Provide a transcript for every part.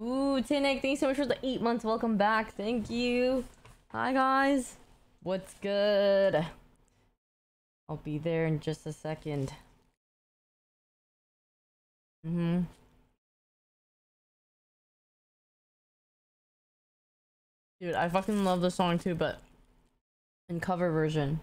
Ooh, Tinek, thanks so much for the 8 months. Welcome back. Thank you. Hi, guys. What's good? I'll be there in just a second. Dude, I fucking love this song too, but in cover version.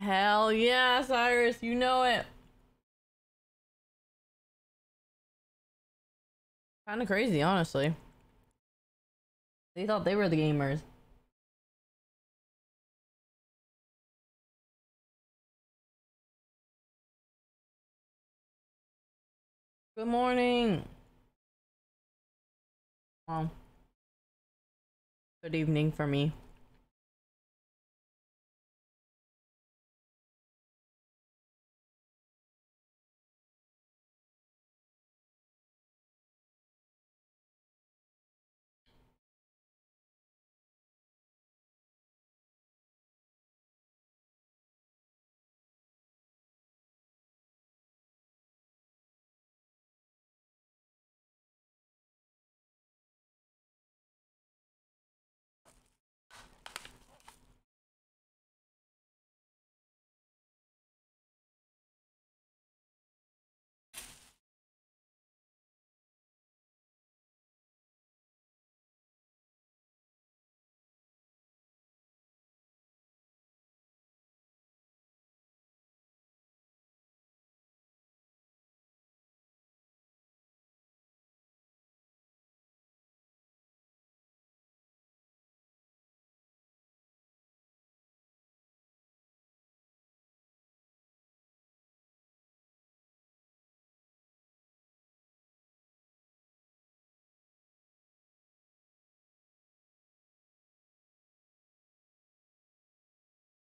Hell yeah, Cyrus, you know it. Kind of crazy, honestly. They thought they were the gamers. Good morning. Well, good evening for me.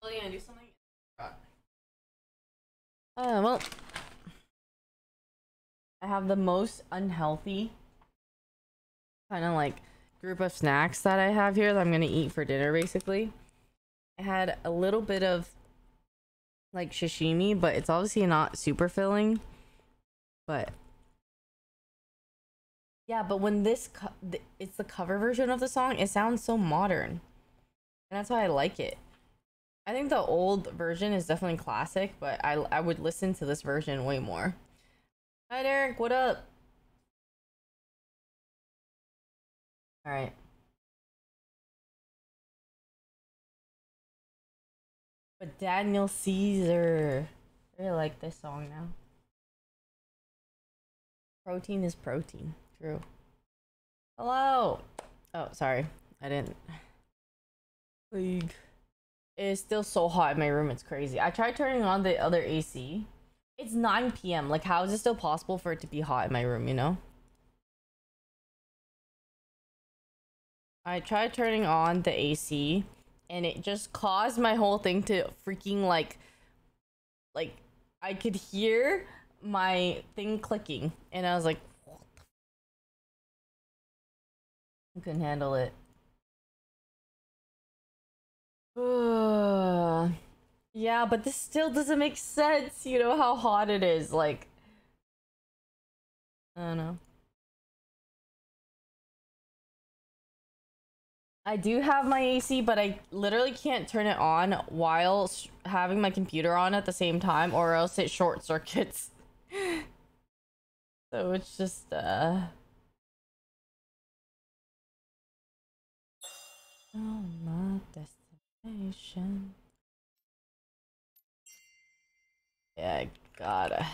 Gonna do something. Well, I have the most unhealthy kind of like group of snacks that I have here that I'm gonna eat for dinner. Basically, I had a little bit of like sashimi, but it's obviously not super filling. But yeah, but when this it's the cover version of the song, it sounds so modern, and that's why I like it. I think the old version is definitely classic, but I would listen to this version way more. Hi, Derek, what up? All right. But Daniel Caesar. I really like this song now. Protein is protein. True. Hello. Oh, sorry. I didn't. League. It's still so hot in my room, it's crazy. I tried turning on the other AC. It's 9 p.m. Like, how is it still possible for it to be hot in my room, you know? I tried turning on the AC and it just caused my whole thing to freaking like I could hear my thing clicking and I was like, what the f, I couldn't handle it. Yeah, but this still doesn't make sense, you know, how hot it is, like, I don't know. I do have my AC, but I literally can't turn it on while having my computer on at the same time, or else it short circuits. So it's just, oh, my destination. Yeah, I gotta.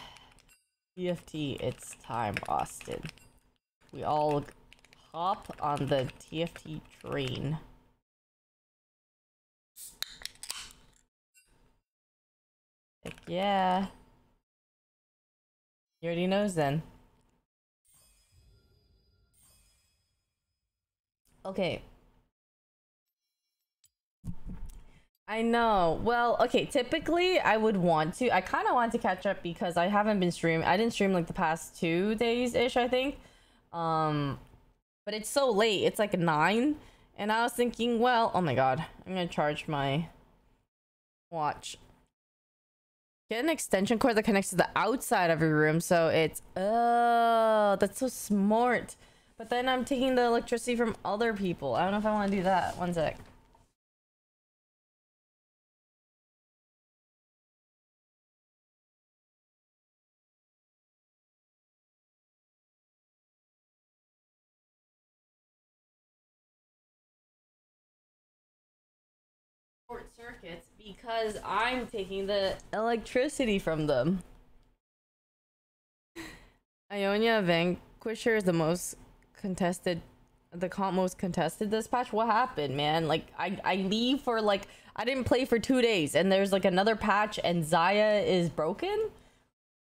TFT, it's time, Austin. We all hop on the TFT train. Heck yeah. You already knows then. Okay. I know. Well, okay, typically I would want to. I kind of want to catch up because I haven't been streaming. I didn't stream like the past 2 days-ish, I think. But it's so late. It's like 9 And I was thinking, well, oh my god, I'm gonna charge my watch. Get an extension cord that connects to the outside of your room, so it's, oh, that's so smart. But then I'm taking the electricity from other people. I don't know if I want to do that. One sec. Circuits, because I'm taking the electricity from them. Ionia Vanquisher is the most contested, most contested this patch. What happened, man? Like I leave for like, I didn't play for 2 days and there's like another patch and Zaya is broken.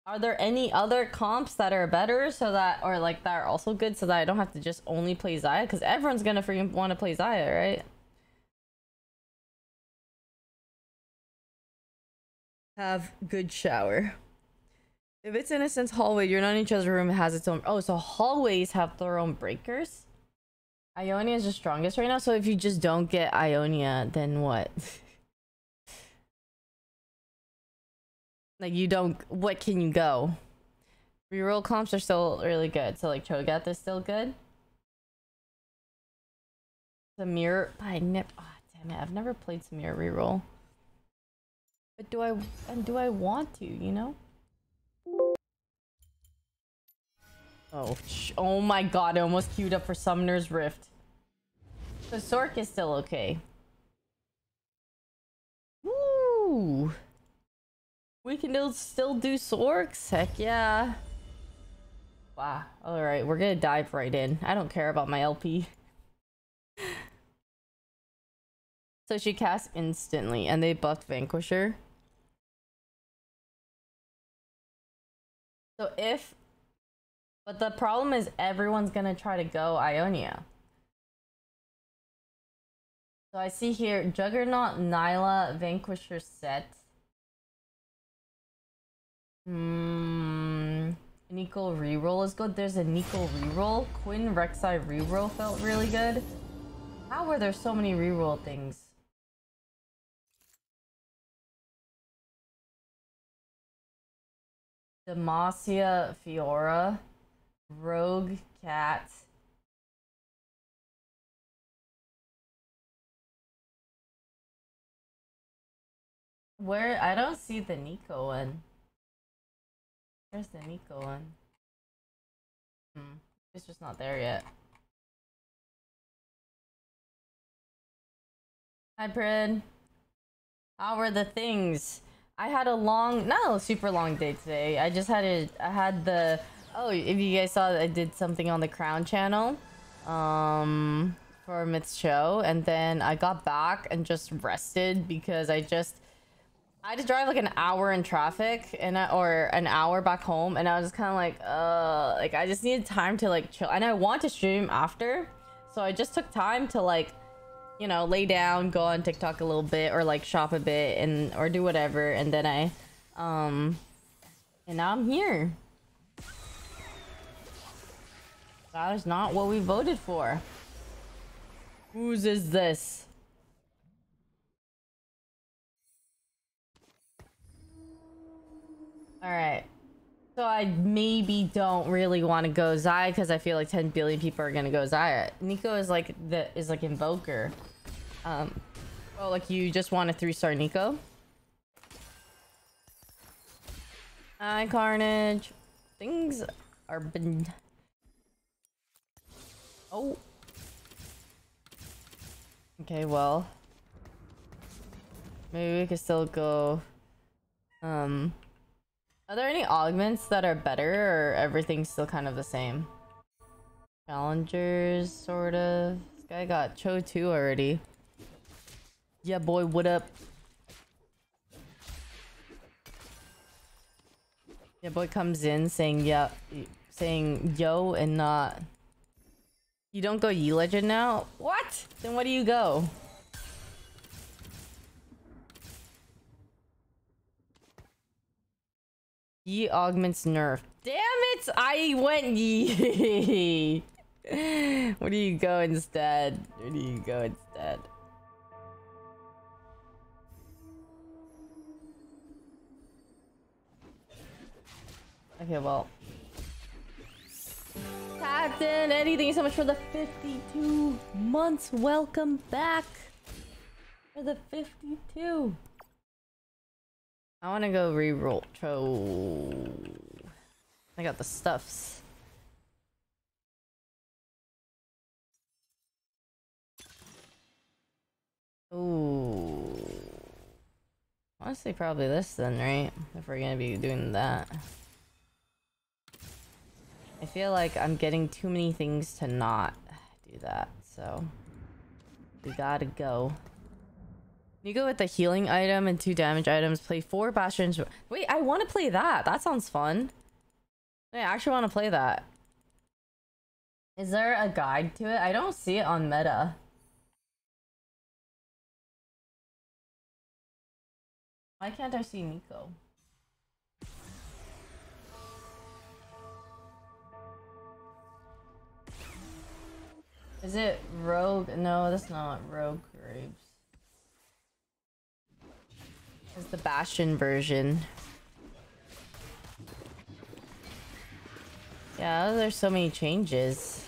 Are there any other comps that are better so that, or like that are also good so that I don't have to just only play Zaya? Because everyone's gonna freaking want to play Zaya, right? Have good shower. If it's innocence hallway, you're not in each other's room, it has its own. Oh, so hallways have their own breakers. Ionia is the strongest right now, so if you just don't get Ionia, then what? Like, you don't, what can you go? Reroll comps are still really good, so like Cho'Gath is still good. Samir by Nip. Oh, damn it, I've never played Samir reroll. But do I want to, you know? Oh, oh my god, I almost queued up for Summoner's Rift. So Sork is still okay. Woo! We can still do Sorks? Heck yeah. Wow, alright, we're gonna dive right in. I don't care about my LP. So she casts instantly, and they buffed Vanquisher. So if... But the problem is everyone's gonna try to go Ionia. So I see here, Juggernaut, Nyla, Vanquisher set. Nico reroll is good. There's a Nico reroll. Quinn Rek'Sai reroll felt really good. How are there so many reroll things? Demacia, Fiora, Rogue, Cat. Where? I don't see the Nico one. Where's the Nico one? It's just not there yet. Hi, Prid. How are the things? I had a long, not a super long day today. I just had a, oh, if you guys saw, I did something on the Crown channel for Myth's show, and then I got back and just rested because I had to drive like an hour in traffic and or an hour back home, and I was just kind of like, I just needed time to like chill, and I want to stream after, so I just took time to like, you know, lay down, go on TikTok a little bit, or like shop a bit, and or do whatever, and then I, and now I'm here. That is not what we voted for. Whose is this? All right. So I maybe don't really want to go Zaya because I feel like 10 billion people are gonna go Zaya. Nico is like Invoker. Oh, like you just want a 3-star Nico. Hi, Carnage. Things are been. Oh. Okay, well. Maybe we could still go. Are there any augments that are better, or everything's still kind of the same? Challengers, sort of. This guy got Cho 2 already. Yeah, boy, what up? Yeah, boy comes in saying, yeah, saying yo, and not. You don't go Yi Legend now? What? Then what do you go? Ye augments nerf. Damn it! I went ye. Where do you go instead? Where do you go instead? Okay, well. Captain Eddie, thank you so much for the 52 months. Welcome back for the 52. I want to go reroll. I got the stuffs. Ooh. Honestly, probably this then, right? If we're gonna be doing that. I feel like I'm getting too many things to not do that, so... we gotta go. You go with the healing item and 2 damage items, play 4 bastions... Wait, I want to play that! That sounds fun. I actually want to play that. Is there a guide to it? I don't see it on meta. Why can't I see Nico? Is it rogue? No, that's not rogue graves. It's the bastion version. Yeah, there's so many changes.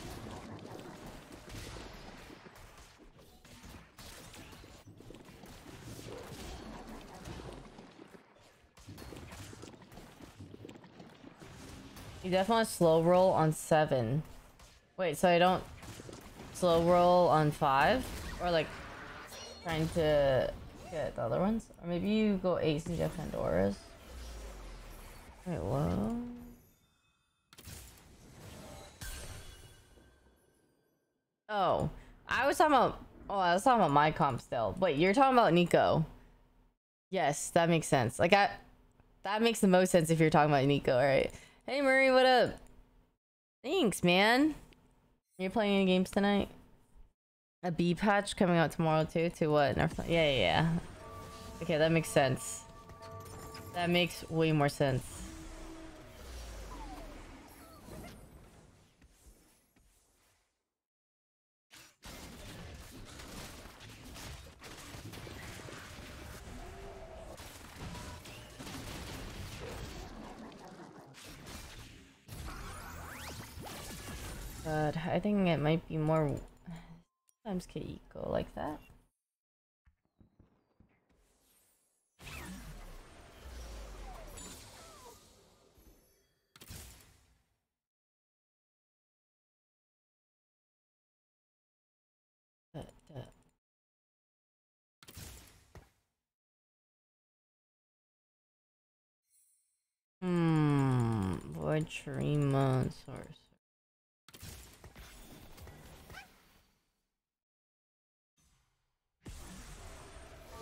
You definitely slow roll on 7. Wait, so I don't slow roll on 5? Or like trying to get the other ones? Or maybe you go 8 and get Pandora's. Wait, whoa. Oh, I was talking about my comp still. Wait, you're talking about Nico. Yes, that makes sense. Like that makes the most sense if you're talking about Nico, alright. Hey Murray, what up? Thanks, man. You're playing any games tonight? A B patch coming out tomorrow too? To what? Yeah, yeah, yeah. Okay, that makes sense. That makes way more sense. God, I think it might be more sometimes can go like that. Void Trima source.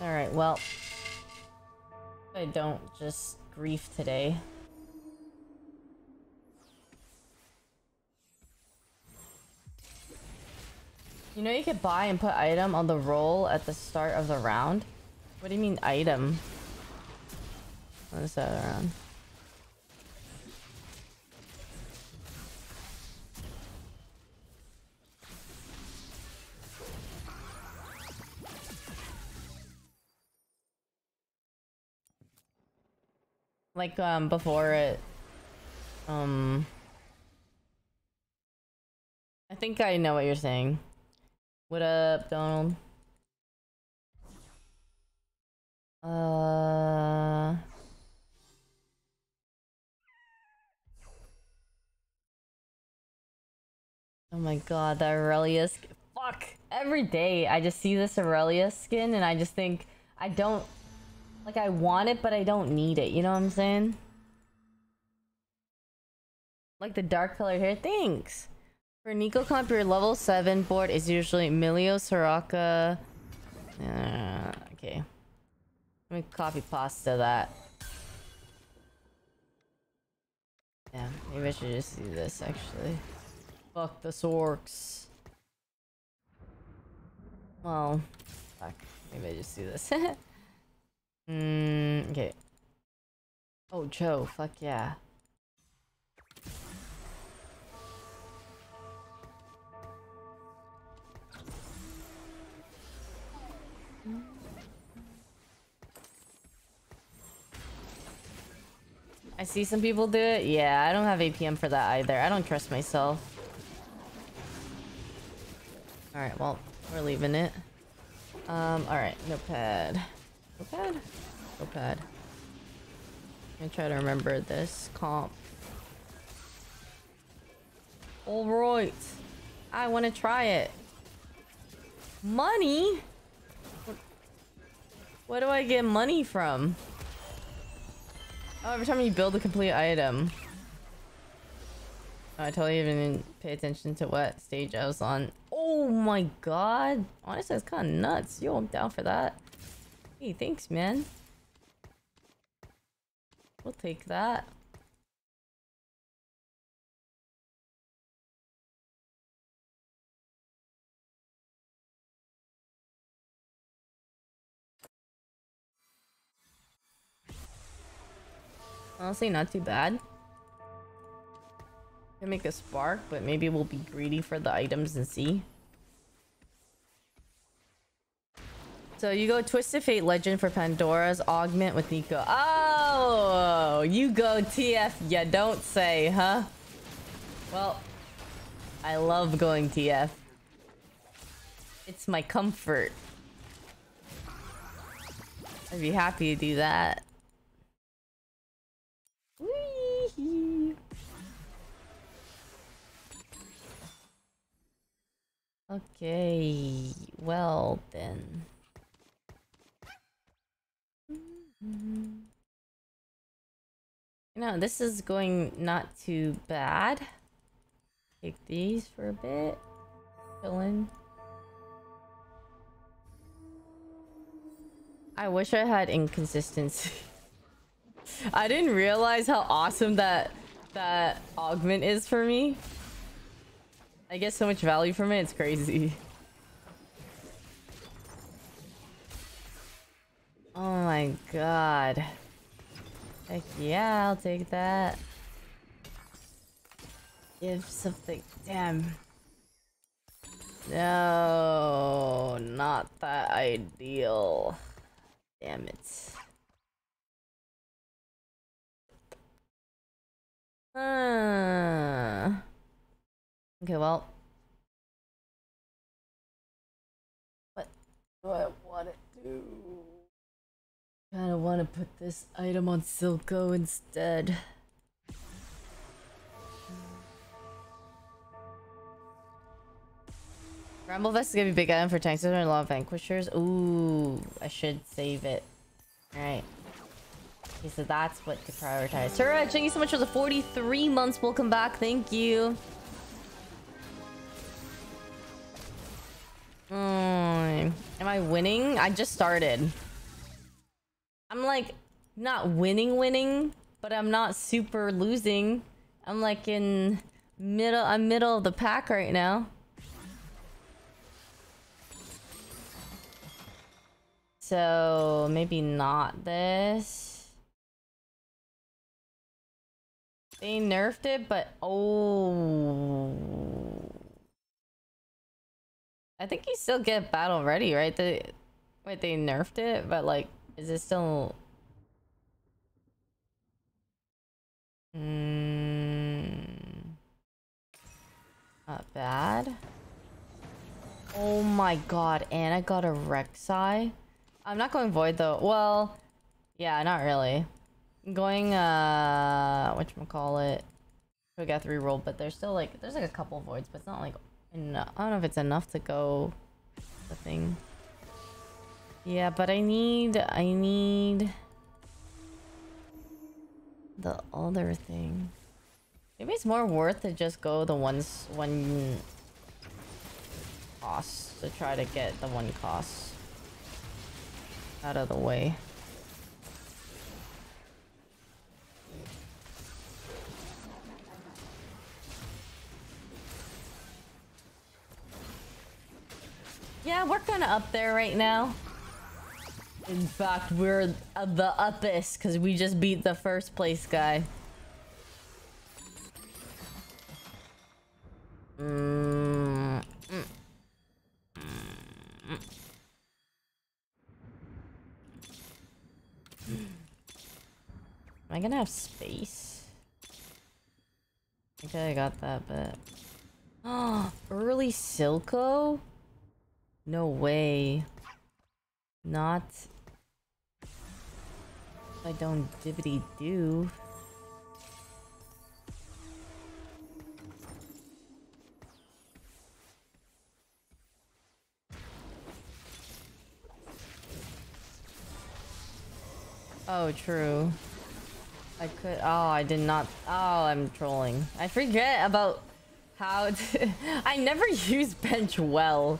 Alright, well, I don't just grief today. You know you could buy and put item on the roll at the start of the round? What do you mean item? What is that around? Like, before it, I think I know what you're saying. What up, Donald? Oh my god, the Aurelius. Fuck! Every day I just see this Aurelius skin and I just think, I don't... like, I want it, but I don't need it, you know what I'm saying? Like the dark color here, thanks! For Nico comp, your level 7 board is usually Milio, Soraka... okay. Let me copy pasta that. Yeah, maybe I should just do this, actually. Fuck the Sorks. Well, fuck. Maybe I just do this. Okay. Oh, Joe, fuck yeah. I see some people do it. Yeah, I don't have APM for that either. I don't trust myself. Alright, well, we're leaving it. Alright, notepad. Notepad? Notepad. I'm gonna try to remember this comp. Alright. I wanna try it. Money? What do I get money from? Oh, every time you build a complete item. Oh, I totally didn't pay attention to what stage I was on. Oh my god. Honestly, it's kind of nuts. Yo, I'm down for that. Hey, thanks, man. We'll take that. Honestly, not too bad. Can make a spark, but maybe we'll be greedy for the items and see. So you go Twisted Fate Legend for Pandora's Augment with Nico. Oh, you go TF. You don't say, huh? Well, I love going TF. It's my comfort. I'd be happy to do that. Okay, well then. You know, this is going not too bad. Take these for a bit. Chillin'. I wish I had inconsistency. I didn't realize how awesome that augment is for me. I get so much value from it, it's crazy. Oh my god. Heck yeah, I'll take that. Give something. Damn. No, not that ideal. Damn it. Okay, well. What do I want to do? I kind of want to put this item on Silco instead. Ramble Vest is going to be big item for tanks and a lot of vanquishers. Ooh, I should save it. Alright. Okay, so that's what to prioritize. Suraj, thank you so much for the 43 months. Welcome back. Thank you. Am I winning? I just started. I'm like not winning, but I'm not super losing. I'm like in middle. I'm middle of the pack right now. So maybe not this. They nerfed it, but oh. I think you still get battle ready, right? Wait, they nerfed it, but like, is it still? Not bad. Oh my god, and I got a Rek'Sai. I'm not going void though. Well, yeah, not really. I'm going whatchamacallit. We got 3 rolled, but there's still like a couple voids, but it's not like. No, I don't know if it's enough to go the thing. Yeah, but I need the other thing. Maybe it's more worth to just go the one cost to try to get the one cost out of the way. Yeah, we're kind of up there right now. In fact, we're the uppest because we just beat the first place guy. Am I gonna have space? Okay, I got that, but... Oh, early Silco? No way. Not... I don't dibbity do. Oh, true. I could. Oh, I did not. Oh, I'm trolling. I forget about how to. I never use bench well.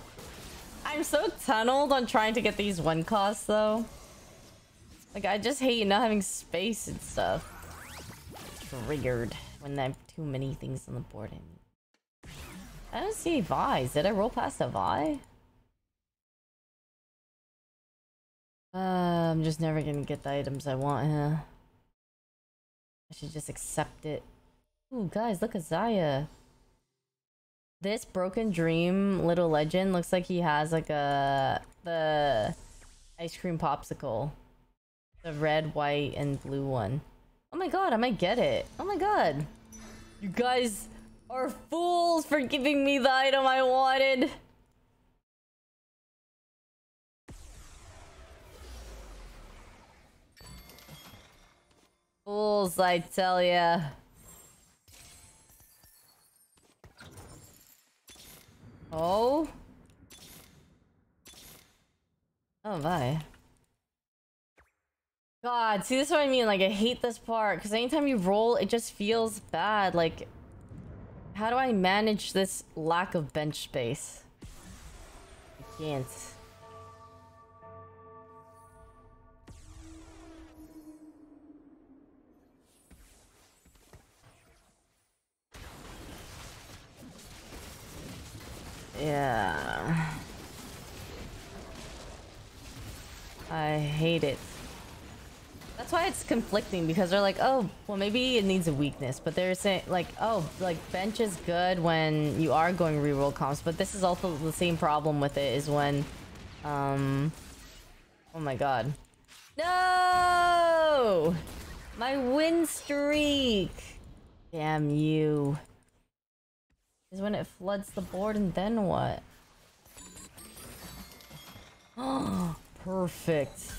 I'm so tunneled on trying to get these one costs though. Like, I just hate not having space and stuff. Triggered when I have too many things on the board. I don't see Vi's. Did I roll past a Vi? I'm just never gonna get the items I want, huh? I should just accept it. Ooh, guys, look at Zaya. This broken dream little legend looks like he has like a... the ice cream popsicle. The red, white, and blue one. Oh my god, I might get it. Oh my god. You guys are fools for giving me the item I wanted. Fools, I tell ya. Oh? Oh, bye. God, see, this is what I mean. Like, I hate this part because anytime you roll, it just feels bad. Like, how do I manage this lack of bench space? I can't. Yeah. I hate it. That's why it's conflicting, because they're like, oh, well, maybe it needs a weakness, but they're saying, like, oh, like, bench is good when you are going reroll comps, but this is also the same problem with it, is when, oh my god. No! My win streak! Damn you. Is when it floods the board, and then what? Oh, perfect.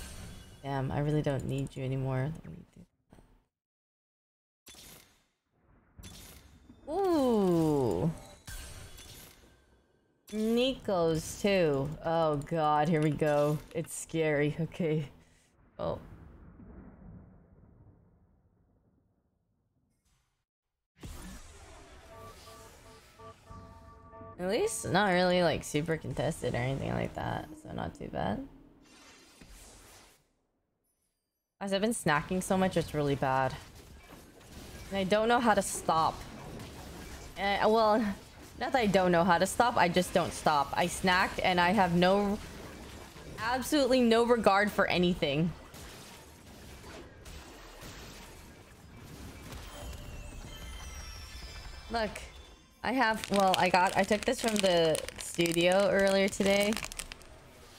Damn, I really don't need you anymore. Let me do that. Ooh. Nico's too. Oh god, here we go. It's scary. Okay. Oh. At least not really like super contested or anything like that, so not too bad. As I've been snacking so much, it's really bad. And I don't know how to stop. Well, not that I don't know how to stop, I just don't stop. I snacked and I have no... absolutely no regard for anything. Look. I have... well, I took this from the studio earlier today.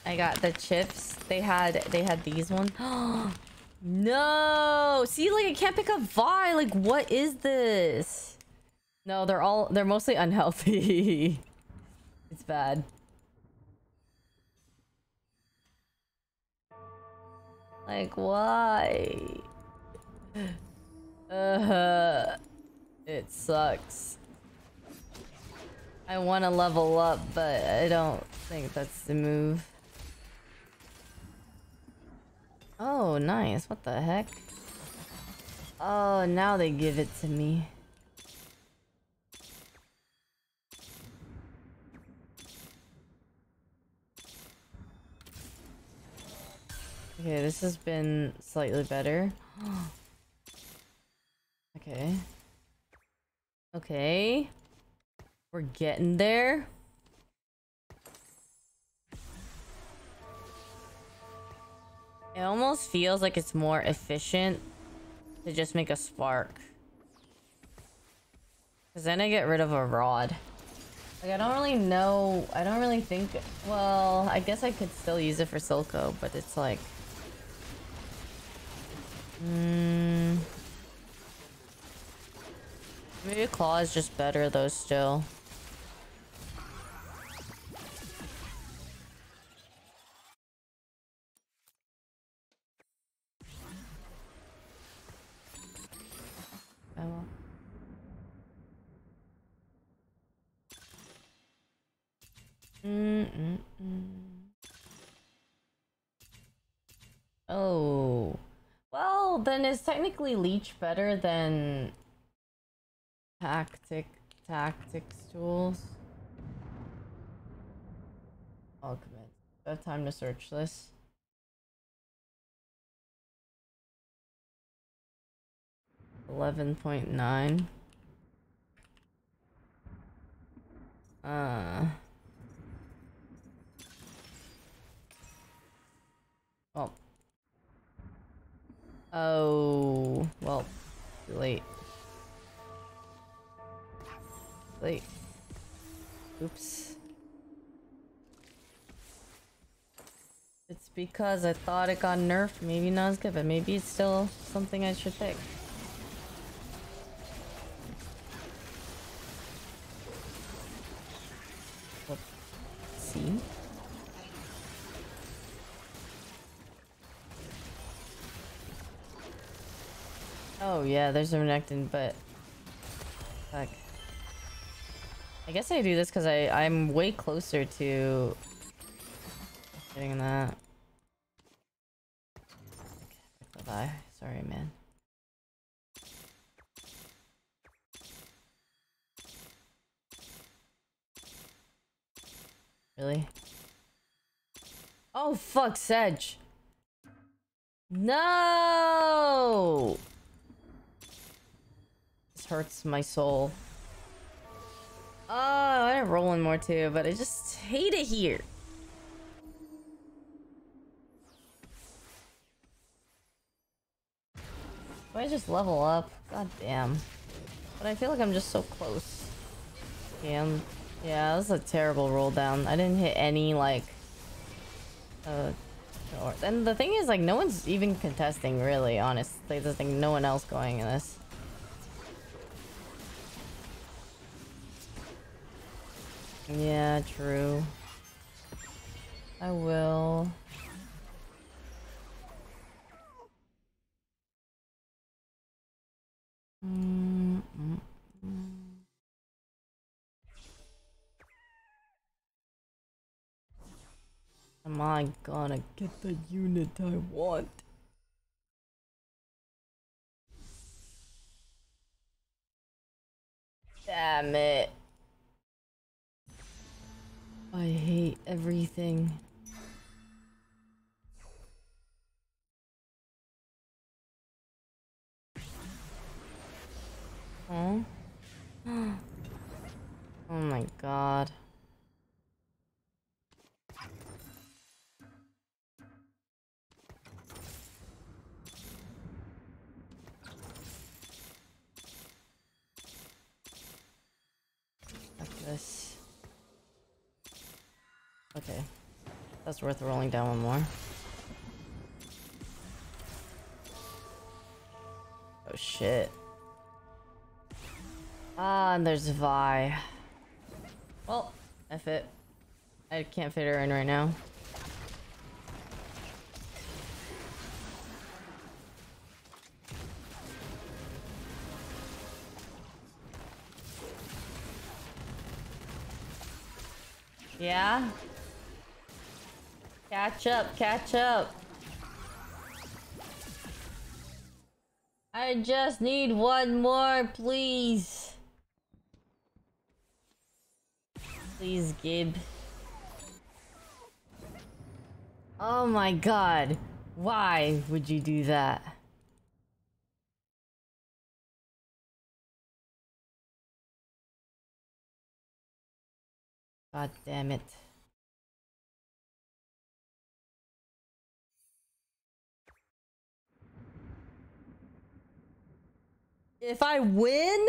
I got the chips. They had these ones. No! See, like, I can't pick up Vi! Like, what is this? No, they're mostly unhealthy. It's bad. Like, why? It sucks. I want to level up, but I don't think that's the move. Oh, nice. What the heck? Oh, now they give it to me. Okay, this has been slightly better. Okay. Okay. We're getting there. It almost feels like it's more efficient to just make a spark. Because then I get rid of a rod. Like, I don't really know. I don't really think... well, I guess I could still use it for Silco, but it's like... Maybe claw is just better though still. Oh, well, then is technically leech better than tactics tools? I'll commit. I have time to search this. $11.9. Oh, well, too late. Late. Oops. It's because I thought it got nerfed. Maybe not as good, but maybe it's still something I should pick. Let's see. Oh yeah, there's a Renekton, but fuck. I guess I do this because I'm way closer to getting that. Okay, bye. Sorry, man. Really? Oh fuck, Sedge. No. Hurts my soul. Oh, I didn't roll one more too, but I just hate it here. Do I just level up? God damn. But I feel like I'm just so close. Damn. Yeah, that was a terrible roll down. I didn't hit any, like... and the thing is, like, no one's even contesting, really, honestly. There's, like, no one else going in this. Yeah, true. I will. Am I gonna get the unit I want? Damn it. I hate everything. Oh. Oh my god. Like this. Okay, that's worth rolling down one more. Oh shit. Ah, and there's Vi. Well, F it. I can't fit her in right now. Yeah? Catch up, catch up. I just need one more, please. Please, Gib. Oh my god. Why would you do that? God damn it. If I win?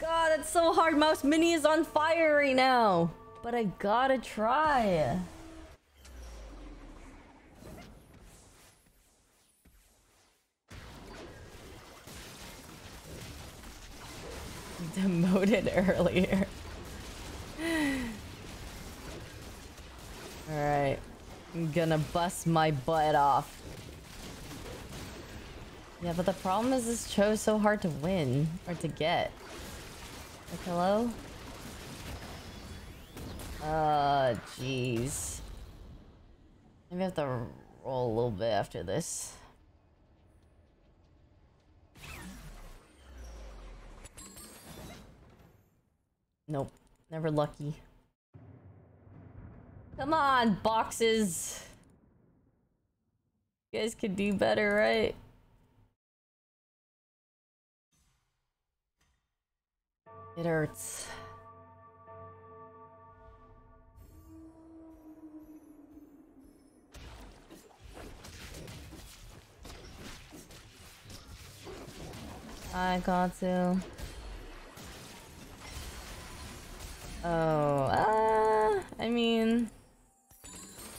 God, that's so hard. Mouse Mini is on fire right now. But I gotta try. demoted earlier. Alright. I'm gonna bust my butt off. Yeah, but the problem is this show's so hard to win. Or to get. Like, hello? Jeez. Maybe I have to roll a little bit after this. Nope. Never lucky. Come on, boxes! You guys could do better, right? It hurts. I got to. Oh, I mean,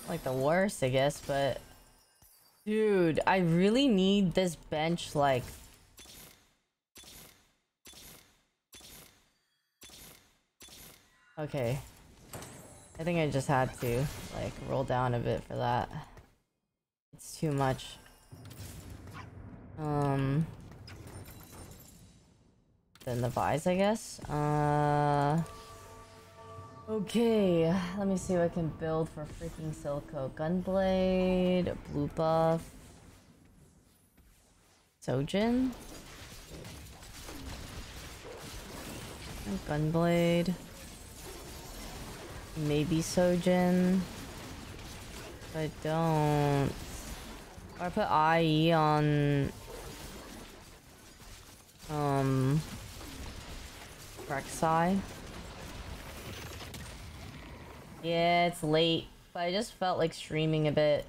like the worst, I guess, but dude, I really need this bench, like, okay, I think I just had to, like, roll down a bit for that. It's too much. Then the buys, I guess. Okay, let me see what I can build for freaking Silco. Gunblade, blue buff, Sojin, Gunblade, maybe Sojin. If I don't, or I put IE on Rek'Sai. Yeah, it's late, but I just felt like streaming a bit. I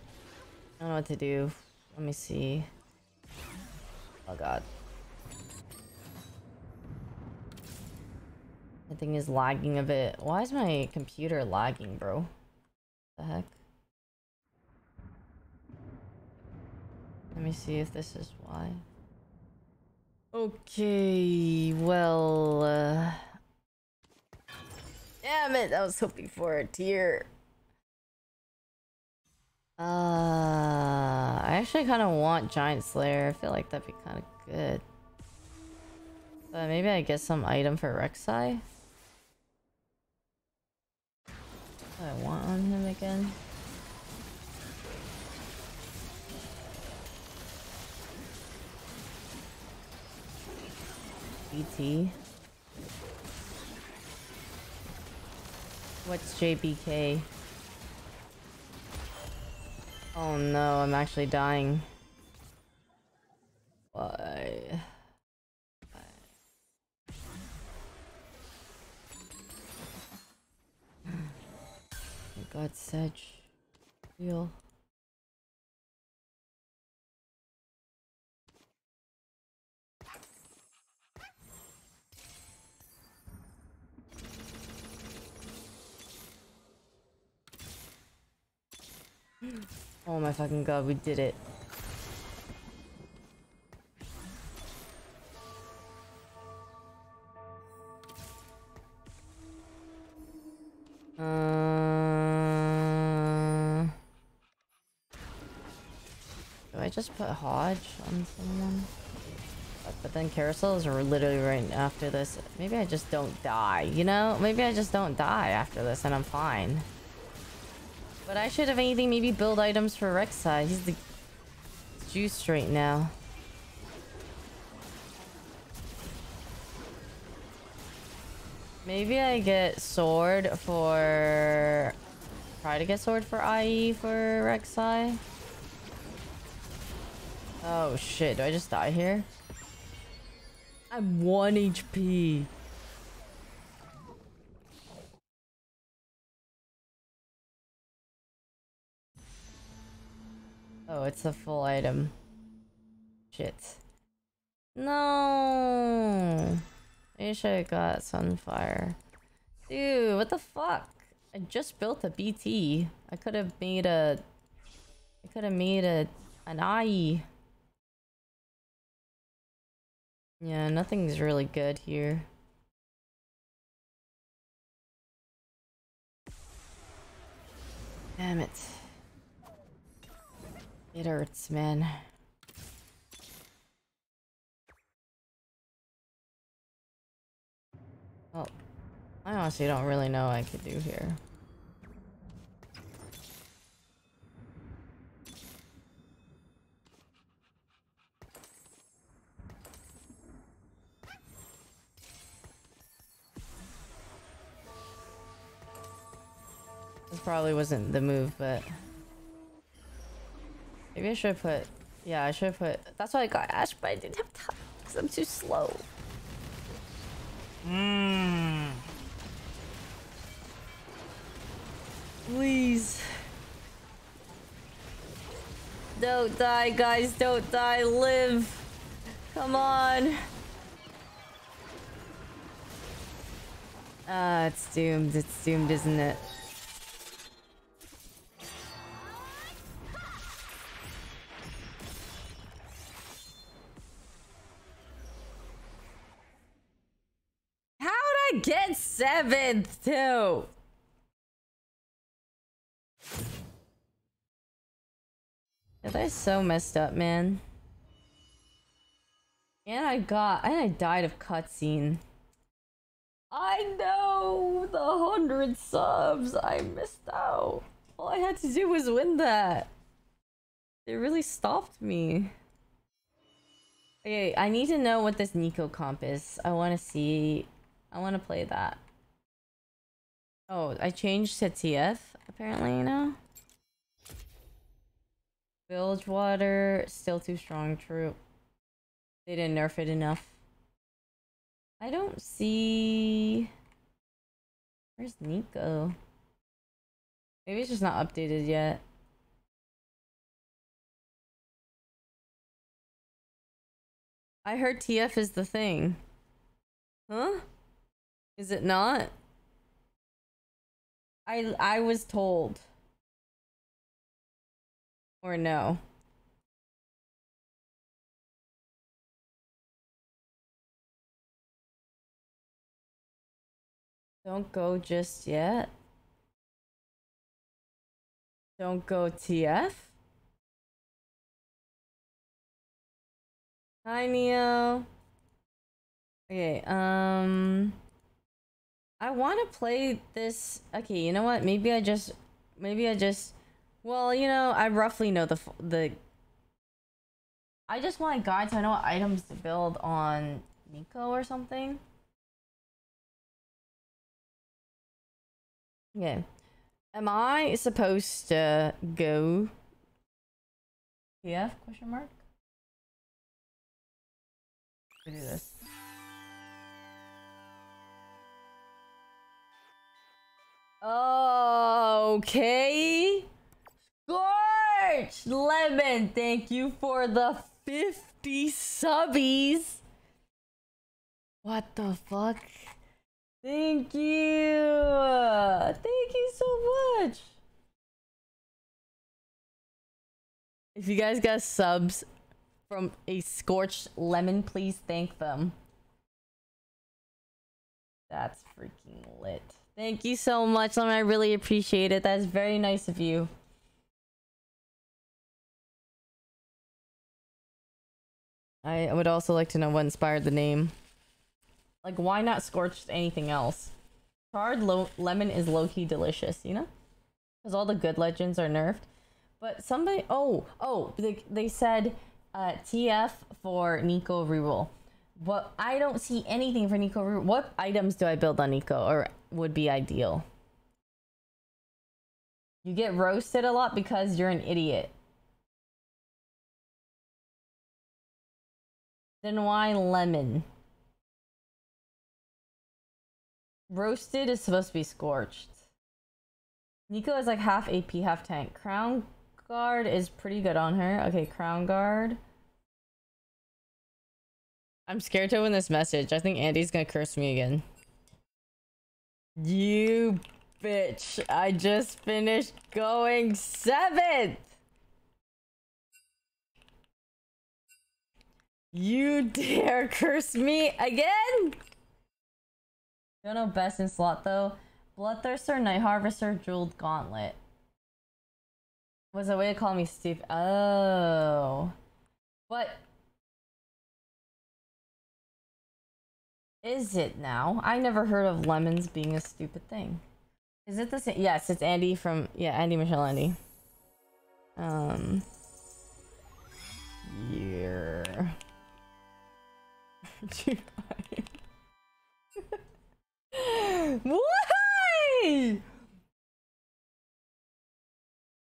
don't know what to do. Let me see. Oh god. The thing is lagging a bit. Why is my computer lagging, bro? What the heck? Let me see if this is why. Okay, well... Damn it! I was hoping for a tier. I actually kind of want Giant Slayer. I feel like that'd be kind of good. But maybe I get some item for Rek'Sai. What do I want on him again? BT. What's JBK? Oh no, I'm actually dying. Why? Why? Oh god, Sedge. Real. Oh my fucking god, we did it. Do I just put Hodge on someone? But then carousels are literally right after this. Maybe I just don't die, you know? Maybe I just don't die after this and I'm fine. But I should, if anything, maybe build items for Rek'Sai. He's the juice right now. Maybe I get sword for... Try to get sword for IE for Rek'Sai. Oh shit, do I just die here? I'm 1 HP. Oh, it's a full item. Shit. No! I should have got Sunfire. Dude, what the fuck? I just built a BT. I could have made a... I could have made an IE. Yeah, nothing's really good here. Damn it. It hurts, man. Well, I honestly don't really know what I could do here. Probably wasn't the move, but maybe I should put, yeah, I should put, that's why I got Ash, but I didn't have time because I'm too slow. Please don't die, guys, don't die, live, come on. It's doomed, it's doomed, isn't it? Get 7th too. That is so messed up, man. And I died of cutscene. I know the 100 subs. I missed out. All I had to do was win that. It really stopped me. Okay, I need to know what this Nico comp is. I want to see. I want to play that. Oh, I changed to TF, apparently, you know? Bilgewater, still too strong, troop. They didn't nerf it enough. I don't see... Where's Nico? Maybe it's just not updated yet. I heard TF is the thing. Huh? Is it not? I was told. Or no. Don't go just yet. Don't go TF. Hi, Neo. Okay, I want to play this. Okay, you know what? Maybe I just. Well, you know, I roughly know the. I just want a guide so I know what items to build on Nico or something. Okay, am I supposed to go? TF? Question mark. Let me do this. Okay. Scorch Lemon, thank you for the 50 subbies. What the fuck? Thank you. Thank you so much. If you guys got subs from a Scorched Lemon, please thank them. That's freaking lit. Thank you so much, Lemon. I really appreciate it. That's very nice of you. I would also like to know what inspired the name. Like, why not Scorched anything else? Charred Lemon is low-key delicious, you know? Because all the good legends are nerfed. But somebody... Oh, they said TF for Nico reroll. But I don't see anything for Nico reroll. What items do I build on Nico? Or... would be ideal. You get roasted a lot because you're an idiot. Then why lemon? Roasted is supposed to be scorched. Nico is like half AP, half tank. Crown Guard is pretty good on her. Okay, Crown Guard. I'm scared to win this message. I think Andy's gonna curse me again. You bitch, I just finished going 7th! You dare curse me again? Don't know best in slot though. Bloodthirster, Night Harvester, Jeweled Gauntlet. was a way to call me stupid. Oh. What is it now? I never heard of lemons being a stupid thing. Is it the same? Yes, it's Andy from, yeah, Andy, Michelle, Andy. Yeah. Why?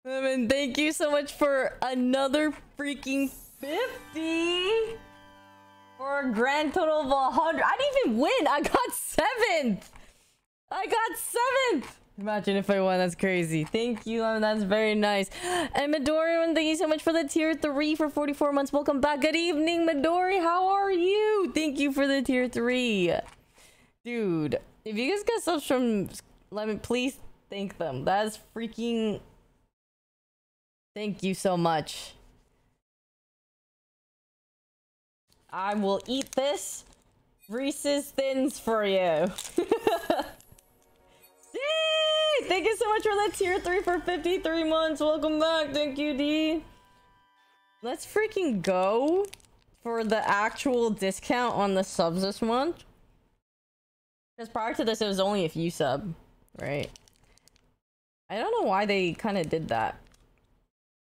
Lemon, thank you so much for another freaking 50 for a grand total of 100. I didn't even win. I got 7th. I got 7th. Imagine if I won. That's crazy. Thank you. That's very nice. And Midori, thank you so much for the tier 3 for 44 months. Welcome back. Good evening, Midori. How are you? Thank you for the tier 3. Dude, if you guys got stuff from Lemon, please thank them. That's freaking... Thank you so much. I will eat this Reese's Thins for you. Yay! Thank you so much for the tier 3 for 53 months. Welcome back. Thank you, D. Let's freaking go for the actual discount on the subs this month. Because prior to this, it was only if you sub, right? I don't know why they kind of did that.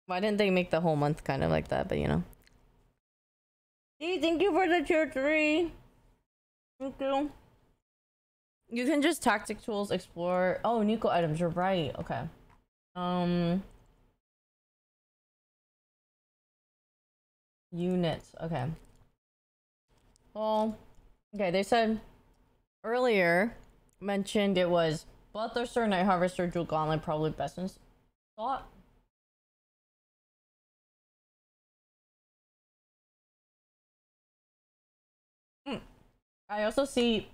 Why didn't they make the whole month kind of like that, but you know. D, thank you for the tier 3. Thank you. You can just tactic tools, explore. Oh, Nico items, you're right. Okay. Units. Okay. Well, okay, they said earlier mentioned it was Bloodthirster, Night Harvester, Jewel Gauntlet, probably best in slot. I also see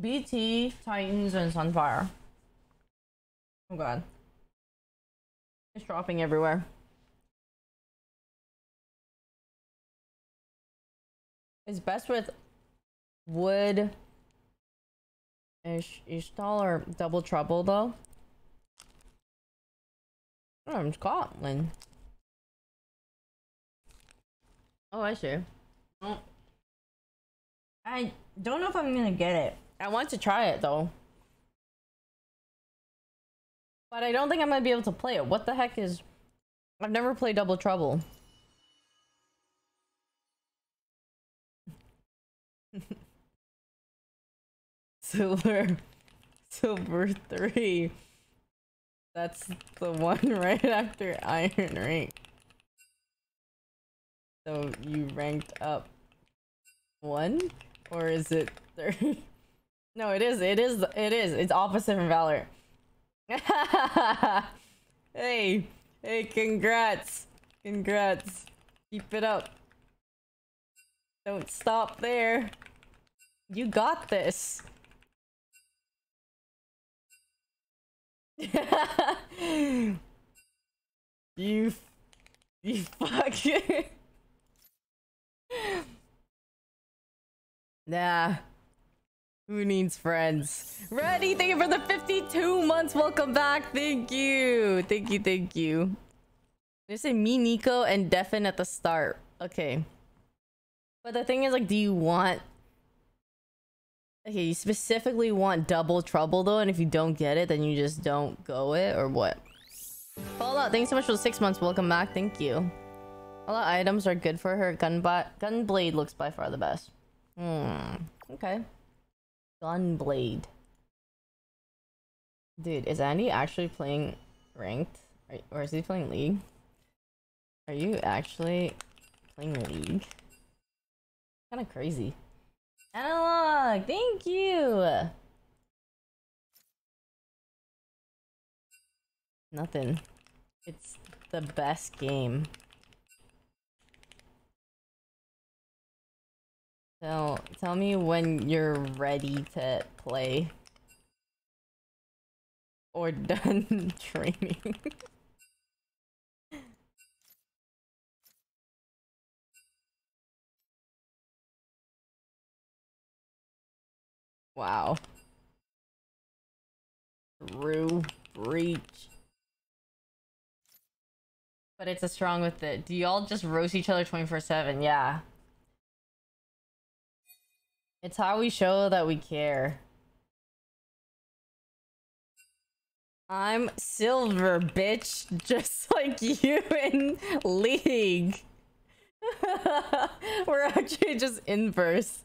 BT, Titans, and Sunfire. Oh god. It's dropping everywhere. It's best with wood Ishtal or Double Trouble though. I'm Scotland. Oh, I see. Oh. I don't know if I'm gonna get it. I want to try it though, but I don't think I'm gonna be able to play it. What the heck is... I've never played Double Trouble. Silver 3. That's the one right after Iron Rank. So you ranked up 1, or is it 3? No, it is. It's opposite from Valor. hey, congrats. Keep it up. Don't stop there. You got this. you fucking... Nah. Who needs friends? Ready, thank you for the 52 months. Welcome back. Thank you. Thank you. They say me, Nico, and Defin at the start. Okay. But the thing is, like, do you want... Okay, you specifically want Double Trouble, though, and if you don't get it, then you just don't go it, or what? Fallout, thanks so much for the 6 months. Welcome back. Thank you. All the items are good for her. Gunblade looks by far the best. Okay. Gunblade. Dude, is Andy actually playing ranked? Or is he playing League? Are you actually playing League? Kinda crazy. Analog! Thank you! Nothing. It's the best game. So, tell me when you're ready to play. Or done training. Wow. True breach. But it's a strong with it. Do y'all just roast each other 24/7? Yeah. It's how we show that we care. I'm silver, bitch. Just like you in League. We're actually just inverse.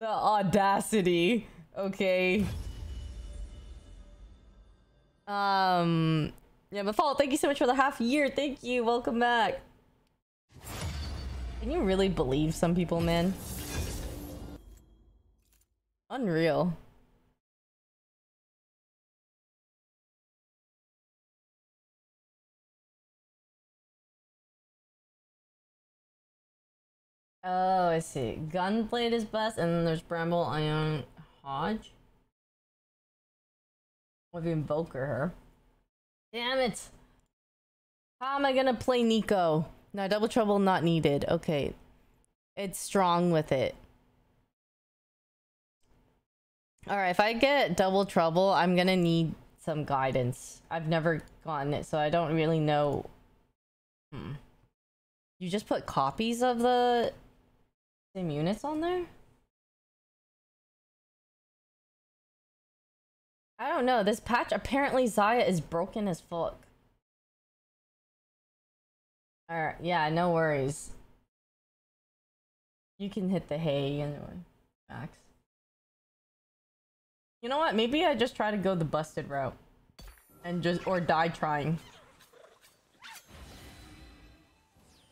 The audacity. Okay. Yeah, Mafal, thank you so much for the half year. Thank you. Welcome back. Can you really believe some people, man? Unreal. Oh, I see. Gunblade is best, and then there's Bramble, Ion, Hodge. With Invoker, her. Damn it! How am I gonna play Nico? No, Double Trouble not needed. Okay. It's strong with it. Alright, if I get Double Trouble, I'm gonna need some guidance. I've never gotten it, so I don't really know. You just put copies of the same units on there? I don't know. This patch, apparently Zaya is broken as fuck. Alright, yeah, no worries. You can hit the hay anyway. Max. You know what? Maybe I just try to go the busted route. And just, or die trying.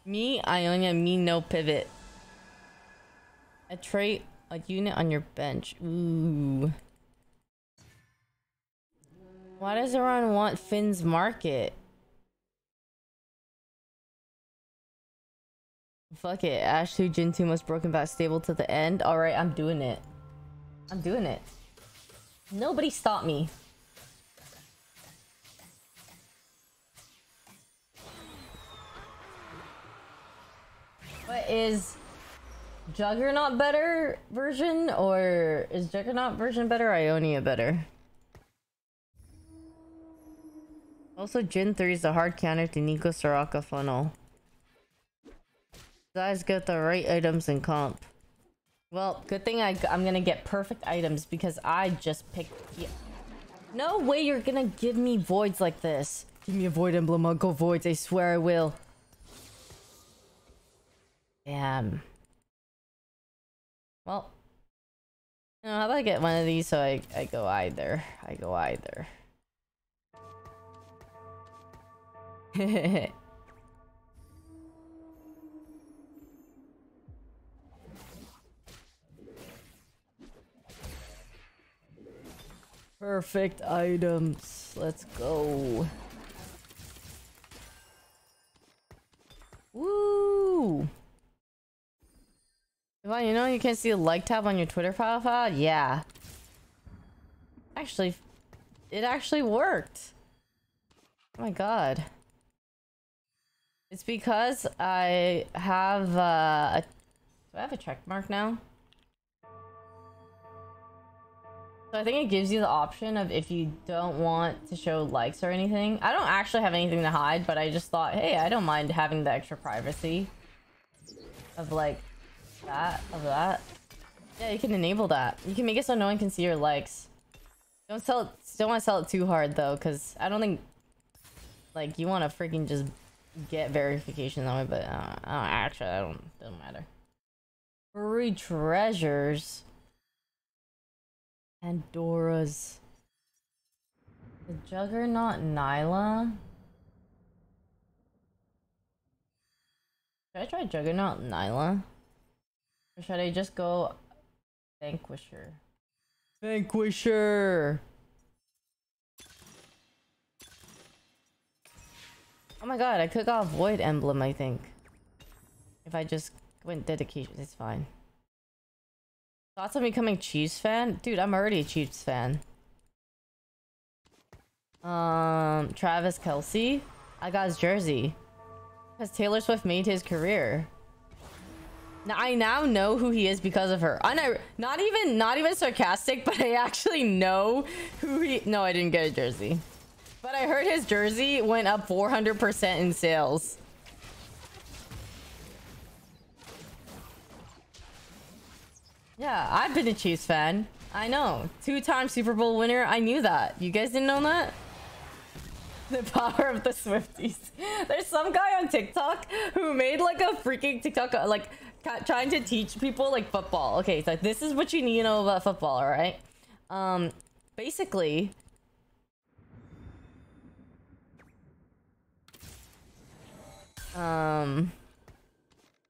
Me, Ionia, me, no pivot. A trait, a unit on your bench. Ooh. Why does Iran want Finn's market? Fuck it. Ash 2, Jin 2 most broken back stable to the end. Alright, I'm doing it. I'm doing it. Nobody stop me. What is Juggernaut better version, or is Juggernaut version better, Ionia better? Also, Jin 3 is a hard counter to Nico Soraka funnel. Guys, get the right items in comp. Well, good thing I'm gonna get perfect items because I just picked... Yeah. No way you're gonna give me voids like this. Give me a void emblem, I'll go voids, I swear I will. Damn. Well. You know, how about I get one of these so I go either. I go either. Perfect items. Let's go. Woo! Well, you know you can't see the like tab on your Twitter profile? Yeah. Actually, it actually worked. Oh my god. It's because I have do I have a check mark now? So I think it gives you the option of if you don't want to show likes or anything. I don't actually have anything to hide, but I just thought, hey, I don't mind having the extra privacy of like that, of that. Yeah, you can enable that. You can make it so no one can see your likes. Don't sell it, don't want to sell it too hard though, because I don't think like you want to freaking just get verification that way, but actually, I don't. Doesn't matter. Free treasures. Pandora's. The Juggernaut Nyla. Should I try Juggernaut Nyla, or should I just go Vanquisher? Vanquisher. Oh my god, I could got a void emblem, I think. If I just went dedication, it's fine. Thoughts on becoming Chiefs fan? Dude, I'm already a Chiefs fan. Travis Kelsey? I got his jersey. Because Taylor Swift made his career. Now, I now know who he is because of her. Not even sarcastic, but I actually know who he... No, I didn't get a jersey. But I heard his jersey went up 400% in sales. Yeah, I've been a Chiefs fan. I know. Two-time Super Bowl winner. I knew that. You guys didn't know that? The power of the Swifties. There's some guy on TikTok who made like a freaking TikTok like trying to teach people like football. Okay, so this is what you need to know about football, all right? Basically,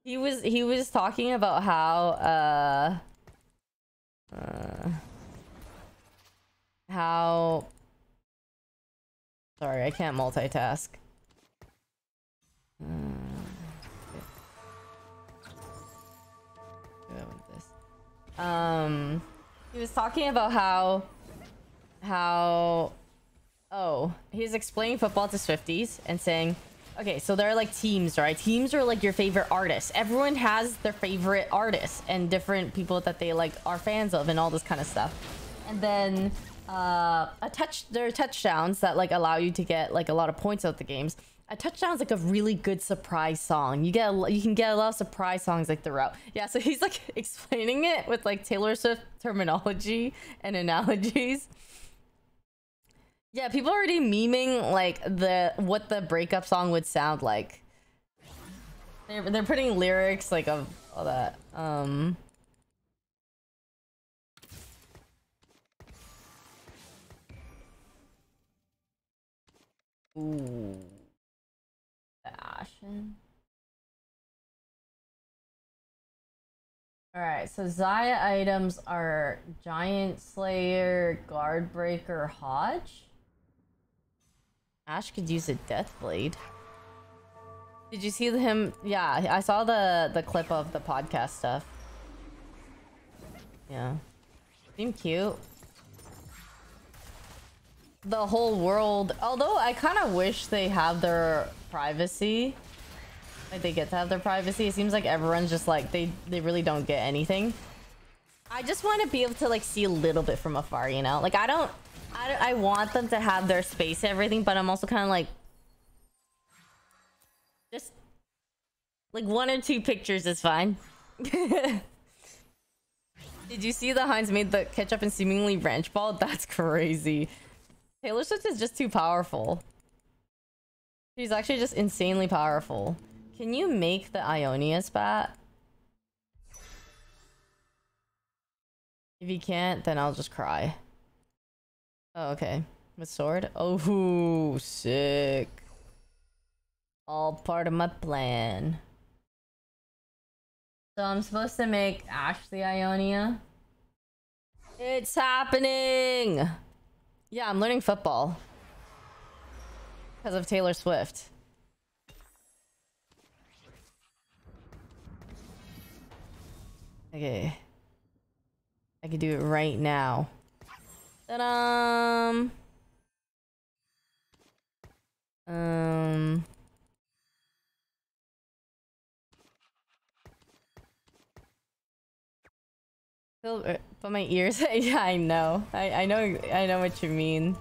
he was talking about how sorry, I can't multitask. He was talking about how he's explaining football to Swifties and saying, okay, so there are like teams, right? Teams are like your favorite artists. Everyone has their favorite artists and different people that they like are fans of and all this kind of stuff. And then there are touchdowns that like allow you to get like a lot of points out the games. A touchdown is like a really good surprise song. You can get a lot of surprise songs like throughout. Yeah, so he's like explaining it with like Taylor Swift terminology and analogies. Yeah, people are already memeing like what the breakup song would sound like. They're putting lyrics like of all that. Ooh. Fashion. All right, so Zaya items are Giant Slayer, Guard Breaker, Hodge. Ash could use a Death Blade. Did you see him? Yeah, I saw the clip of the podcast stuff. Yeah, seemed cute. The whole world, although I kind of wish they have their privacy, like they get to have their privacy. It seems like everyone's just like they really don't get anything. I just want to be able to like see a little bit from afar, you know, like I want them to have their space and everything, but I'm also kind of like just like 1 or 2 pictures is fine. Did you see that Heinz made the ketchup and seemingly ranch ball? That's crazy. Taylor Swift is just too powerful. She's actually just insanely powerful. Can you make the Ionia spat? If you can't, then I'll just cry. Oh, okay. With sword? Oh, sick. All part of my plan. So I'm supposed to make Ash the Ionia. It's happening! Yeah, I'm learning football because of Taylor Swift. Okay, I can do it right now. Ta-da! But my ears, yeah, I know. I know what you mean.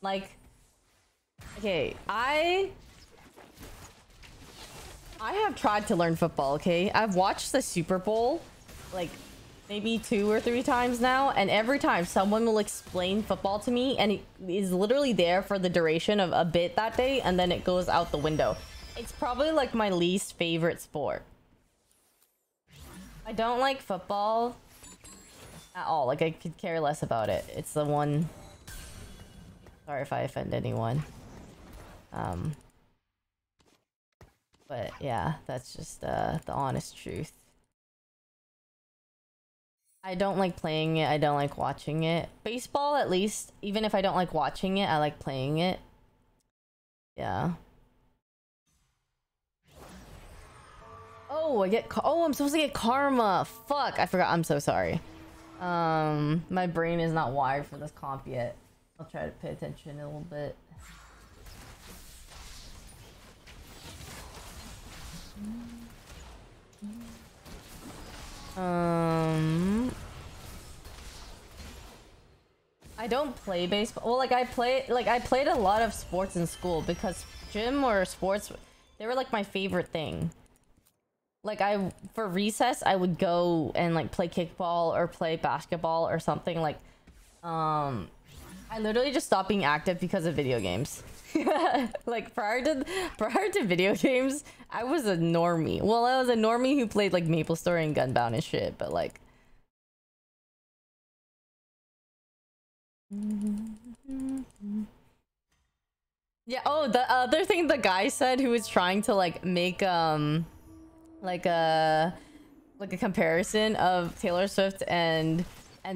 Like, okay, I have tried to learn football, okay? I've watched the Super Bowl, like, maybe 2 or 3 times now, and every time someone will explain football to me and it is literally there for the duration of a bit that day and then it goes out the window. It's probably like my least favorite sport. I don't like football at all. Like, I could care less about it. It's the one... Sorry if I offend anyone. But yeah, that's just the honest truth. I don't like playing it. I don't like watching it. Baseball, at least. Even if I don't like watching it, I like playing it. Yeah. Oh, I get... Oh, I'm supposed to get karma. Fuck, I forgot. I'm so sorry. My brain is not wired for this comp yet. I'll try to pay attention a little bit. I don't play baseball. Well, I played a lot of sports in school because gym or sports, they were like my favorite thing. Like for recess, I would go and like play kickball or play basketball or something. Like, I literally just stopped being active because of video games. Like prior to video games, I was a normie. Well, I was a normie who played like MapleStory and Gunbound and shit, but like. Yeah, oh, the other thing the guy said who was trying to like make like a comparison of Taylor Swift and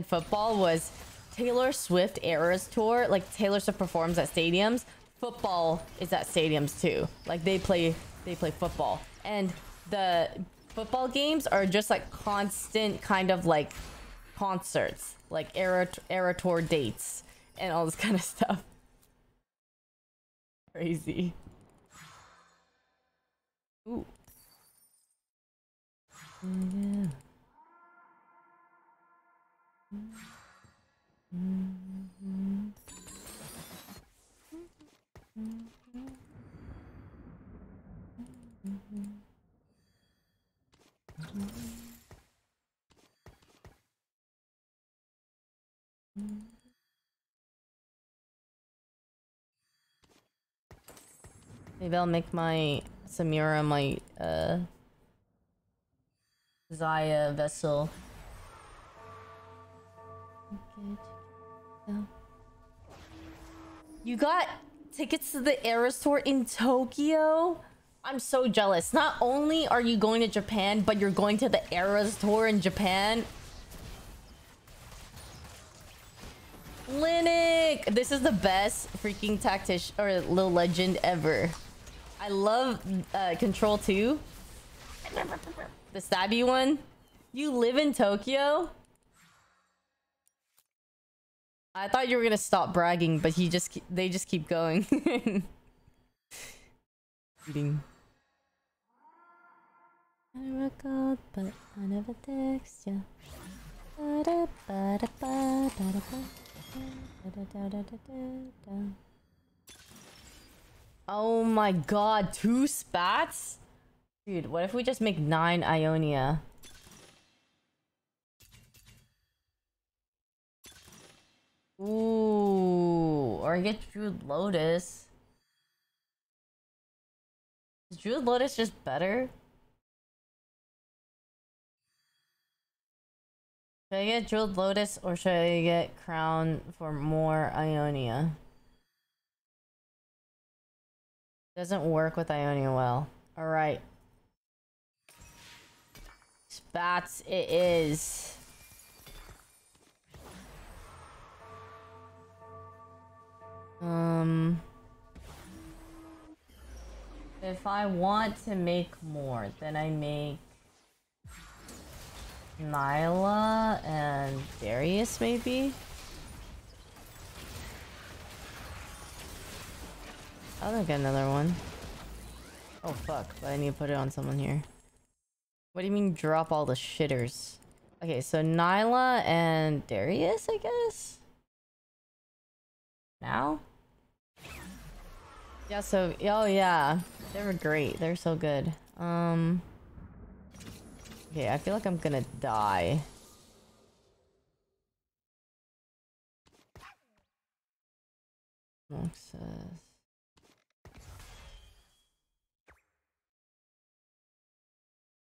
football was Taylor Swift Eras Tour. Like Taylor Swift performs at stadiums, football is at stadiums too. Like they play football, and the football games are just like constant kind of like concerts, like era tour dates and all this kind of stuff. Crazy. Ooh. Yeah. Maybe I'll make my Samira my Zaya vessel. You got tickets to the Eras Tour in Tokyo? I'm so jealous. Not only are you going to Japan, but you're going to the Eras Tour in Japan. Linik! This is the best freaking tactician or little legend ever. I love Control 2. The stabby one. You live in Tokyo? I thought you were gonna stop bragging, but they just keep going. Eating. I recall, but I never text ya. Oh my god, 2 spats? Dude, what if we just make 9 Ionia? Ooh, or I get Druid Lotus. Is Druid Lotus just better? Should I get Druid Lotus or should I get Crown for more Ionia? Doesn't work with Ionia well. Alright. Spats it is. If I want to make more, then I make Nyla and Darius, maybe? I'll get another one. Oh fuck, but I need to put it on someone here. What do you mean drop all the shitters? Okay, so Nyla and Darius, I guess? Now? Yeah, so, oh yeah, they were great. They're so good. Okay, I feel like I'm gonna die. Access.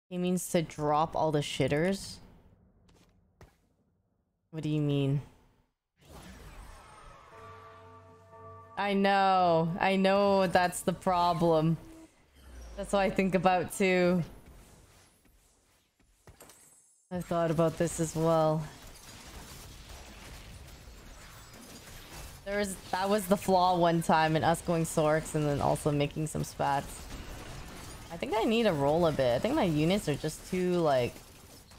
He means to drop all the shitters? What do you mean? I know that's the problem. That's what I think about too. I've thought about this as well. That was the flaw one time in us going Sorks and then also making some spats. I think I need to roll a bit. I think my units are just too like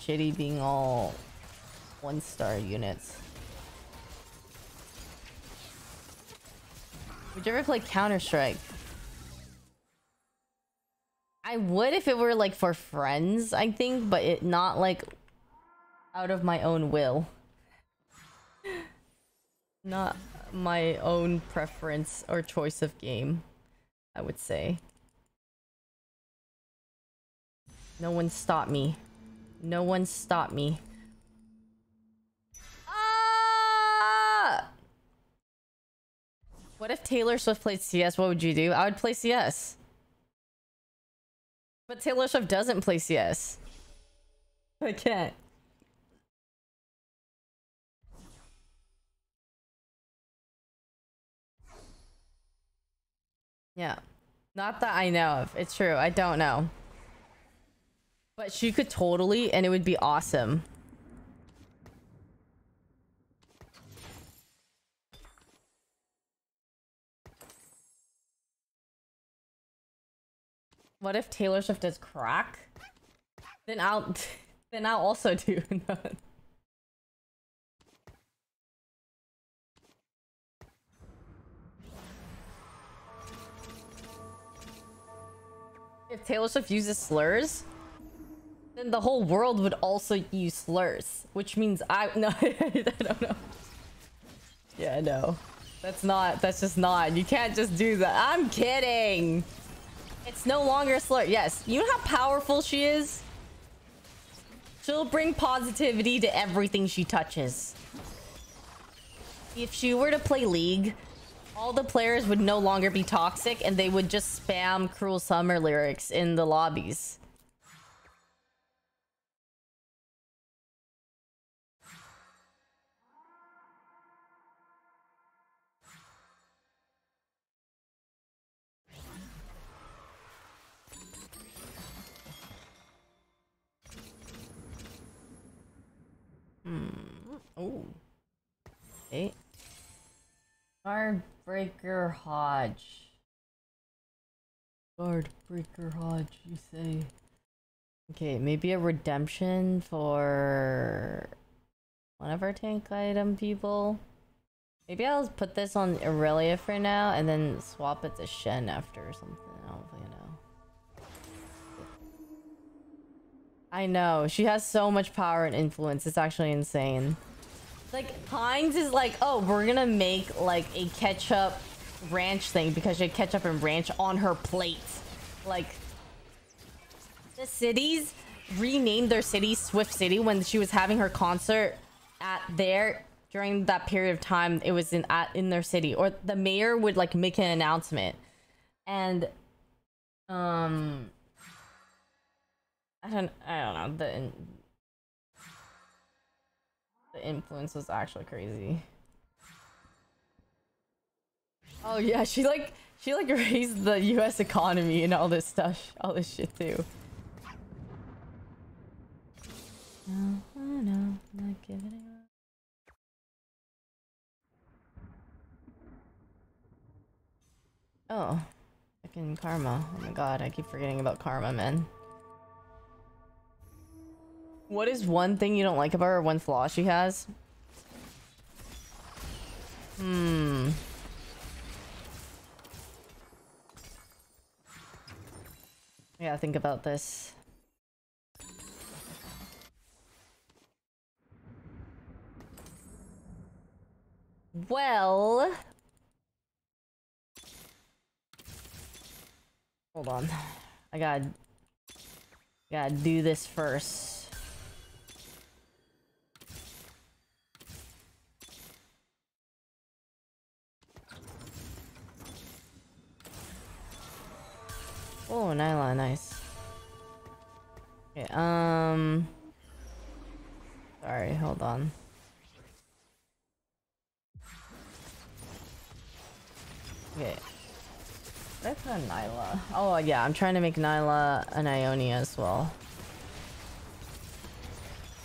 shitty being all 1-star units. Would you ever play Counter-Strike? I would if it were like for friends, I think, but it not like out of my own will. Not my own preference or choice of game, I would say. No one stopped me. No one stopped me. Ah! What if Taylor Swift played CS? What would you do? I would play CS. But Taylor Swift doesn't play CS. I can't. Yeah. Not that I know of. It's true. I don't know. But she could totally, and it would be awesome. What if Taylor Swift does crack? Then I'll also do that. If Taylor Swift uses slurs, then the whole world would also use slurs, which means I don't know. Yeah, no, that's just not. You can't just do that. I'm kidding. It's no longer a slur. Yes, you know how powerful she is. She'll bring positivity to everything she touches. If she were to play League, all the players would no longer be toxic, and they would just spam Cruel Summer lyrics in the lobbies. Oh. Okay. Guardbreaker Hodge. Guardbreaker Hodge, you say? Okay, maybe a redemption for one of our tank item people. Maybe I'll put this on Irelia for now and then swap it to Shen after or something. I don't really know. I know, she has so much power and influence. It's actually insane. Like, Heinz is like, oh, we're gonna make, like, a ketchup ranch thing because she had ketchup and ranch on her plate. Like, the cities renamed their city Swift City when she was having her concert at there during that period of time. It was in their city. Or the mayor would, like, make an announcement. And, I don't know. The influence was actually crazy. Oh yeah, she like raised the US economy and all this stuff, all this shit too. No, oh, no, not giving it up. Oh, fucking karma. Oh my god, I keep forgetting about karma, man. What is one thing you don't like about her, or one flaw she has? Yeah, think about this. Well... hold on. I gotta do this first. Oh, Nyla, nice. Okay, sorry, hold on. Okay. That's a Nyla. Oh, yeah, I'm trying to make Nyla an Ionia as well.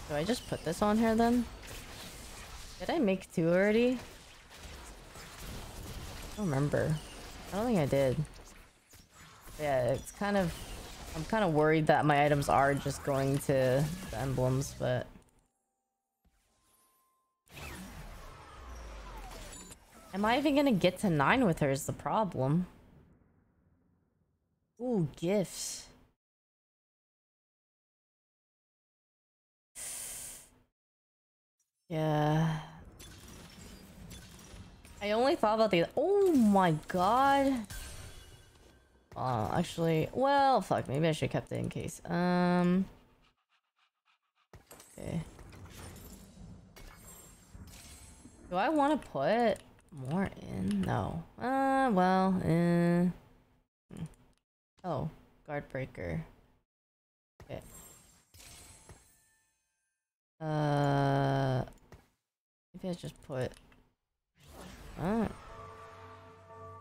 Do I just put this on her then? Did I make two already? I don't remember. I don't think I did. Yeah, it's kind of... I'm kind of worried that my items are just going to the emblems, but... am I even gonna get to 9 with her is the problem. Ooh, gifts. Yeah. I only thought about the— oh my god. Actually, well, fuck, maybe I should have kept it in case. Okay. Do I want to put more in? No. Well, oh, guard breaker. Okay. Maybe I just put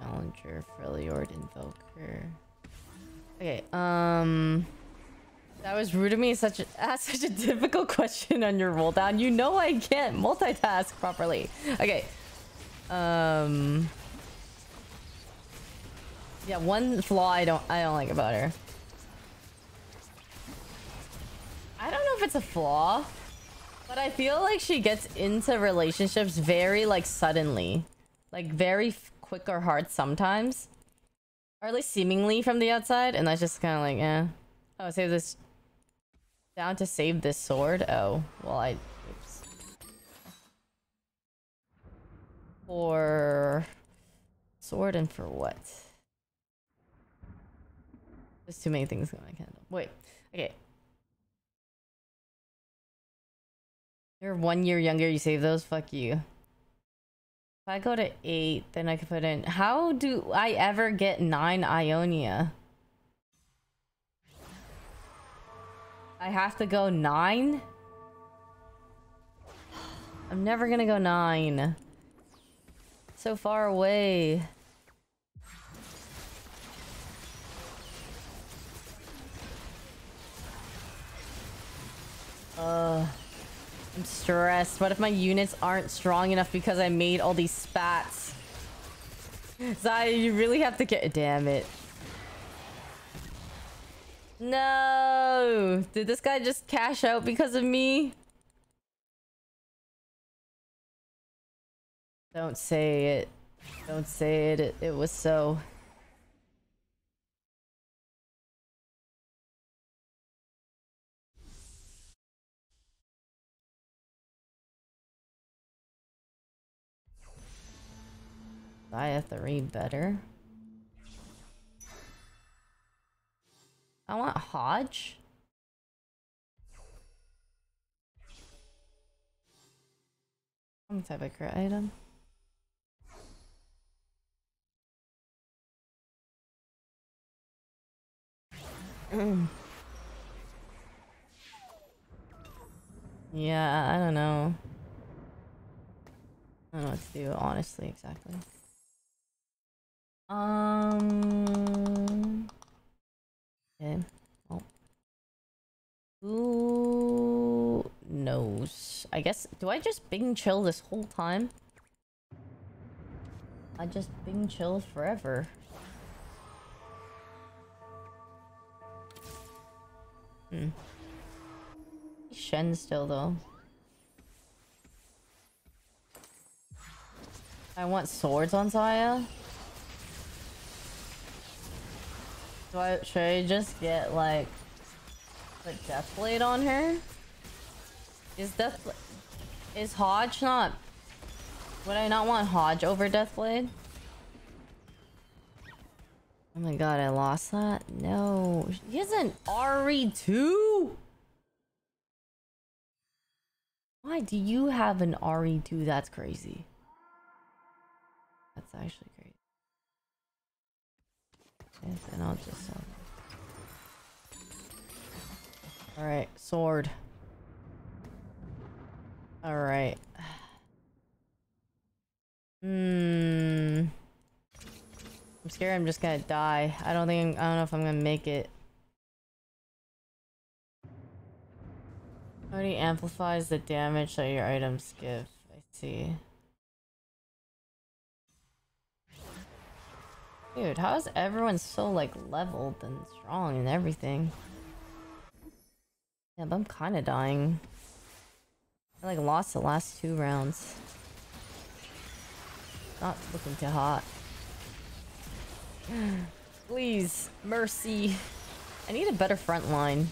Challenger, Freljord, Invoker. Okay, that was rude of me. Ask such a difficult question on your roll down. You know I can't multitask properly. Okay. Yeah, one flaw I don't like about her. I don't know if it's a flaw, but I feel like she gets into relationships very like suddenly, like very quick or hard sometimes, or at least seemingly from the outside, and that's just kind of like, eh. Oh, save this. Down to save this sword. Oh, well, I. Oops. For sword and for what? There's too many things going on. Wait. Okay. You're 1 year younger. You save those. Fuck you. If I go to 8, then I can put in. How do I ever get 9 Ionia? I have to go 9? I'm never gonna go 9. So far away. I'm stressed. What if my units aren't strong enough because I made all these spats? Zaya, you really have to get— damn it. No! Did this guy just cash out because of me? Don't say it. Don't say it. It was so. I have to read better. I want Hodge. Some type of crit item. Yeah, I don't know. I don't know what to do, honestly, exactly. Okay. Oh. Who knows? I guess. Do I just Bing chill this whole time? I just Bing chill forever. Hmm. Shen still though. I want swords on Zaya. Do I— should I just get like put Deathblade on her? Is Deathblade— is Hodge not— would I not want Hodge over Deathblade? Oh my god, I lost that? No. He has an RE2? Why do you have an RE2? That's crazy. That's actually crazy. And I'll just all right, sword. All right. Hmm. I'm scared I'm just gonna die. I don't know if I'm gonna make it. Already amplifies the damage that your items give. I see. Dude, how is everyone so, like, leveled and strong and everything? Yeah, but I'm kinda dying. I, like, lost the last 2 rounds. Not looking too hot. Please, mercy. I need a better front line.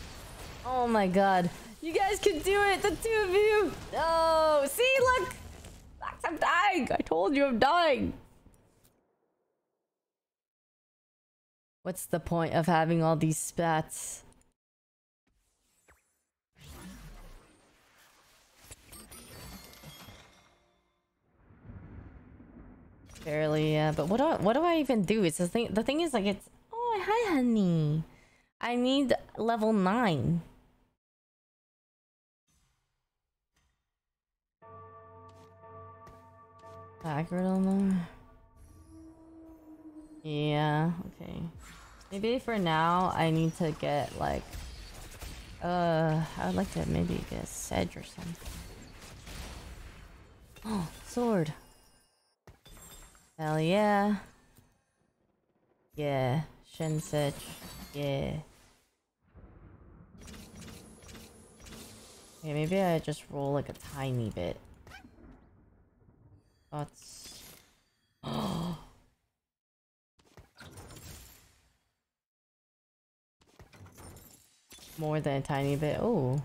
Oh my god. You guys can do it, the 2 of you! Oh, see? me, look. Max, I'm dying. I told you I'm dying. What's the point of having all these spats? Barely, yeah. But what do I even do? It's the thing is, like, it's... Oh, hi, honey. I need level 9. Backward on the... Yeah, okay. Maybe for now, I need to get, like... I would like to maybe get a sedge or something. Oh, sword. Hell yeah. Yeah. Shin Sedge. Yeah. Okay, maybe I just roll like a tiny bit. That's... Oh. More than a tiny bit. Oh.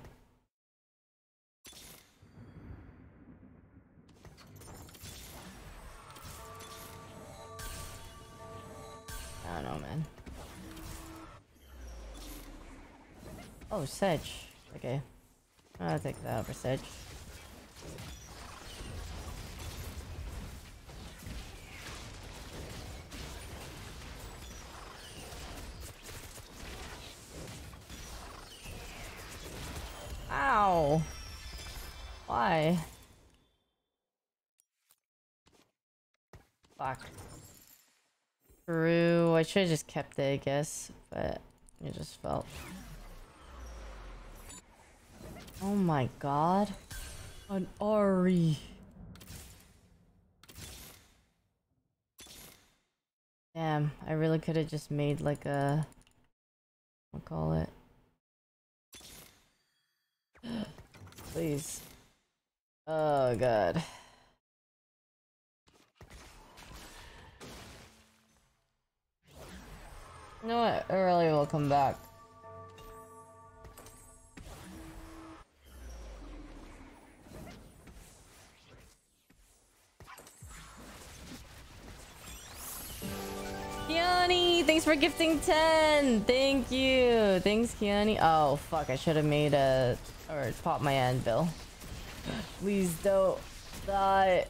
I don't know, man. Oh, Sedge. Okay. I'll take that over Sedge. Ow! Why? Fuck. True, I should have just kept it, I guess, but it just felt... Oh my god. An Ari. Damn, I really could have just made like a... What call it? Please. Oh god. You know what? Early will come back. Keani, thanks for gifting 10. Thank you. Thanks, Keani. Oh fuck! I should have made a or pop my anvil. Please don't die.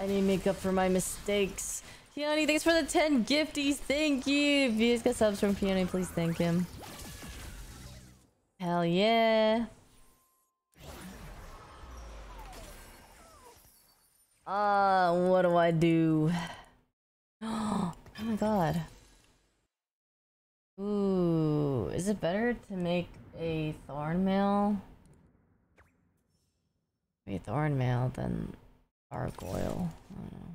I need to make up for my mistakes. Peony, thanks for the 10 gifties. Thank you. If you guys got subs from Peony, please thank him. Hell yeah. What do I do? Oh my god. Ooh, is it better to make a thorn mail? Maybe a thorn mail than gargoyle. I don't know.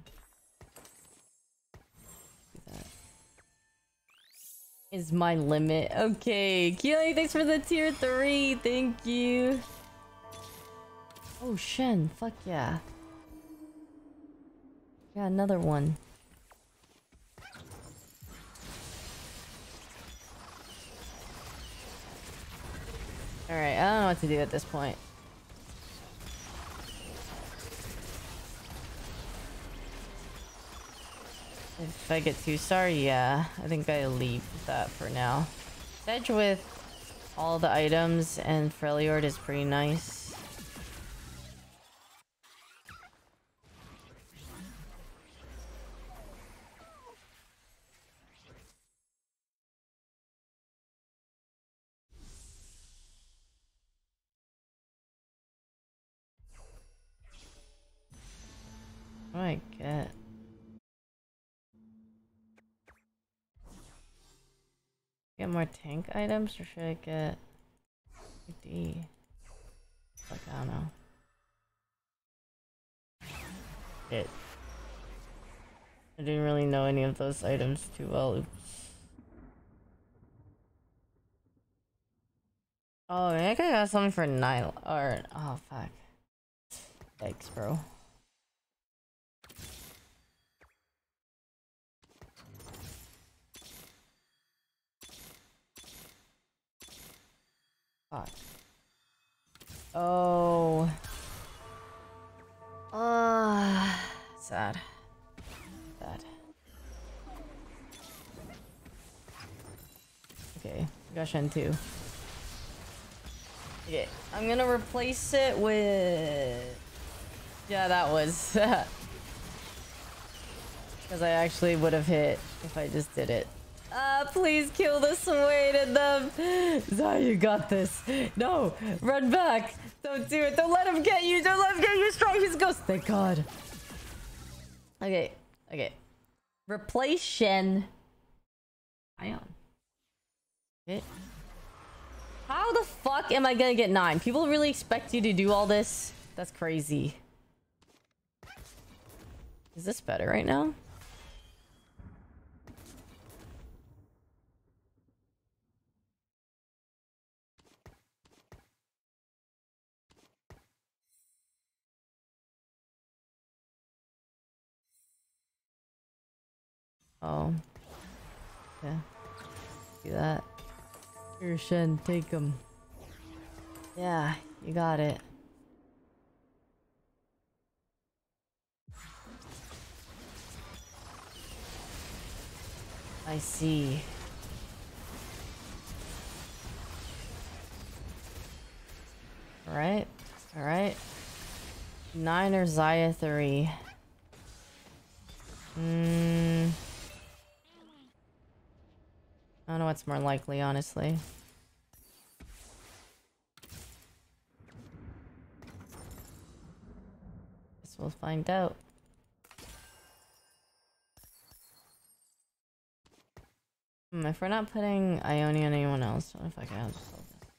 Is my limit. Okay, Keely, thanks for the tier 3. Thank you. Oh, Shen. Fuck yeah. Yeah, another one. Alright, I don't know what to do at this point. If I get too sorry, yeah, I think I leave that for now. Sedge with all the items and Freljord is pretty nice. What do I get? Get more tank items, or should I get D? Like, I don't know. Shit. I didn't really know any of those items too well. Oops. Oh, I think I got something for Nile. Or, oh, fuck. Yikes, bro. Oh, Okay, got Shen too. Okay, I'm gonna replace it with... Yeah, that was... Because I actually would have hit if I just did it. Please kill the Suede and them! Zai, you got this. No! Run back! Don't do it! Don't let him get you! Don't let him get you! Strike his ghost! Thank God! Okay. Okay. Replace Shen. Ion. Okay. How the fuck am I gonna get 9? People really expect you to do all this? That's crazy. Is this better right now? Oh. Yeah. Do that. Here, Shen, take him. Yeah, you got it. I see. Alright. Alright. 9 or Zaya 3. I don't know what's more likely, honestly. Guess we'll find out. If we're not putting Ione on anyone else, I don't know if I can just solve this.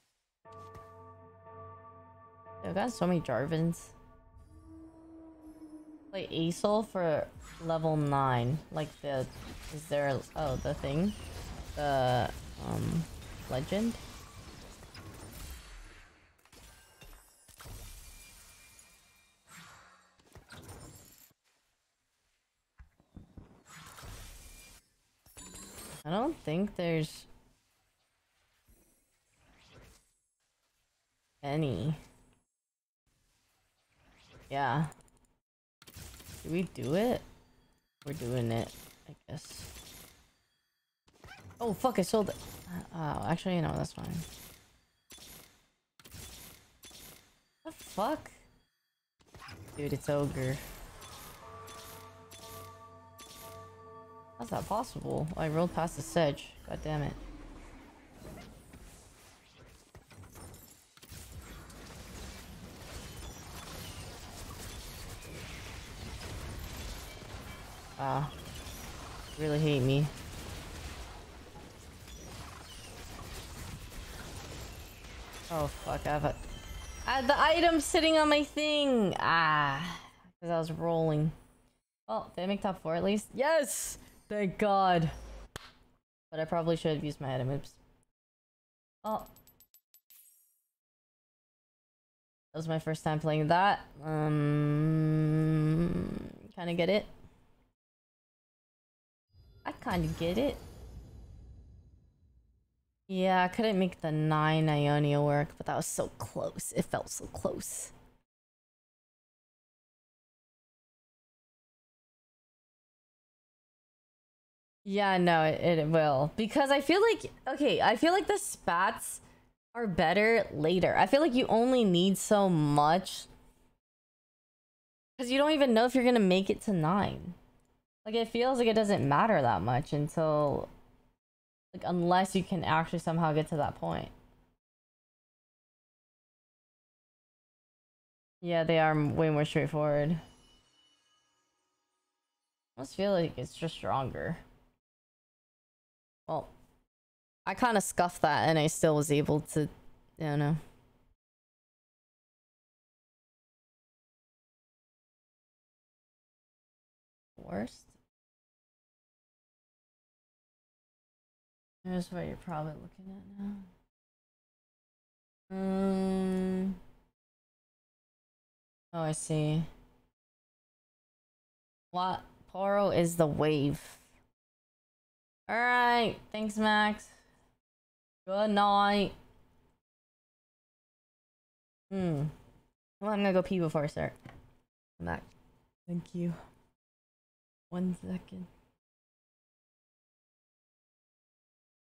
I've got so many Jarvins. Play Aesol for level 9. Like the... Is there... Oh, the thing? The... Legend? I don't think there's any. Yeah. Do we do it? We're doing it, I guess. Oh fuck, I sold it. Oh, actually, no, that's fine. What the fuck? Dude, it's Ogre. How's that possible? Oh, I rolled past the sedge. God damn it. Wow. Really hate me. Oh fuck, I have a... I had the item sitting on my thing! Ah. Because I was rolling. Well, did I make top 4 at least? Yes! Thank God. But I probably should have used my item. Oops. Oh. That was my first time playing that. Kinda get it. I kinda get it. Yeah, I couldn't make the 9 Ionia work, but that was so close. It felt so close. Yeah, no, it will. Because I feel like... Okay, I feel like the spats are better later. I feel like you only need so much. Because you don't even know if you're going to make it to 9. Like, it feels like it doesn't matter that much until... Like, unless you can actually somehow get to that point. Yeah, they are way more straightforward. I almost feel like it's just stronger. Well, I kind of scuffed that and I still was able to, you know. Worst? Here's what you're probably looking at now. Oh, I see. What? Poro is the wave. Alright, thanks, Max. Good night. Well, I'm gonna go pee before I start. I'm back. Thank you. 1 second.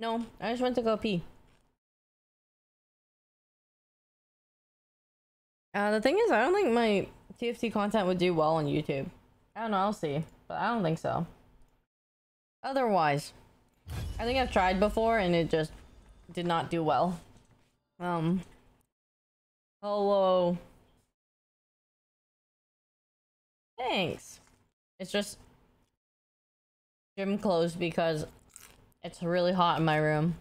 No, I just went to go pee. The thing is, I don't think my TFT content would do well on YouTube. I don't know, I'll see. But I don't think so. Otherwise, I think I've tried before and it just did not do well. Hello. Thanks. It's just gym closed because it's really hot in my room.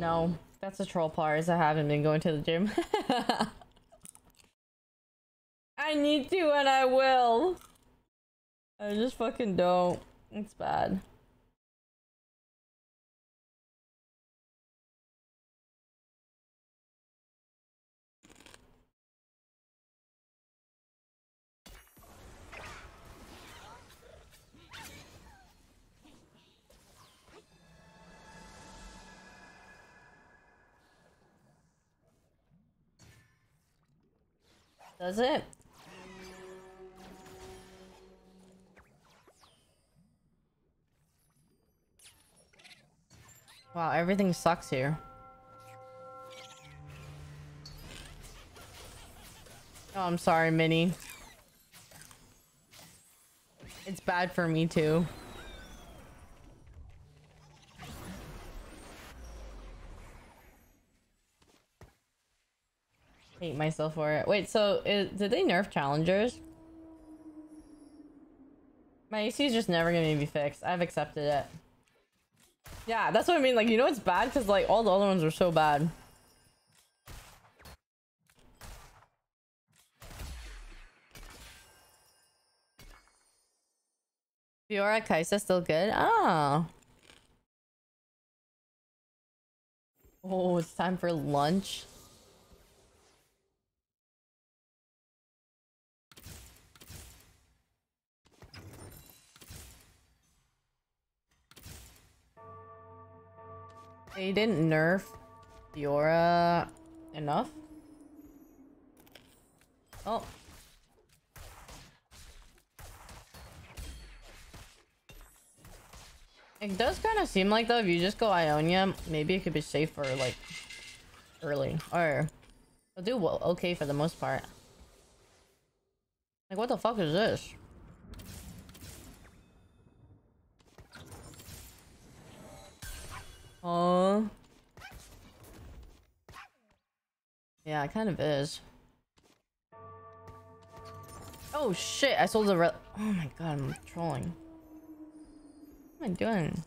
No, that's the troll part is I haven't been going to the gym. I need to and I will. I just fucking don't. It's bad. Does it? Wow, everything sucks here. Oh, I'm sorry, Minnie. It's bad for me too. Hate myself for it. Wait, so did they nerf challengers? My AC is just never gonna be fixed. I've accepted it. Yeah, that's what I mean. Like, you know it's bad because like all the other ones were so bad. Fiora Kaisa still good? Oh. Oh, it's time for lunch. They didn't nerf Fiora enough. Oh. It does kind of seem like though, if you just go Ionia, maybe it could be safe for like early. Or they'll do well, okay for the most part. Like, what the fuck is this? Oh. Yeah, it kind of is. Oh shit, I sold the re- Oh my god, I'm trolling. What am I doing?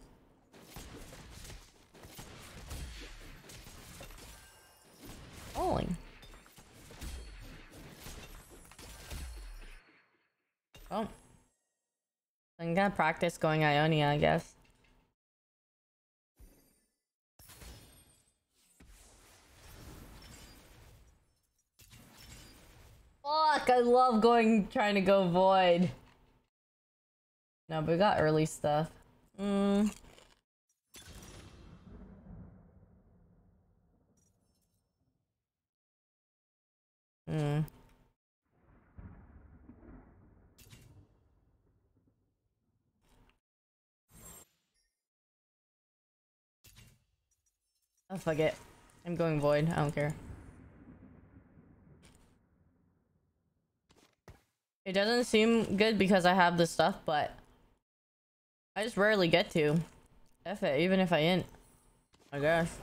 Trolling. Oh. I'm gonna practice going Ionia, I guess. Fuck, I love trying to go void. No, but we got early stuff. Oh, fuck it. I'm going void. I don't care. It doesn't seem good because I have this stuff, but I just rarely get to. F it, even if I ain't. I guess.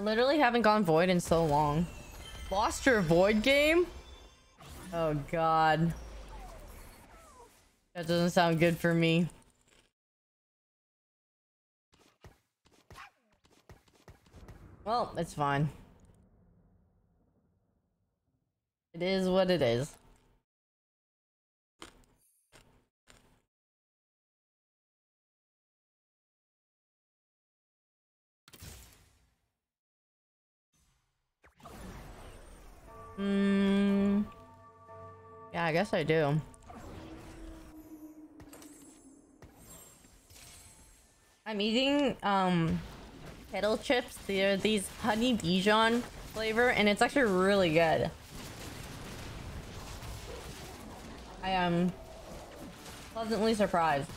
Literally haven't gone void in so long. Lost your void game? Oh god. That doesn't sound good for me. Well, it's fine. It is what it is. Yeah, I guess I do. I'm eating kettle chips. They're these honey Dijon flavor, and it's actually really good. I am pleasantly surprised.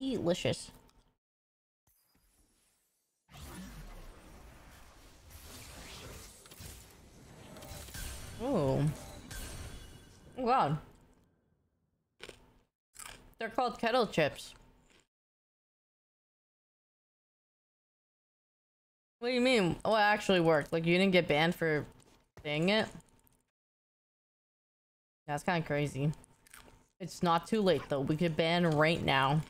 Delicious. Oh. Oh god. They're called kettle chips. What do you mean? Oh, it actually worked. Like, you didn't get banned for saying it? That's kind of crazy. It's not too late though. We could ban right now.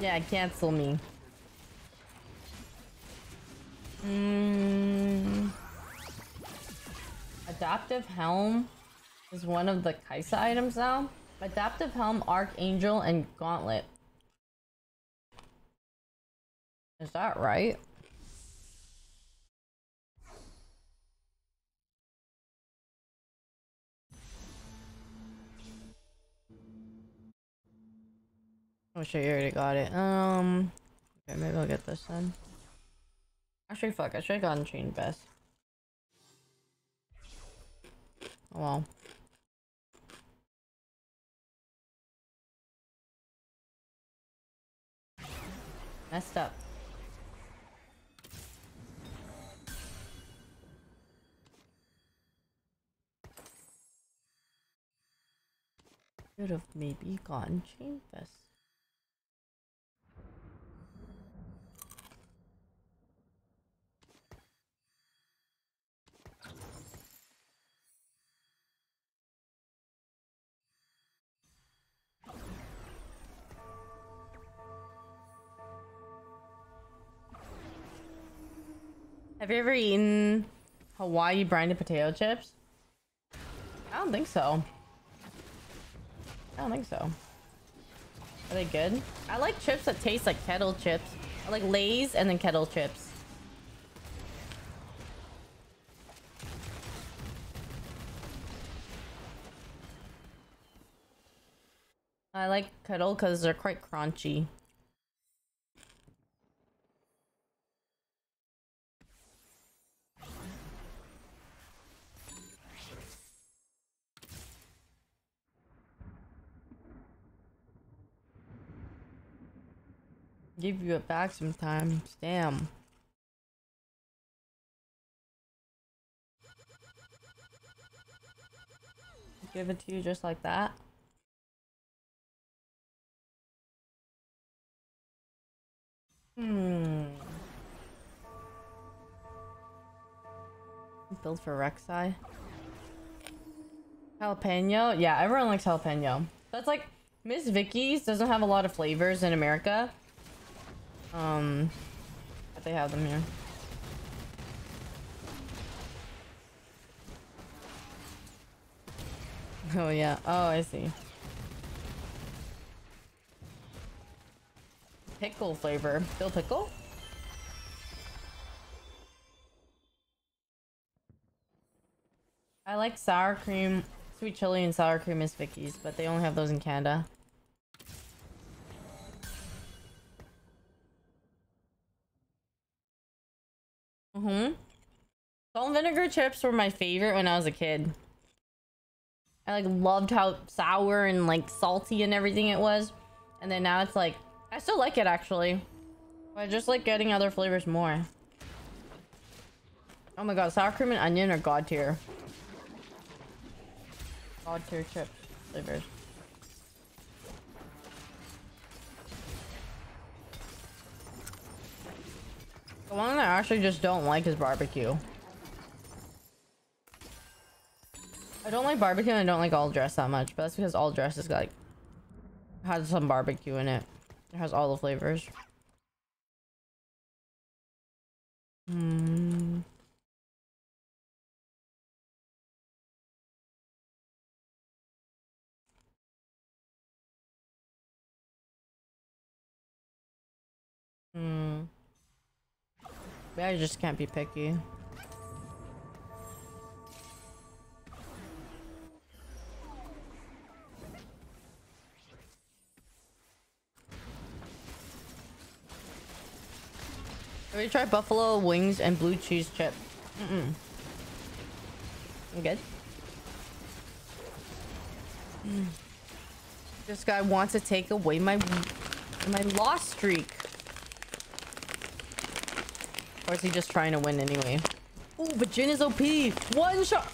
Yeah, cancel me. Adaptive helm. is one of the Kaisa items now. Adaptive Helm, Archangel, and Gauntlet. Is that right? Oh shit, you already got it. Okay, maybe I'll get this then. Actually, fuck, I should have gotten Chain Best. Oh well. Messed up. Should have maybe gotten Chain Best. Have you ever eaten Hawaii brine and potato chips? I don't think so. I don't think so. Are they good? I like chips that taste like kettle chips. I like Lay's and then kettle chips. I like kettle because they're quite crunchy. Give you it back sometimes. Damn. Give it to you just like that. Build for Rek'Sai. Jalapeno? Yeah, everyone likes jalapeno. That's like Miss Vicky's doesn't have a lot of flavors in America. But they have them here. Oh yeah, oh I see. Pickle flavor. Still pickle? I like sour cream, sweet chili and sour cream Miss Vicky's, but they only have those in Canada. Salt and vinegar chips were my favorite when I was a kid. I like loved how sour and like salty and everything it was. And then now it's like, I still like it actually. But I just like getting other flavors more. Oh my god, sour cream and onion are god tier. God tier chip flavors. The one that I actually just don't like is barbecue. I don't like barbecue and I don't like all dress that much, but that's because all dress is like has some barbecue in it. It has all the flavors. I just can't be picky. Have you tried buffalo wings and blue cheese chip? I'm good. This guy wants to take away my loss streak. Or is he just trying to win anyway? Oh, but Jin is OP. One shot.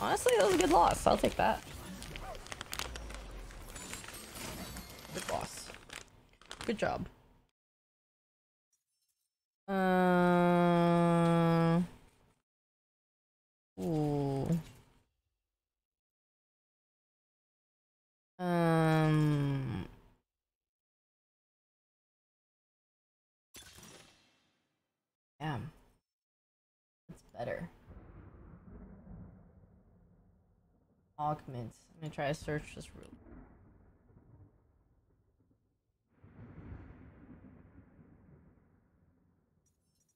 Honestly, that was a good loss. I'll take that. Good loss. Good job. Ooh. Damn. That's better. augments. I'm gonna try to search this real.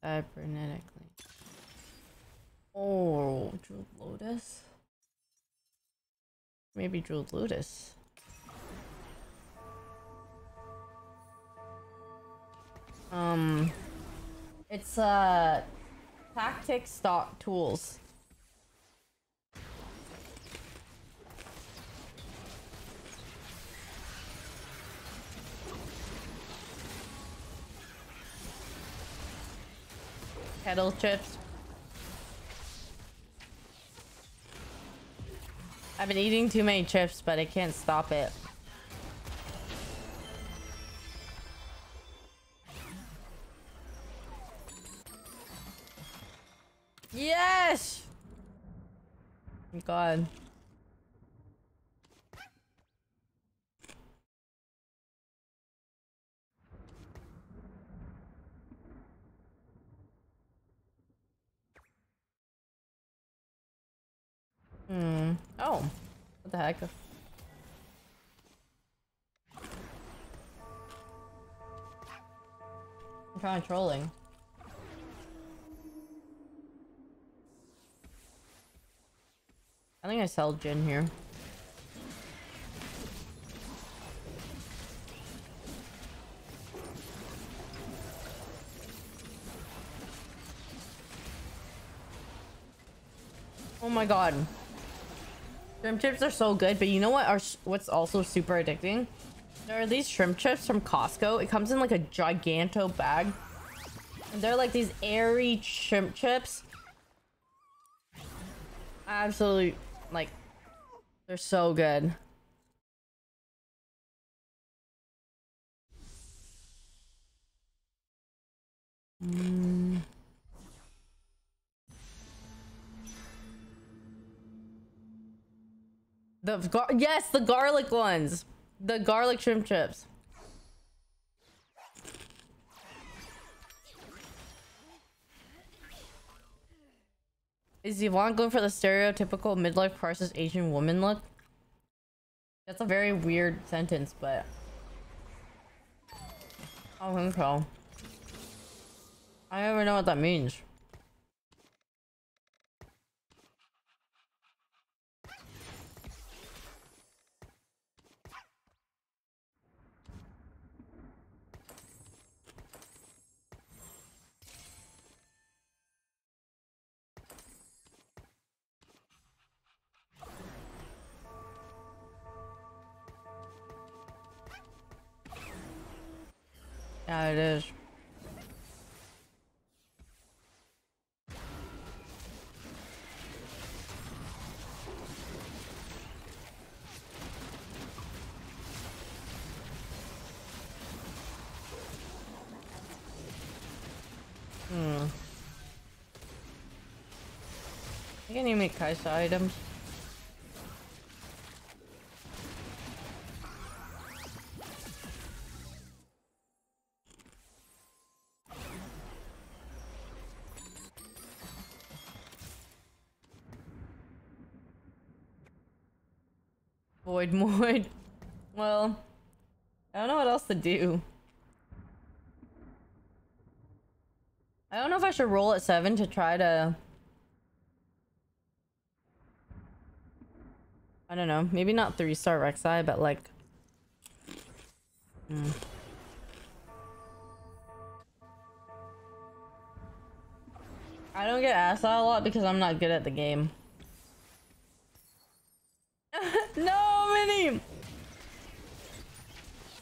Cybernetically. Oh, Jeweled Lotus. Maybe Jeweled Lotus. It's tactics.tools. Kettle chips. I've been eating too many chips, but I can't stop it. Yes! Thank God. Oh, what the heck? I'm kind of trolling. I think I sell gin here. Oh my God. Shrimp chips are so good, but you know what are what's also super addicting? There are these shrimp chips from Costco. It comes in like a giganto bag. And they're like these airy shrimp chips. Absolutely, like, they're so good. Yes, the garlic ones. The garlic shrimp chips. Is Yvonne going for the stereotypical midlife crisis Asian woman look? That's a very weird sentence, but I don't think so. I don't even know what that means. Yeah, it is. I think I need to make Kaisa items. Moid. Well, I don't know what else to do. I don't know if I should roll at 7 to try to... I don't know. Maybe not 3-star Rek'Sai, but like... I don't get asked that a lot because I'm not good at the game.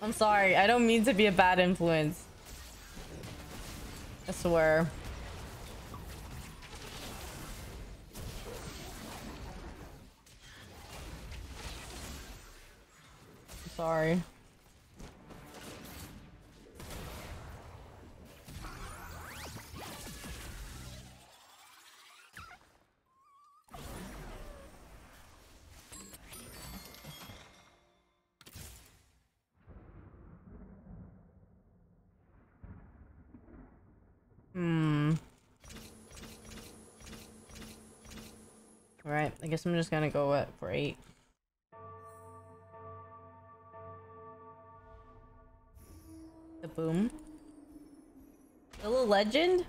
I'm sorry, I don't mean to be a bad influence. I swear. I'm sorry. Alright, I guess I'm just gonna go up for 8. The boom. A little legend?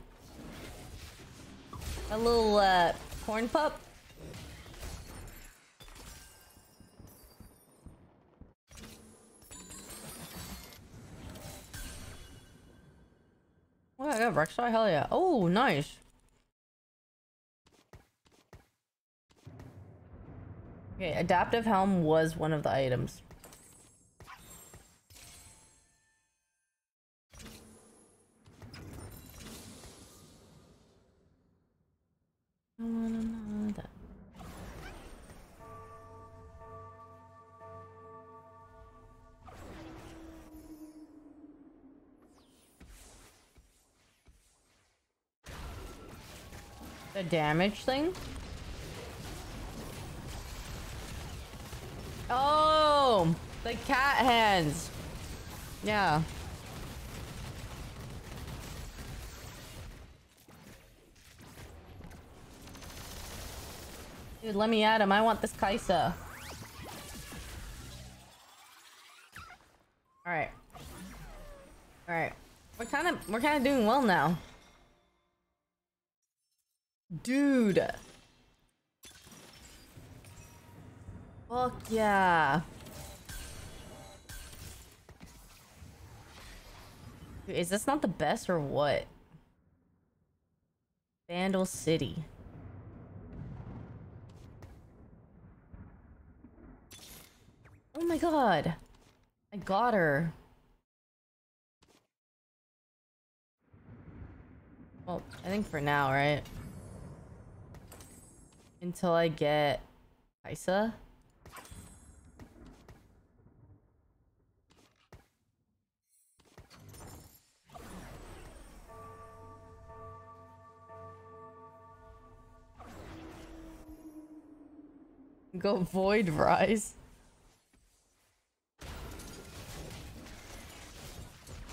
A little, corn pup? Oh, I got Rexar? Hell yeah. Oh, nice. Okay, Adaptive Helm was one of the items. I wanna know that. The damage thing? Oh, the cat hands. Yeah. Dude, let me at him. I want this Kai'Sa. Alright. Alright. We're kinda doing well now. Dude. Fuck yeah. Dude, is this not the best or what? Vandal City. Oh my god. I got her. Well, I think for now, right? Until I get Kai'Sa. Go Void Rise.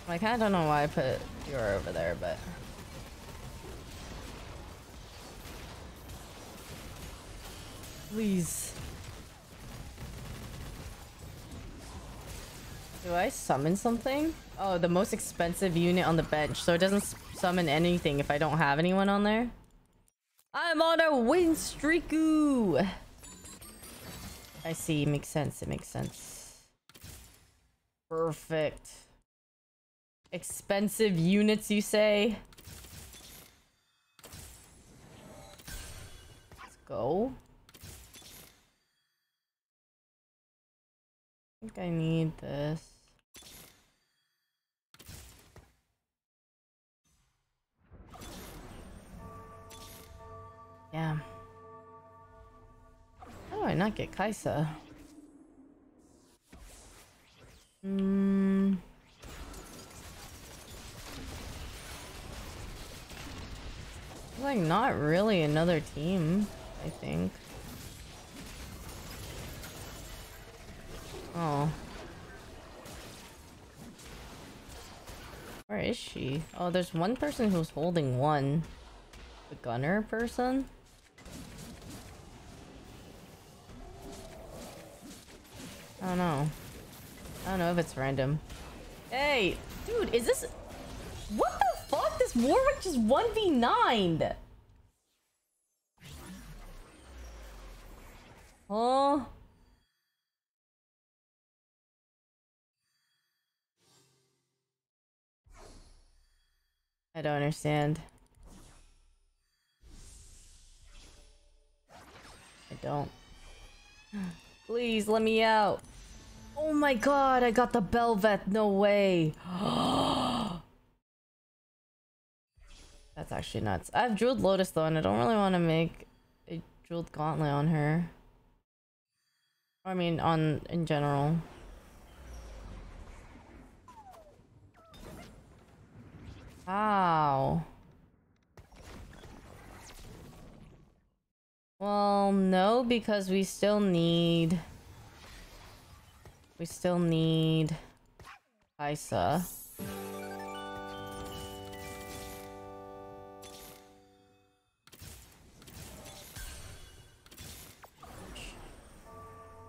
I kinda don't know why I put your over there, but please. Do I summon something? Oh, the most expensive unit on the bench, so it doesn't summon anything if I don't have anyone on there. I'm on a win streaku! I see, it makes sense, it makes sense. Perfect. Expensive units, you say? Let's go. I think I need this. Yeah. How do I not get Kai'Sa? Like, not really another team, I think. Oh. Where is she? Oh, there's one person who's holding one. The gunner person? I don't know. I don't know if it's random. Hey! Dude, is this... What the fuck? This Warwick just 1v9'd! Oh... I don't understand. I don't. Please, let me out. Oh my god, I got the Belveth. No way. That's actually nuts. I have Jeweled Lotus though, and I don't really want to make a Jeweled Gauntlet on her. I mean, in general. Wow. Well, no, because we still need Kai'Sa.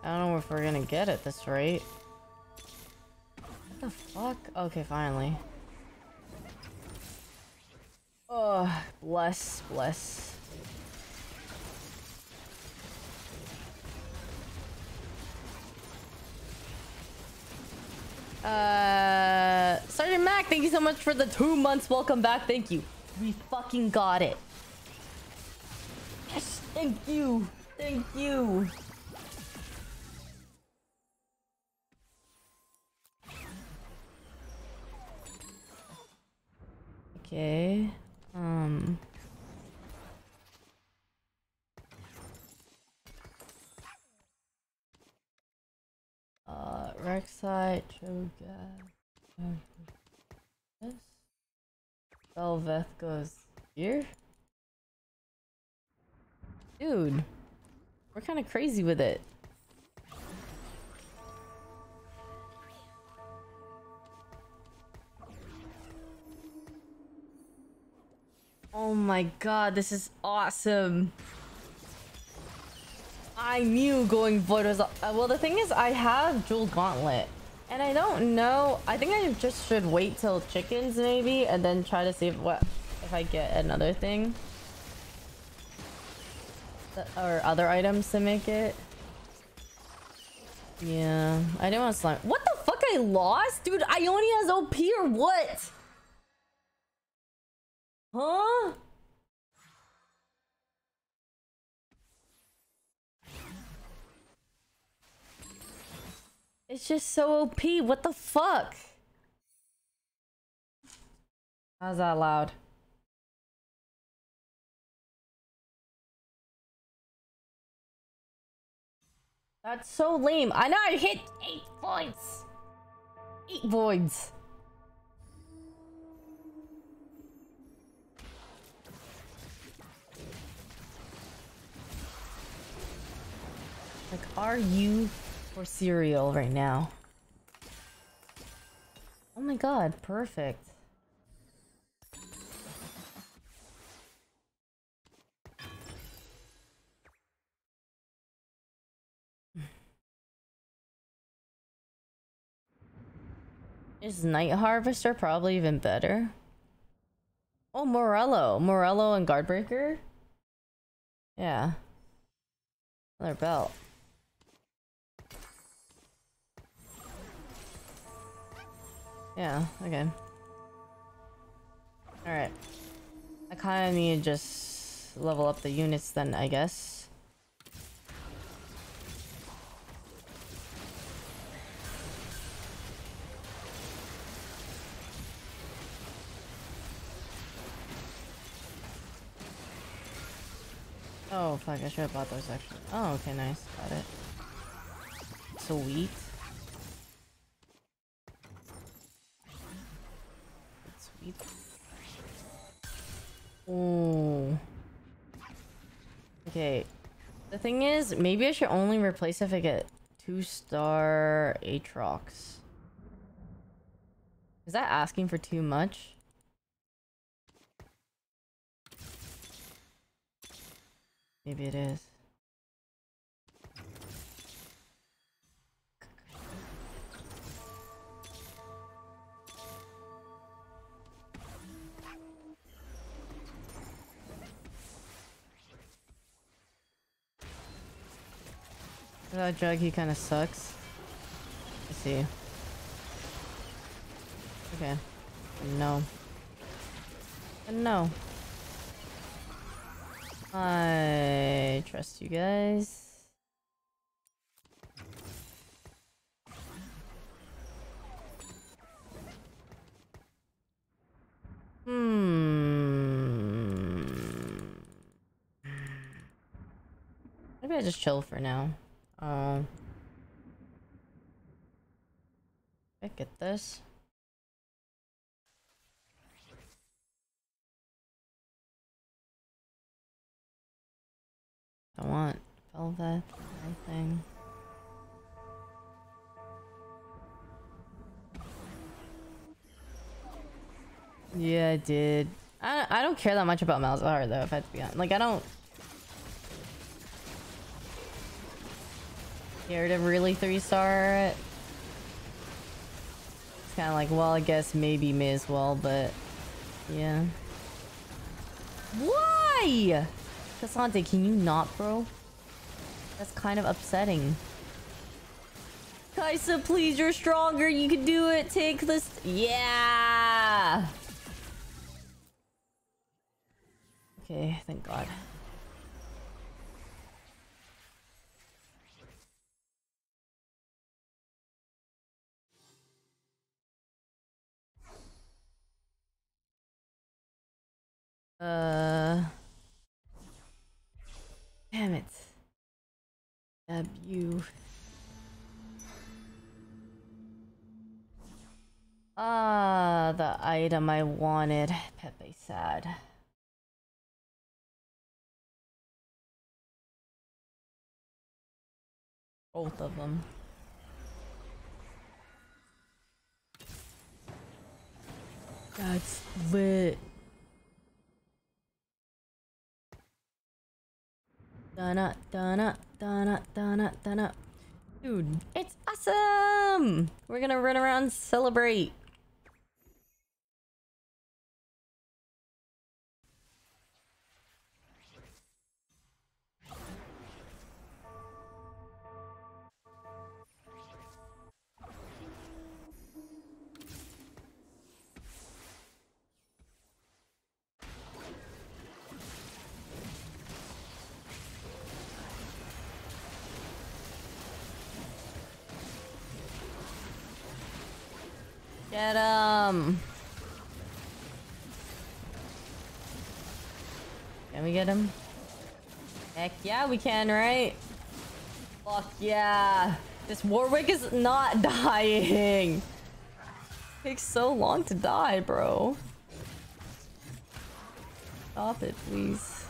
I don't know if we're gonna get at this rate. What the fuck? Okay, finally. Oh, bless, bless. Sergeant Mac, thank you so much for the 2 months. Welcome back. Thank you. We fucking got it. Yes, thank you. Thank you. Okay. Rexite, Cho'Gath, this. Belveth goes here? Dude, we're kind of crazy with it. Oh my god, this is awesome. I knew going void was well, the thing is I have Jewel Gauntlet and I don't know, I think I just should wait till chickens maybe and then try to see what if I get another thing or other items to make it. Yeah, I didn't want to slime. What the fuck, I lost? Dude, Ione has OP or what? Huh? It's just so OP. What the fuck? How's that loud? That's so lame. I know I hit 8 voids. 8 voids. Like, are you for cereal right now? Oh my god, perfect. Is Night Harvester probably even better? Oh, Morello. Morello and Guardbreaker? Yeah. Another belt. Yeah, okay. Alright. I kinda need to just level up the units then, I guess. Oh fuck, I should have bought those actually. Oh, okay, nice. Got it. Sweet. Oh. Okay. The thing is, maybe I should only replace if I get 2-star Aatrox. Is that asking for too much? Maybe it is. That jug, he kind of sucks. I see. Okay. No. No. I trust you guys. Maybe I just chill for now. I get this. I want Velvet, anything. Yeah, I did. I don't care that much about Malzahar though, if I have to be honest. Like, I don't. Scared to really 3-star it? It's kind of like, well, I guess maybe may as well, but yeah. Why? Cassante, can you not, bro? That's kind of upsetting. Kaisa, please, you're stronger. You can do it. Take this. Yeah. Okay, thank God. Damn it. W. Ah, the item I wanted. Pepe sad. Both of them. That's lit. Dunna, dunna, dunna, dunna, dunna. Dude, it's awesome! We're gonna run around and celebrate. Get him! Can we get him? Heck yeah, we can, right? Fuck yeah! This Warwick is not dying! It takes so long to die, bro. Stop it, please.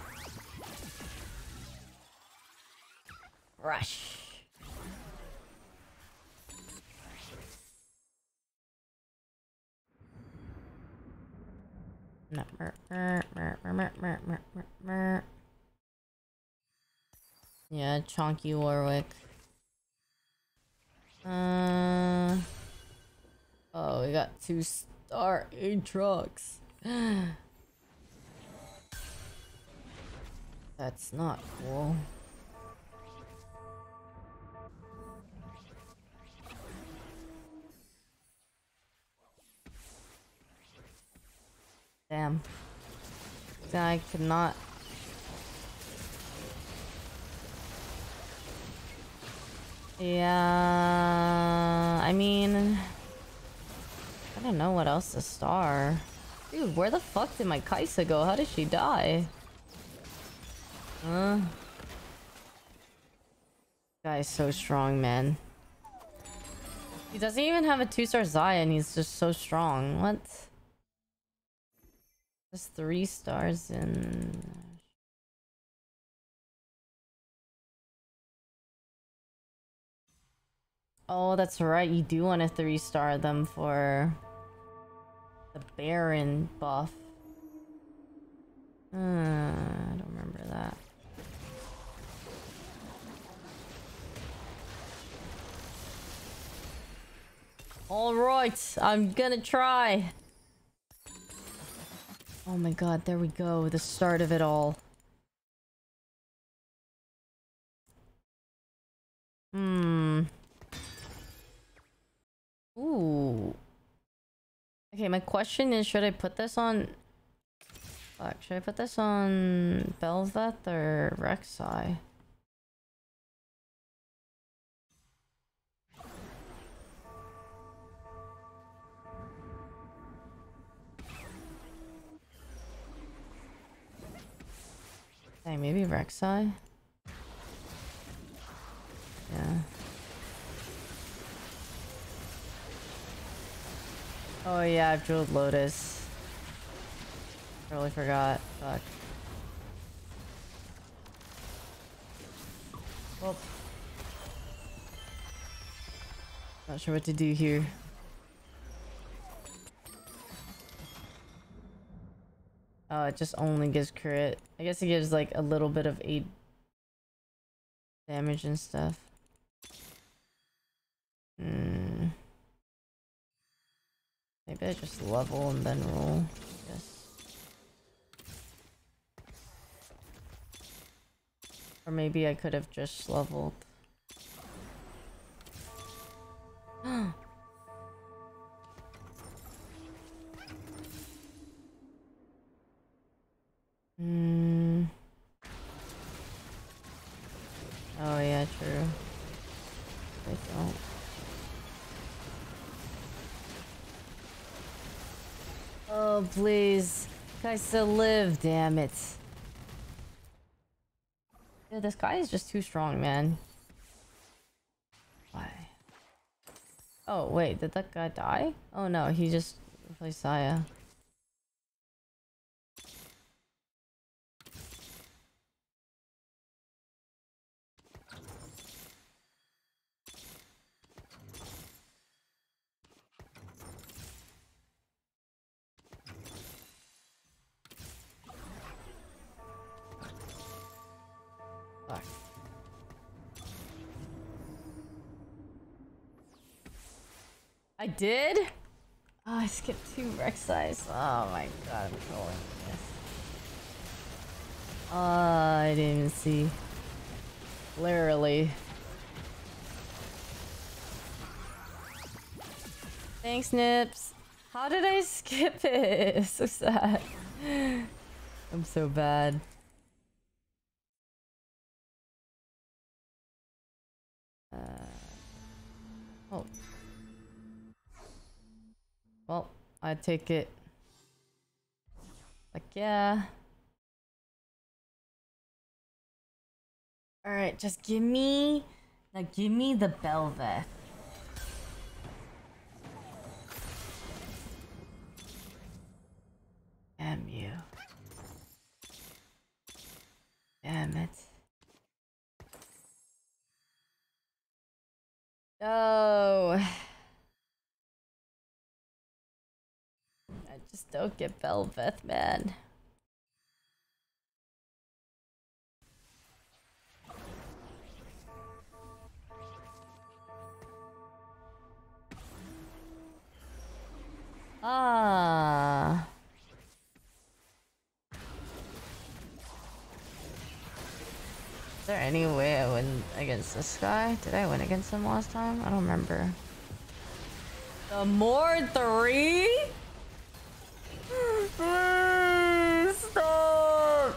Rush. Yeah, chonky Warwick. Oh, we got 2-star Aatrox. That's not cool. Damn. I could not. Yeah. I mean, I don't know what else to star. Dude, where the fuck did my Kai'Sa go? How did she die? Huh? Guy is so strong, man. He doesn't even have a 2-star Zion. He's just so strong. What? Just 3 stars in... Oh, that's right. You do want to 3-star them for the Baron buff. I don't remember that. All right, I'm gonna try. Oh my god, there we go, the start of it all. Ooh. Okay, my question is, should I put this on... Fuck, should I put this on... Belveth or Rek'Sai? Hey, maybe Rek'Sai? Yeah. Oh yeah, I've drilled Lotus. Totally forgot. Fuck. Well, not sure what to do here. Oh, it just only gives crit. I guess it gives like a little bit of 8 damage and stuff. Maybe I just level and then roll. Yes. Or maybe I could have just leveled. Oh yeah, true. I don't. Oh please, guy still live. Damn it! Yeah, this guy is just too strong, man. Why? Oh wait, did that guy die? Oh no, he just replaced Saya. I did? Oh, I skipped 2 Rex size. Oh my god, I'm trolling this. I didn't even see. Literally. Thanks, Nips. How did I skip it? So sad. I'm so bad. Oh. Well, I take it. Like, yeah. Alright, just give me... Like, give me the Belveth. Damn you. Damn it. No... Just don't get Belveth, man. Ah. Is there any way I win against this guy? Did I win against him last time? I don't remember. The Mord 3? Please stop.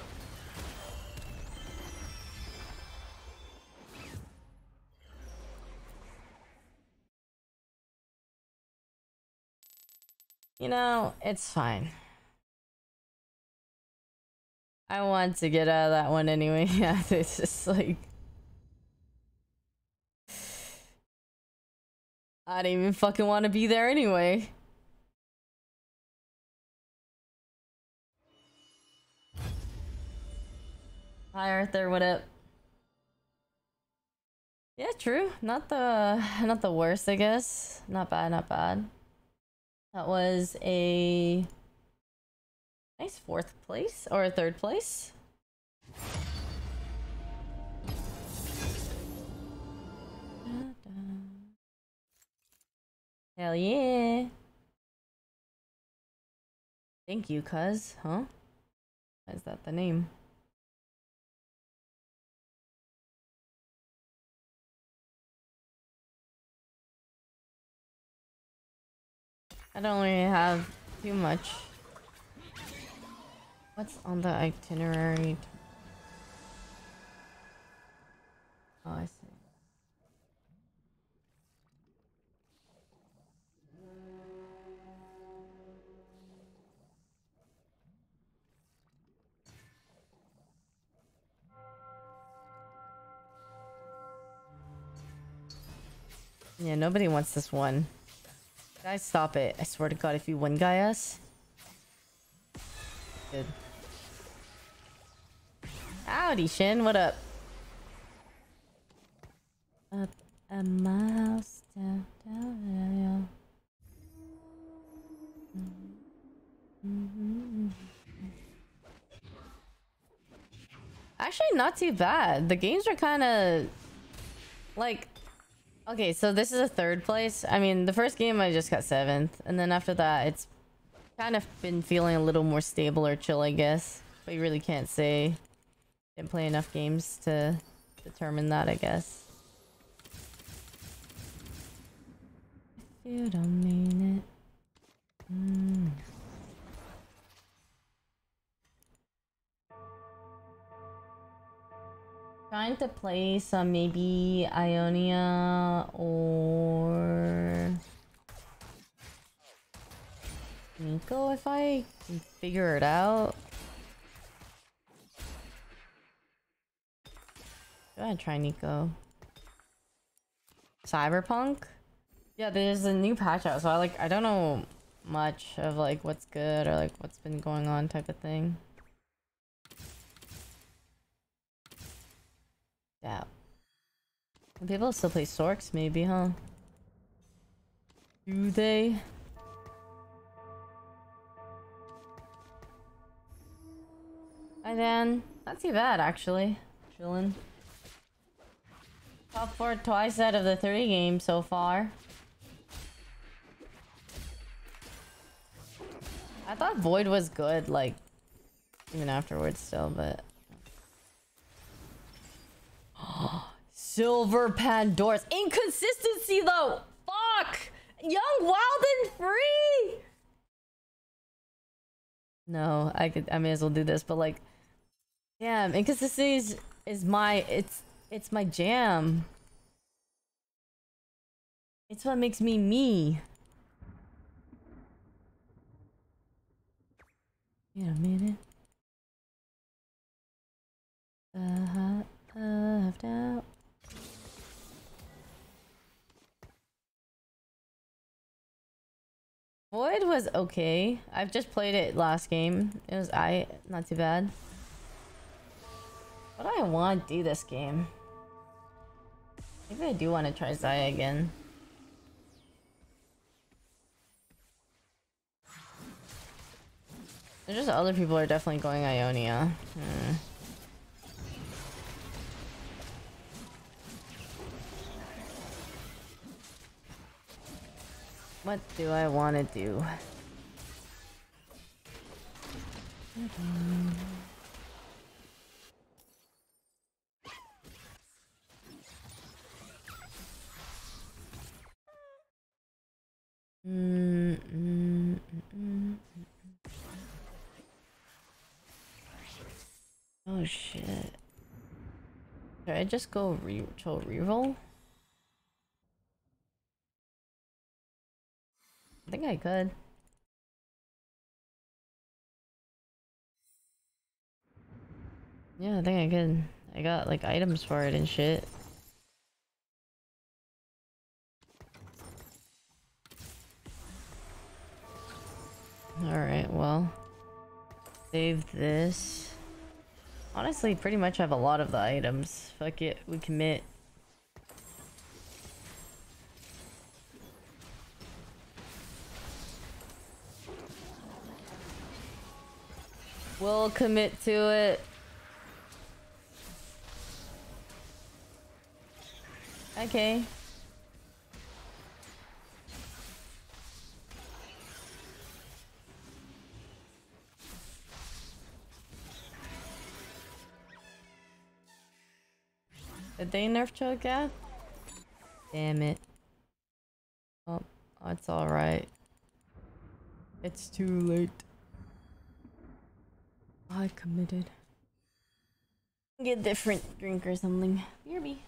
You know, it's fine. I want to get out of that one anyway. Yeah, it's just like I didn't even fucking want to be there anyway. Hi Arthur, what up? Yeah, true. Not the worst, I guess. Not bad, not bad. That was a nice 4th place or a 3rd place. Hell yeah. Thank you, cuz, huh? Why is that the name? I don't really have too much. What's on the itinerary? Oh, I see. Yeah, nobody wants this one. Guys, stop it. I swear to god, if you win guy us. Good. Howdy, Shin. What up? Up a mouse, down. Actually, not too bad. The games are kind of... Like... Okay, so this is a third place. I mean, the first game I just got 7th, and then after that it's kind of been feeling a little more stable or chill, I guess. But you really can't say. Didn't play enough games to determine that, I guess. If you don't mean it. Trying to play some maybe Ionia or Nico if I can figure it out. Go ahead, try Nico. Cyberpunk? Yeah, there's a new patch out, so I don't know much of what's good or what's been going on type of thing. Yeah. People still play Sorks, maybe, huh? Do they? Hi, Dan. Not too bad, actually. Chillin'. Top 4 twice out of the 30 games so far. I thought Void was good, even afterwards still, but... Silver Pandora's inconsistency though. Fuck! Young, wild, and free. No, I may as well do this, but damn, inconsistency is my it's my jam. It's what makes me me. You know, man. Left out. Void was okay. I've just played it last game. It was not too bad. What do I want to do this game? Maybe I do want to try Zaya again. There's just other people are definitely going Ionia. What do I want to do? Oh shit. Should I just go reroll? I think I could. Yeah, I think I could. I got items for it and shit. Alright, well. Save this. Honestly, pretty much have a lot of the items. Fuck it, we commit. We'll commit to it. Okay. Did they nerf Cho'Gath? Damn it. Oh, it's alright. It's too late. I committed. Get a different drink or something. BRB.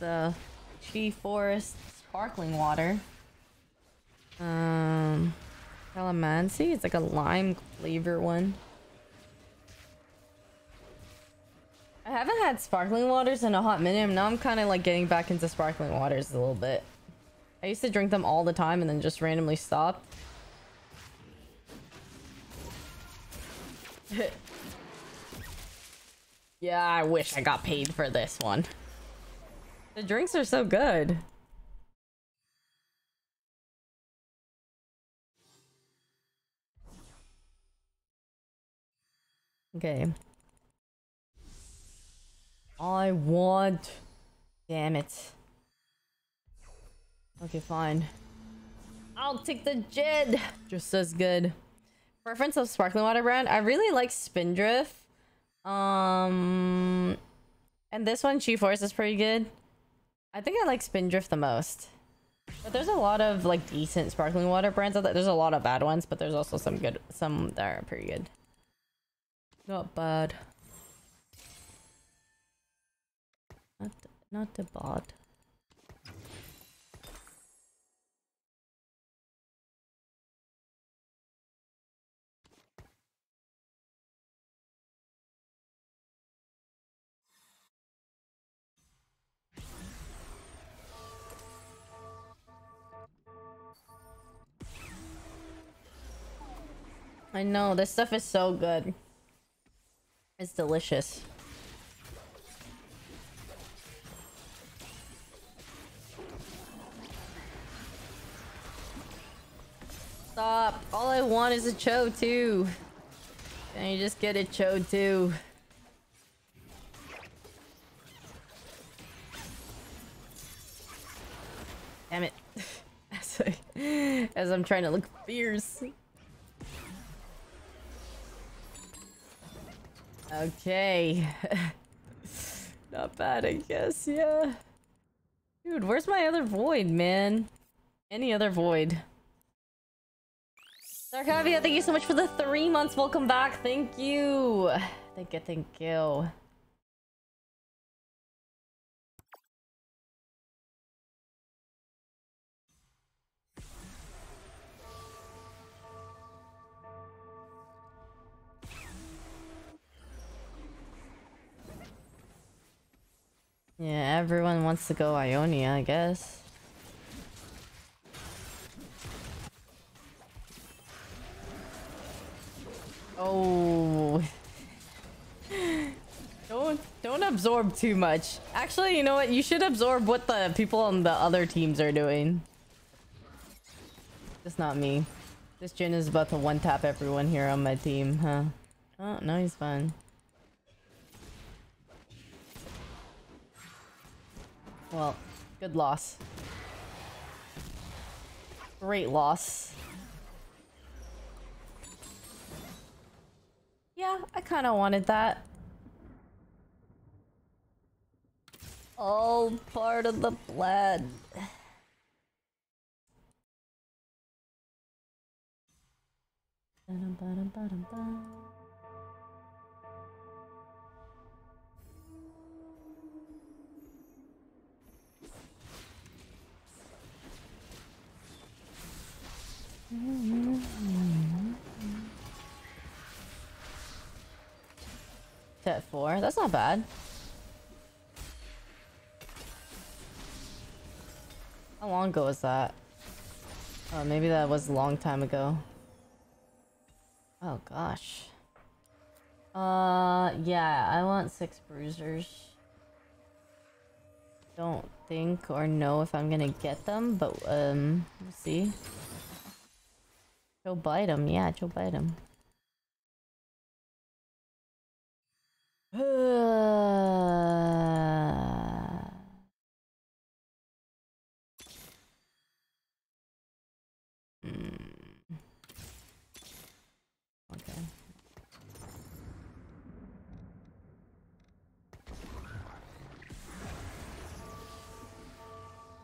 The Chi Forest sparkling water. Calamansi? It's a lime flavor one. I haven't had sparkling waters in a hot minute. Now I'm kind of getting back into sparkling waters a little bit. I used to drink them all the time and then just randomly stopped. Yeah, I wish I got paid for this one. The drinks are so good. Okay. I want... Damn it. Okay, fine. I'll take the Jed! Just as good. Preference of sparkling water brand? I really like Spindrift. And this one, G-Force, is pretty good. I think I like Spindrift the most. But there's a lot of, like, decent sparkling water brands out there. There's a lot of bad ones, but there's also some good... Some that are pretty good. Not bad. Not the bad. I know, this stuff is so good. It's delicious. Stop! All I want is a Cho too. Can you just get a Cho too? Damn it. As I'm trying to look fierce. Okay. Not bad, I guess, yeah. Dude, where's my other void, man? Any other void? Darkavia, thank you so much for the 3 months. Welcome back. Thank you. Thank you, thank you. Yeah, everyone wants to go Ionia, I guess. Oh. Don't absorb too much. Actually, you know what? You should absorb what the people on the other teams are doing. Just not me. This Jhin is about to one-tap everyone here on my team, huh? Oh, no, he's fine. Well, good loss. Great loss. Yeah, I kind of wanted that. All part of the blood. Set 4. That's not bad. How long ago was that? Oh, maybe that was a long time ago. Oh gosh. Yeah, I want 6 bruisers. Don't think or know if I'm gonna get them, but we'll see. Joe bite him, yeah, Joe bite him. Okay.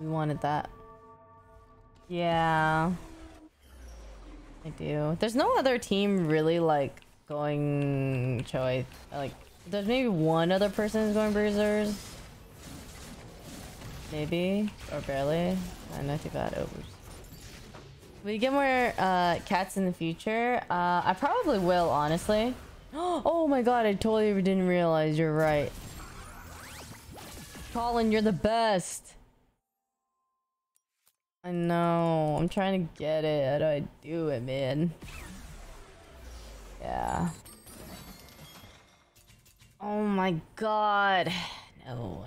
We wanted that. Yeah. I do. There's no other team really like going Choi. Like, there's maybe one other person who's going bruisers. Maybe. Or barely. I'm not too bad. Oh, we get more cats in the future. I probably will, honestly. Oh my god, I totally didn't realize. You're right. Colin, you're the best. I know. I'm trying to get it. How do I do it, man? Yeah. Oh my god. No.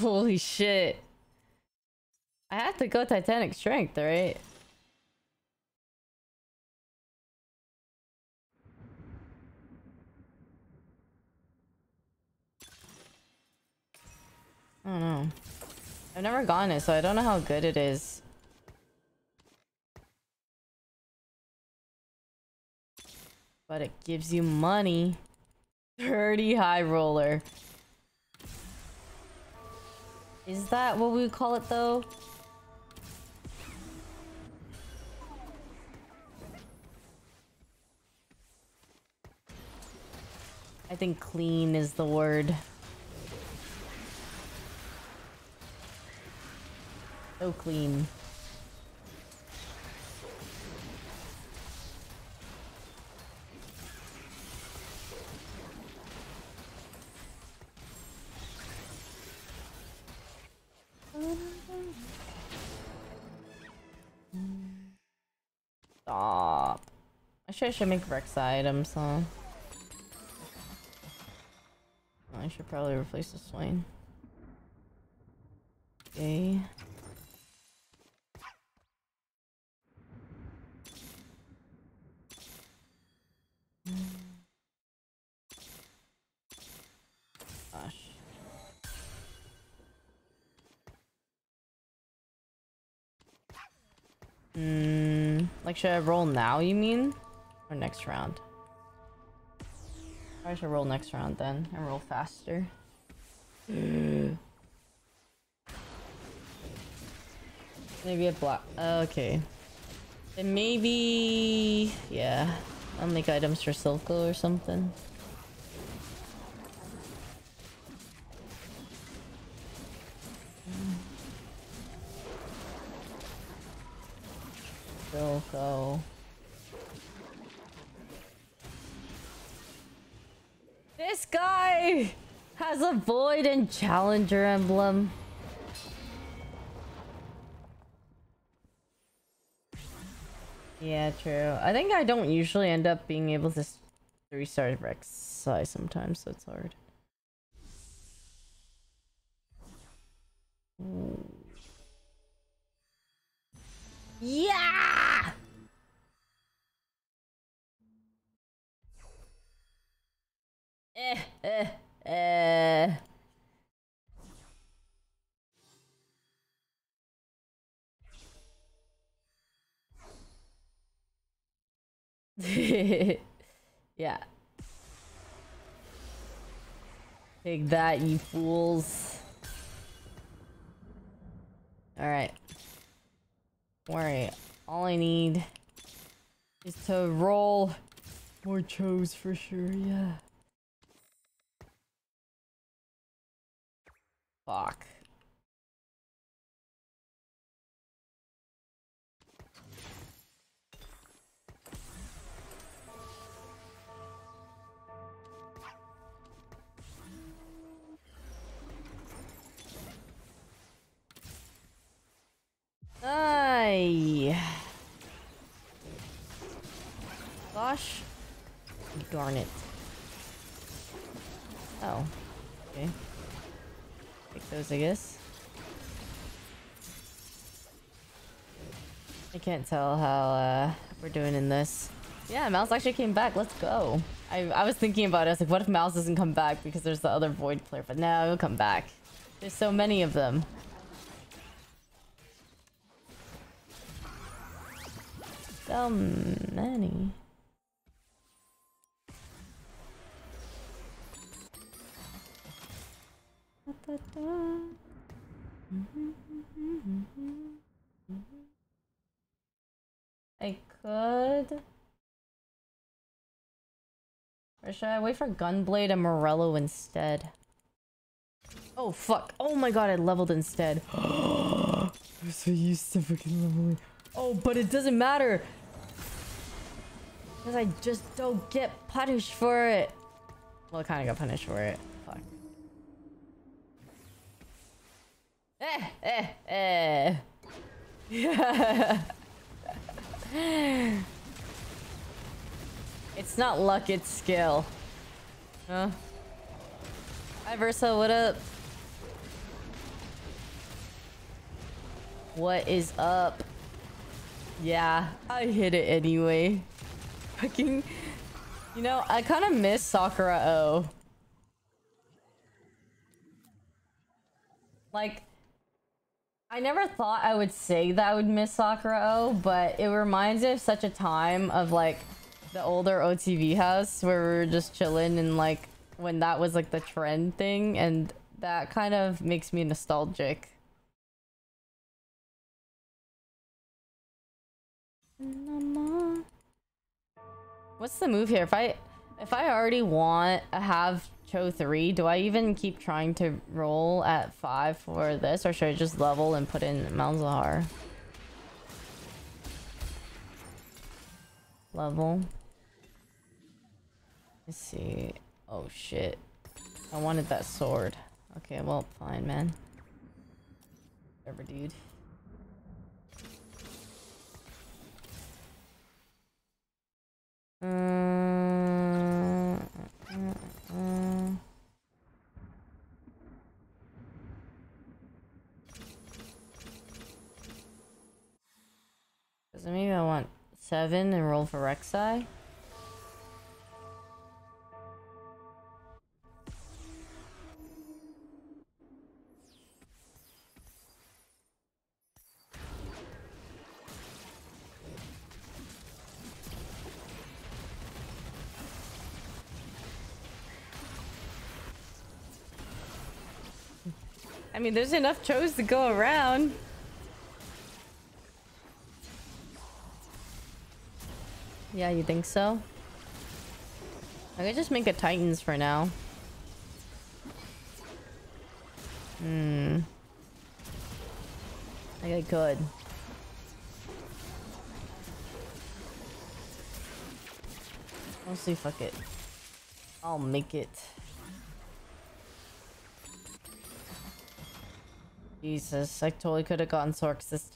Holy shit. I have to go Titanic strength, right? I don't know. I've never gotten it, so I don't know how good it is. But it gives you money. 30 high roller. Is that what we would call it, though? I think clean is the word. So clean. Stop. I should make Rex items, huh? I should probably replace the Swain. Okay. Like, should I roll now, you mean? Or next round? I should roll next round then, and roll faster. Maybe a block. Okay. Then maybe... yeah. I'll make items for Silco or something. Silco. This guy has a void and challenger emblem. Yeah, true. I think I don't usually end up being able to 3-star Rex size sometimes, so it's hard. Yeah! Yeah. Take that, you fools. Alright. Don't worry. All I need is to roll more chos for sure, yeah. Fuck. Ay. Gosh. Darn it. Oh. Okay. Take those, I guess. I can't tell how we're doing in this. Yeah, Mouse actually came back. Let's go. I was thinking about it. I was like, what if Mouse doesn't come back because there's the other void player? But no, he'll come back. There's so many of them. So many. I could. Or should I wait for Gunblade and Morello instead? Oh fuck! Oh my god! I leveled instead. I'm so used to fucking leveling. Oh, but it doesn't matter. Because I just don't get punished for it. Well, I kind of got punished for it. Fuck. Yeah. It's not luck, it's skill. Huh? Hi, Versa, what up? What is up? Yeah, I hit it anyway. Fucking... You know, I kind of miss Sakura O. Like... I never thought I would say that I would miss Sakura O, but it reminds me of such a time of, like, the older OTV house where we were just chilling and, like, when that was, like, the trend thing, and that kind of makes me nostalgic. What's the move here? If I already have Cho 3, do I even keep trying to roll at 5 for this, or should I just level and put in Mount Zahar? Level. Let's see. Oh shit. I wanted that sword. Okay, well, fine, man. Whatever, dude. So maybe I want 7 and roll for Rek'Sai. I mean, there's enough Chos to go around. Yeah, you think so? I could just make a Titans for now. Hmm. I could. Mostly, fuck it. I'll make it. Jesus, I totally could have gotten Sorks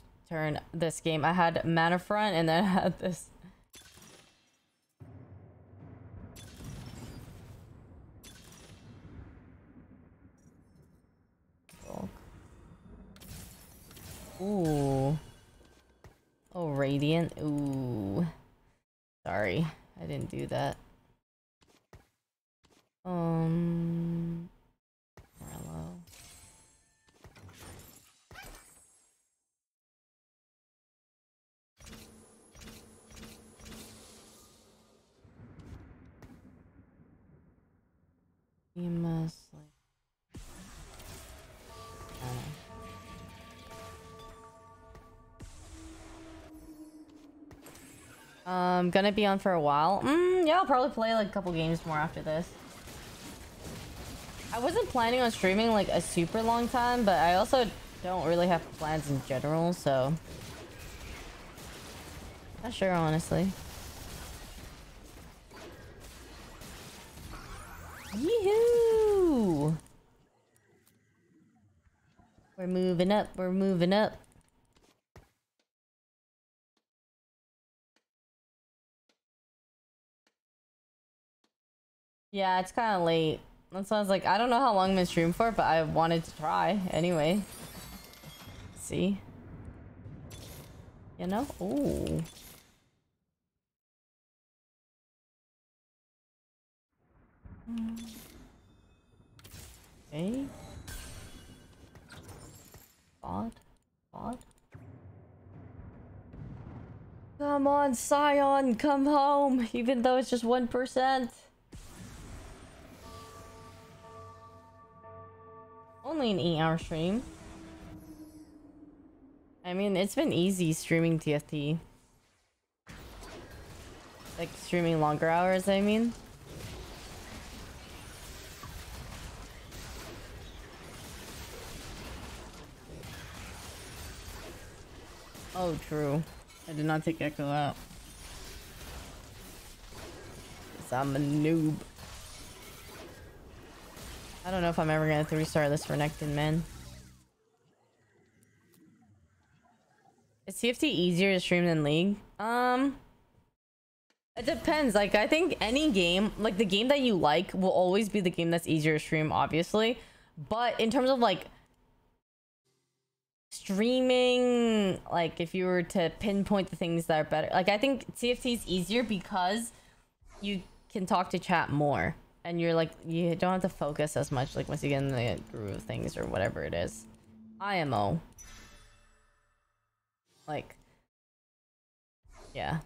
this game. I had Mana Front and then I had this. Ooh. Oh, Radiant. Ooh. Sorry, I didn't do that. Hello. You must like... Gonna be on for a while. Yeah, I'll probably play like a couple games more after this. I wasn't planning on streaming like a super long time, but I also don't really have plans in general, so... Not sure, honestly. Yee-hoo! We're moving up, we're moving up. Yeah, it's kind of late. That's why I was like, I don't know how long I'm gonna stream for, but I wanted to try anyway. Let's see? You know? Ooh. Okay. Bod. Come on, Scion, come home, even though it's just 1%. Only an 8-hour stream. I mean, it's been easy streaming TFT. Like, streaming longer hours, I mean. Oh, true. I did not take Echo out. because I'm a noob. I don't know if I'm ever gonna have to restart this for Necton, man. Is TFT easier to stream than League? It depends. Like, I think any game, like the game that you like will always be the game that's easier to stream, obviously. But in terms of like streaming, like if you were to pinpoint the things that are better, like I think TFT is easier because you can talk to chat more and you're like, you don't have to focus as much, like once you get in the groove of things or whatever it is. IMO. Like, yeah.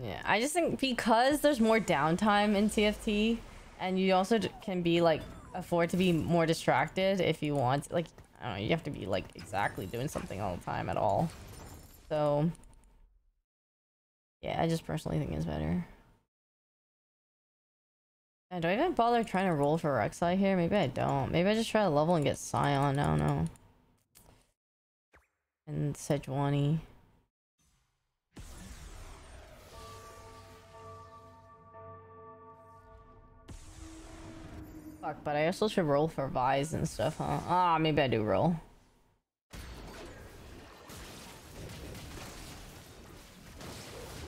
Yeah, I just think because there's more downtime in TFT, and you also can be like, afford to be more distracted if you want. Like, I don't know, you have to be like exactly doing something all the time at all. So, yeah, I just personally think it's better. And do I even bother trying to roll for Rek'Sai here? Maybe I don't. Maybe I just try to level and get Scion. I don't know. And Sejuani. Fuck, but I also should roll for Vise and stuff, huh? Ah, maybe I do roll.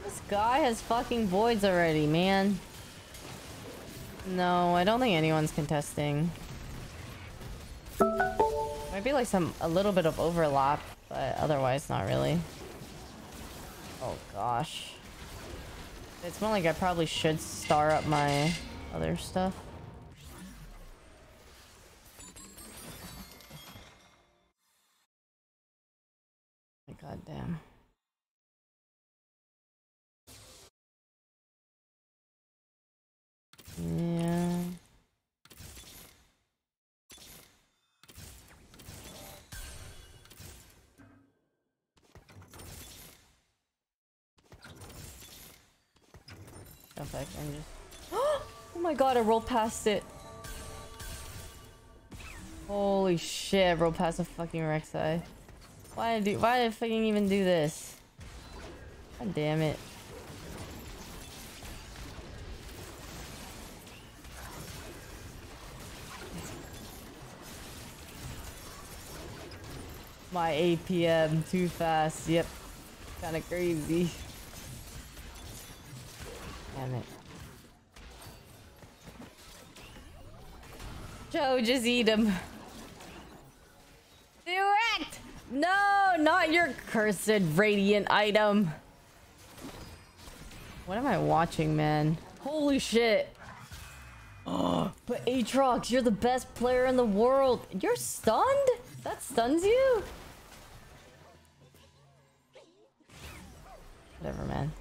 This guy has fucking voids already, man. No, I don't think anyone's contesting. Might be like a little bit of overlap, but otherwise not really. Oh gosh. It's more like I probably should star up my other stuff. God damn. Yeah. In fact, I'm just. Oh my god! I rolled past it. Holy shit! I rolled past a fucking Rek'Sai. Why did I fucking even do this? God damn it. My APM too fast. Yep. Kinda crazy. Damn it. Joe, just eat him. Do it! No, not your cursed radiant item. What am I watching, man? Holy shit. Oh, but Aatrox, you're the best player in the world. You're stunned? That stuns you? Whatever, man.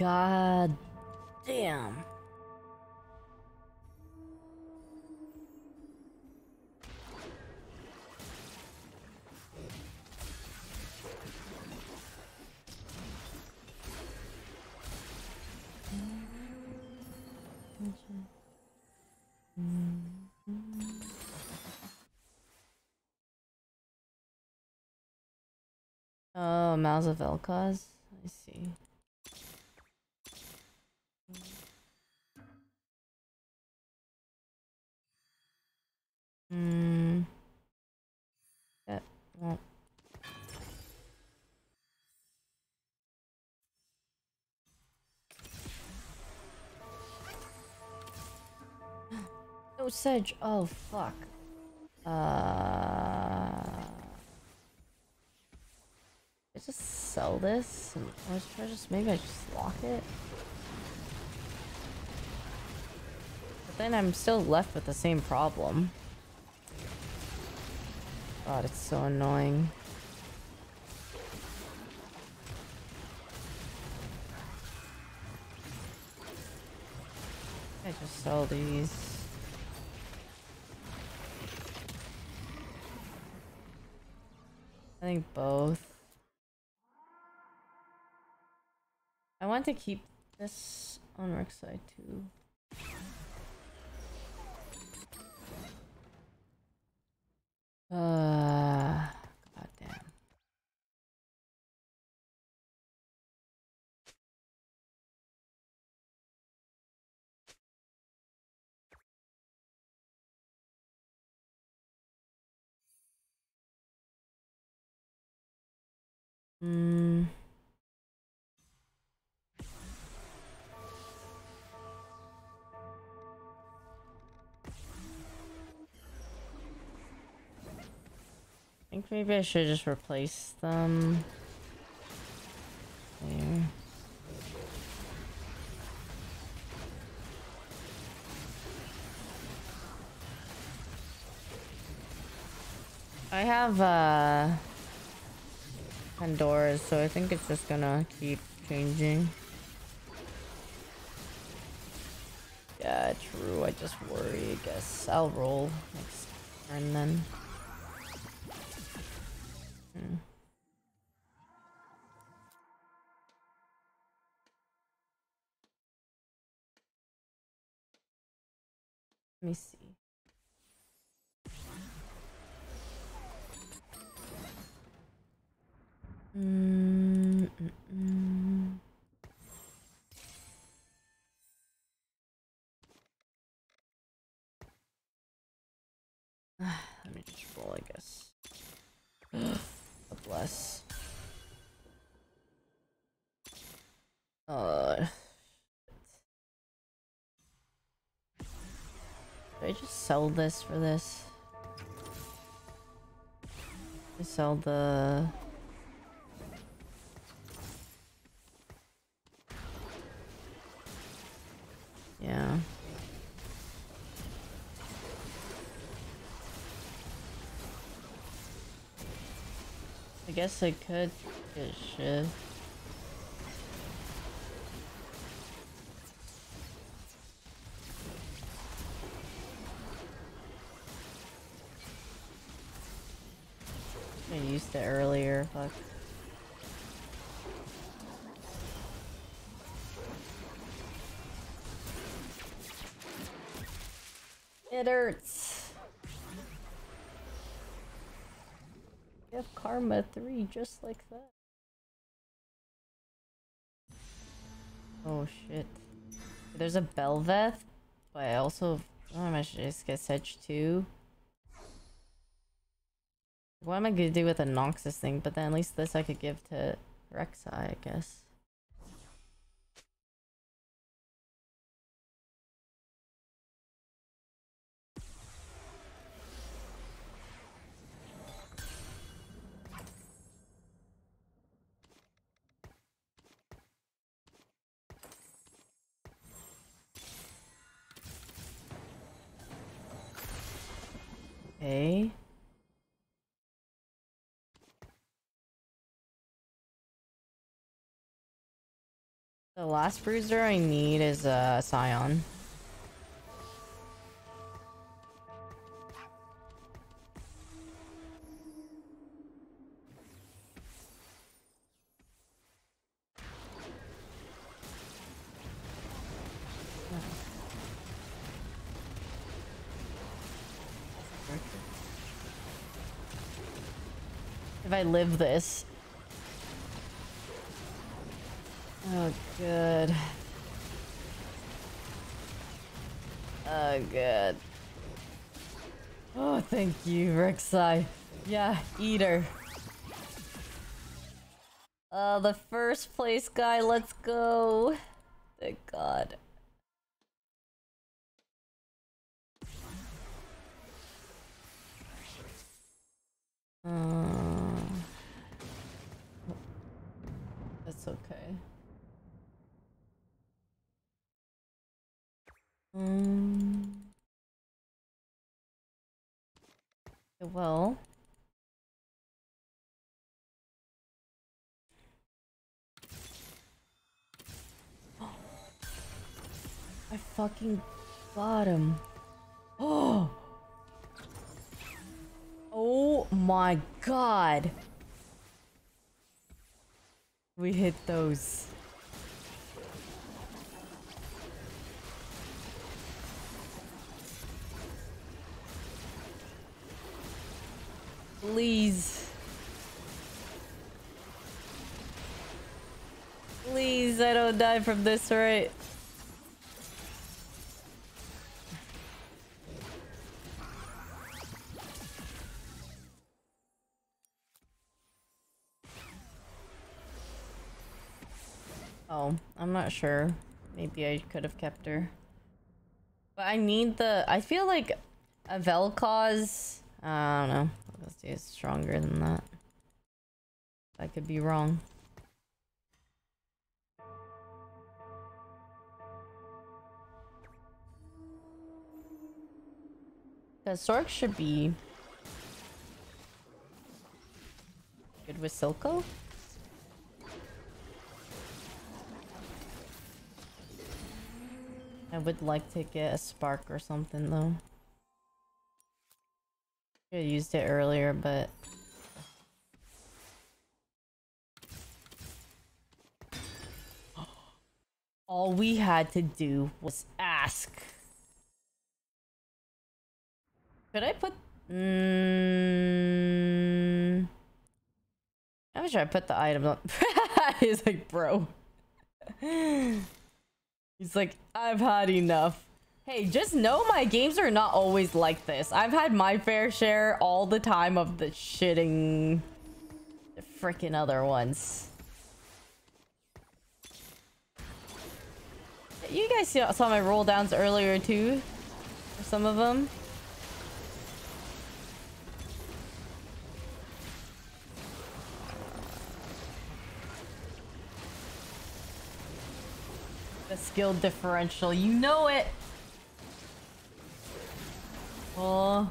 God damn. Oh, Mouths of Elkaz. I see. That won't. No sedge. Oh fuck. I just sell this, and I just maybe I just lock it. But then I'm still left with the same problem. God, it's so annoying. I just sell these. I think both. want to keep this on our side too. Goddamn. I think maybe I should just replace them there. I have Pandora's, so I think it's just gonna keep changing. Yeah, true. I just worry, I guess. I'll roll next turn then. Let me see. Let me just roll, I guess. God bless. Did I just sell this for this? Just sell the... Yeah. I guess I could get shit. I used it earlier, fuck. It hurts. You have Karma 3 just like that. Oh shit. There's a Belveth, but I also... Oh, I should just get Sedge 2. What am I gonna do with a Noxus thing? But then at least this I could give to Rek'Sai, I guess. Okay. The last bruiser I need is a Scion. If I live this. Oh, good. Oh, good. Oh, thank you, Rek'Sai. Yeah, Eater. The first place guy, let's go. Thank God. That's okay. Well, I fucking got him. Oh, oh my God, we hit those. Please. Please, I don't die from this, right? Oh, I'm not sure. Maybe I could have kept her. But I need the... I feel like a Vel'Koz... I don't know. Let's see, it's stronger than that. I could be wrong. Because Sork should be... good with Silco? I would like to get a spark or something though. I used it earlier, but all we had to do was ask. Could I put? I'm sure I put the item on. He's like, bro. He's like, I've had enough. Hey, just know my games are not always like this. I've had my fair share all the time of the shitting... the frickin' other ones. You guys saw my roll downs earlier too. For some of them. The skill differential, you know it. Oh,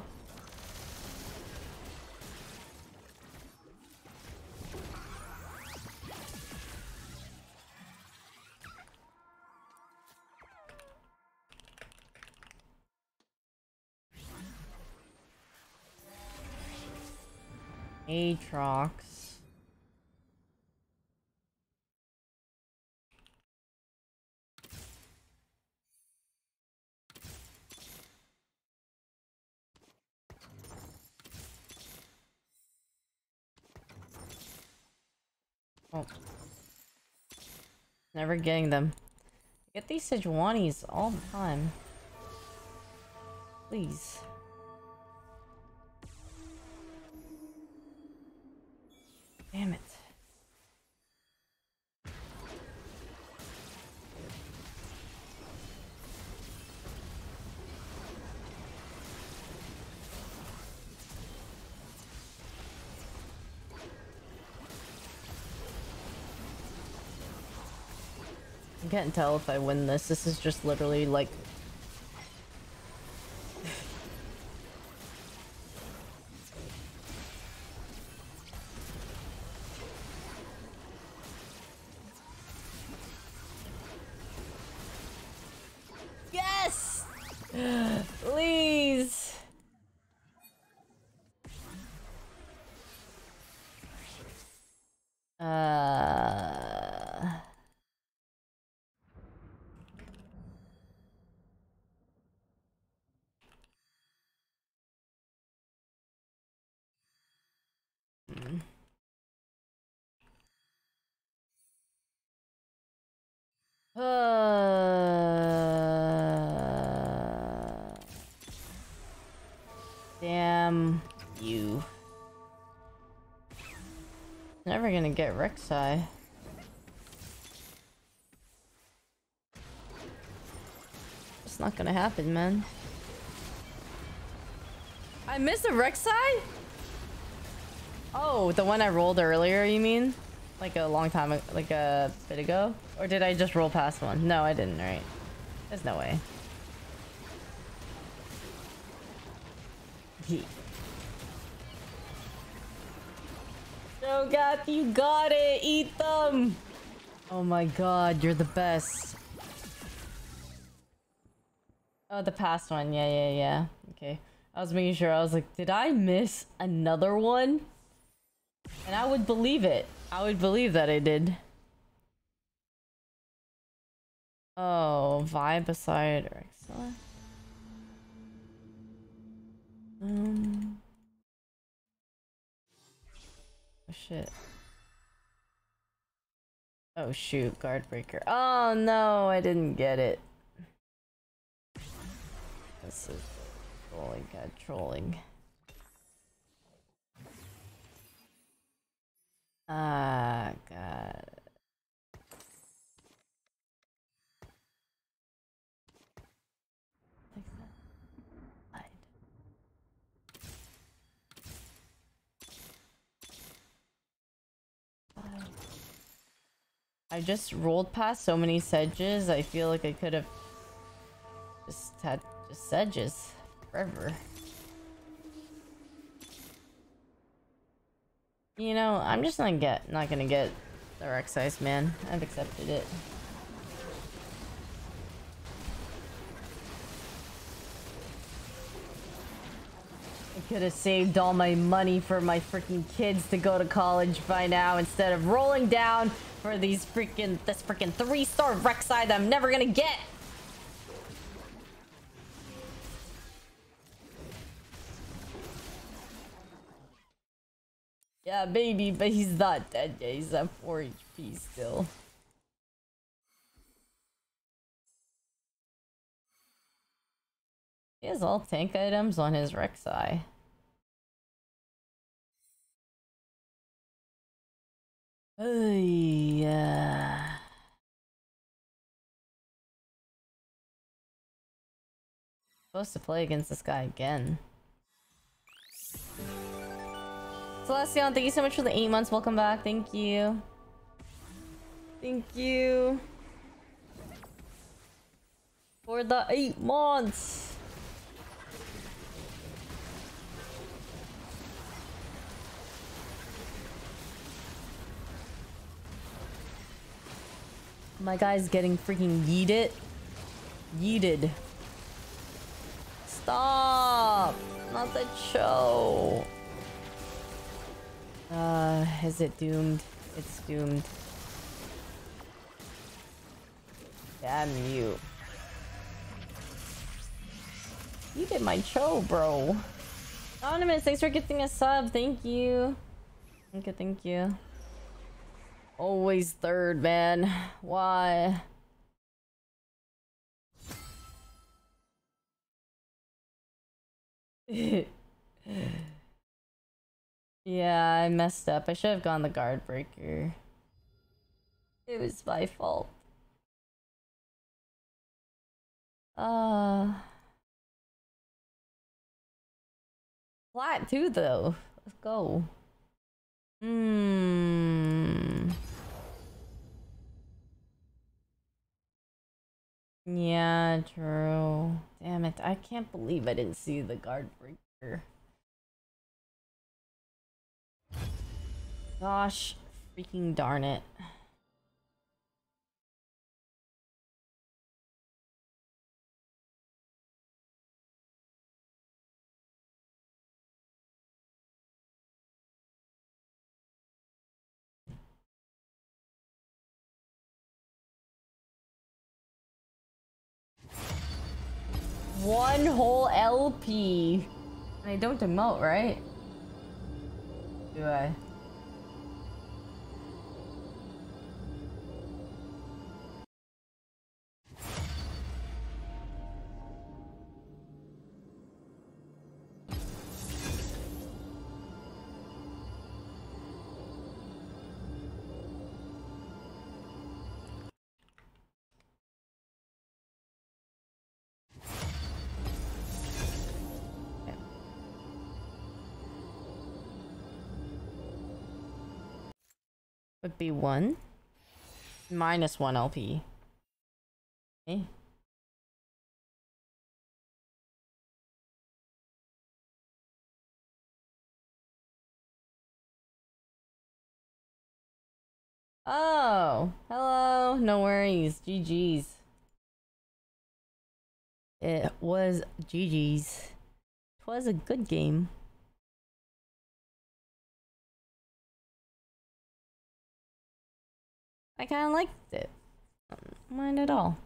Aatrox. Oh. Never getting them. I get these Sejuani's all the time. Please. Damn it. I can't tell if I win this. This is just literally like... yes! Please! Damn you. Never gonna get Rek'Sai. It's not gonna happen, man. I missed a Rek'Sai? Oh, the one I rolled earlier, you mean? Like a long time, like a bit ago? Or did I just roll past one? No, I didn't, right? There's no way. Oh god, you got it! Eat them! Oh my god, you're the best. Oh, the past one. Yeah, yeah, yeah. Okay. I was making sure. I was like, did I miss another one? And I would believe it. I would believe that I did. Oh, Vi beside Rexella. shit. Oh shoot, guard breaker. Oh no, I didn't get it. This is trolling, god trolling. Ah, god. I just rolled past so many sedges. I feel like I could have just had just sedges forever. You know, I'm just not gonna get the Rex Ice Man. I've accepted it. I could have saved all my money for my freaking kids to go to college by now instead of rolling down for these freaking this 3-star Rek'Sai that I'm never gonna get. Yeah, baby, but he's not dead yet. He's at 4 HP still. He has all tank items on his Rek'Sai. Oh, yeah. Supposed to play against this guy again. Celestion, thank you so much for the 8 months. Welcome back. Thank you. Thank you. For the 8 months. My guy's getting freaking yeeted. Yeeted. Stop. Not that show. Is it doomed? It's doomed. Damn you. You did my show, bro. Anonymous, thanks for getting a sub. Thank you. Okay, thank you. Always third, man. Why? Yeah, I messed up. I should have gone the guard breaker. It was my fault. Flat too, though. Let's go. Yeah, true. Damn it. I can't believe I didn't see the guard breaker. Gosh, freaking darn it. One whole LP. And I don't demote, right? Do I? Would be 1 minus 1 LP. Okay. Oh, hello. No worries. GG's. It was GG's. 'Twas a good game. I kind of liked it. I don't mind at all.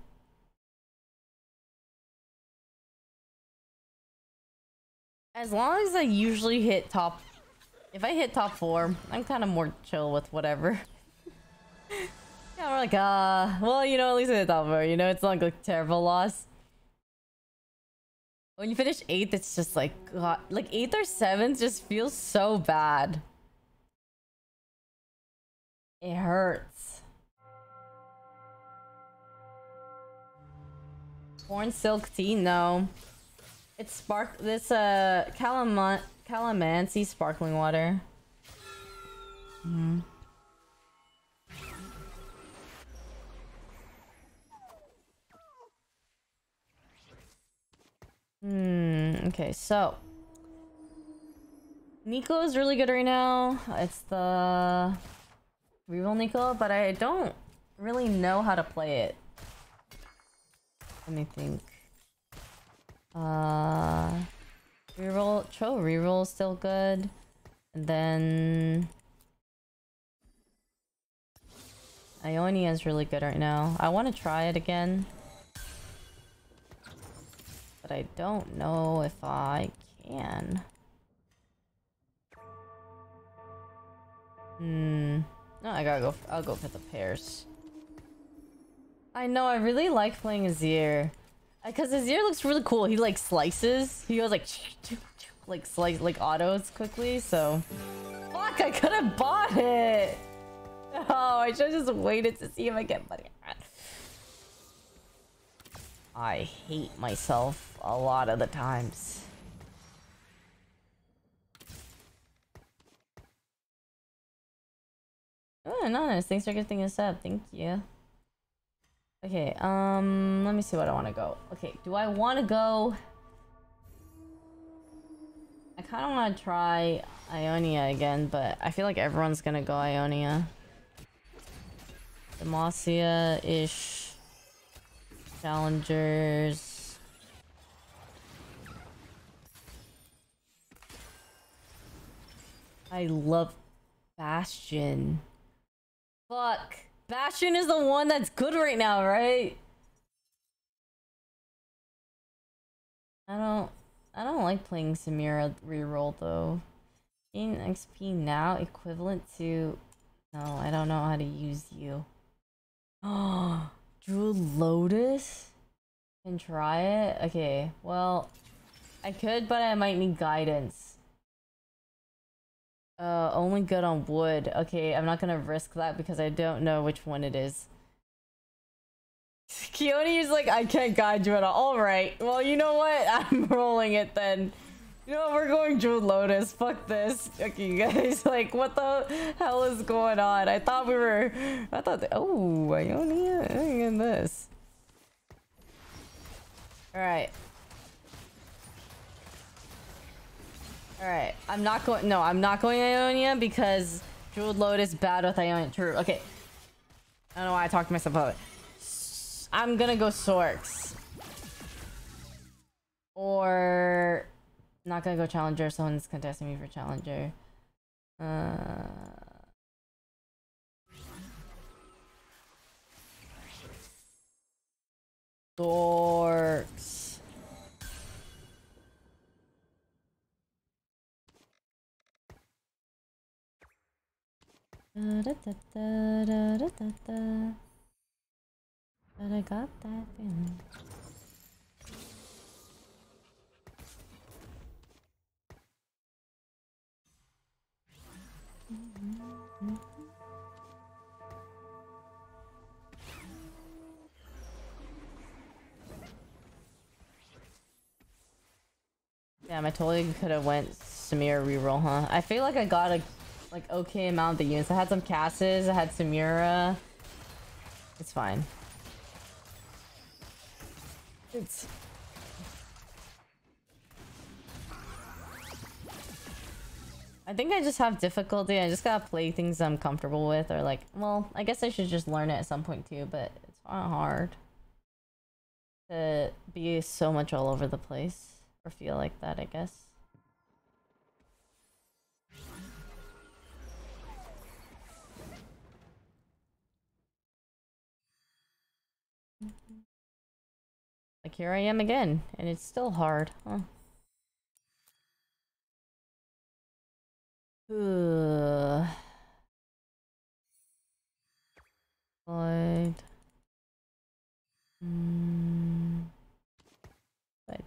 As long as I usually hit top If I hit top 4, I'm kind of more chill with whatever. Yeah, we're like, well, you know, at least I hit top 4, you know, it's not like a terrible loss. When you finish 8th, it's just like, God, like 8th or 7th just feels so bad. It hurts. Corn silk tea? No. It's this calamansi sparkling water. Okay, so Nico is really good right now. It's the reroll Nico, but I don't really know how to play it. Let me think. Reroll, Tro reroll is still good. And then Ionia is really good right now. I want to try it again. But I don't know if I can. No, I gotta go. I'll go for the pairs. I know. I really like playing Azir, because Azir looks really cool. He like slices. He goes like, slice like autos quickly. So, fuck! I could have bought it. Oh, I should have just waited to see if I get money. I hate myself a lot of the times. Oh, nice. Thanks for gifting us up. Thank you. Okay, let me see what I want to go. Okay, do I want to go? I kind of want to try Ionia again, but I feel like everyone's going to go Ionia. Demacia-ish. Challengers. I love Bastion. Fuck. Bastion is the one that's good right now, right? I don't like playing Samira reroll though. In XP now equivalent to... No, I don't know how to use you. Oh. Drew Lotus? Can try it? Okay, well... I could, but I might need guidance. Only good on wood. Okay, I'm not gonna risk that because I don't know which one it is. Keone is like, I can't guide you at all. Alright, well, you know what? I'm rolling it then. You know what? We're going Drew Lotus. Fuck this. Okay, you guys, like, what the hell is going on? I thought we were... I thought... Oh, Ionia. I ain't in this. Alright. Alright. I'm not going... No, I'm not going Ionia because Jeweled Lotus bad with Ionia. True. Okay. I don't know why I talked myself out of it. I'm gonna go Sorks. Or... Not gonna go Challenger. Someone's contesting me for Challenger. Dorks. But I got that feeling. Damn, I totally could have went Samira reroll, huh? I feel like I got a like okay amount of the units. I had some Casses, I had Samira. It's fine. It's... I think I just have difficulty. I just gotta play things I'm comfortable with, or like, well, I guess I should just learn it at some point too, but it's not hard to be so much all over the place or feel like that, I guess. Like here I am again, and it's still hard, huh? I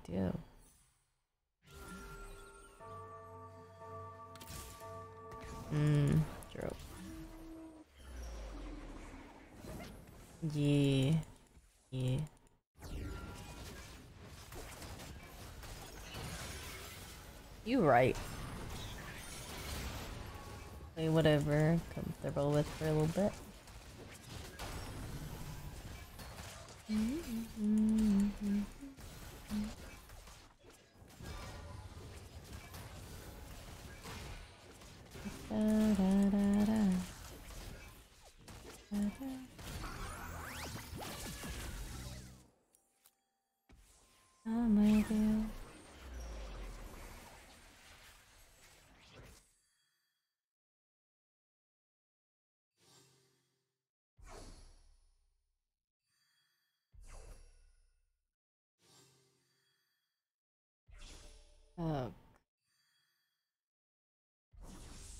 do. Drop. Yeah. Yeah. You right. Play whatever comfortable with for a little bit.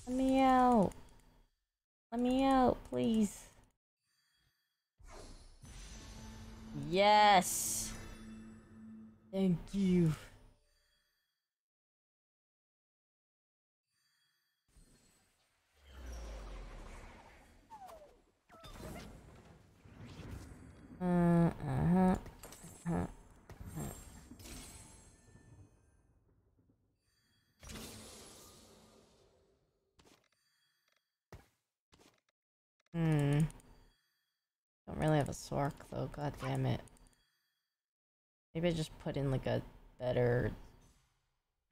Let me out. Let me out, please. Yes. Thank you. Don't really have a Sork though, god damn it. Maybe I just put in like a better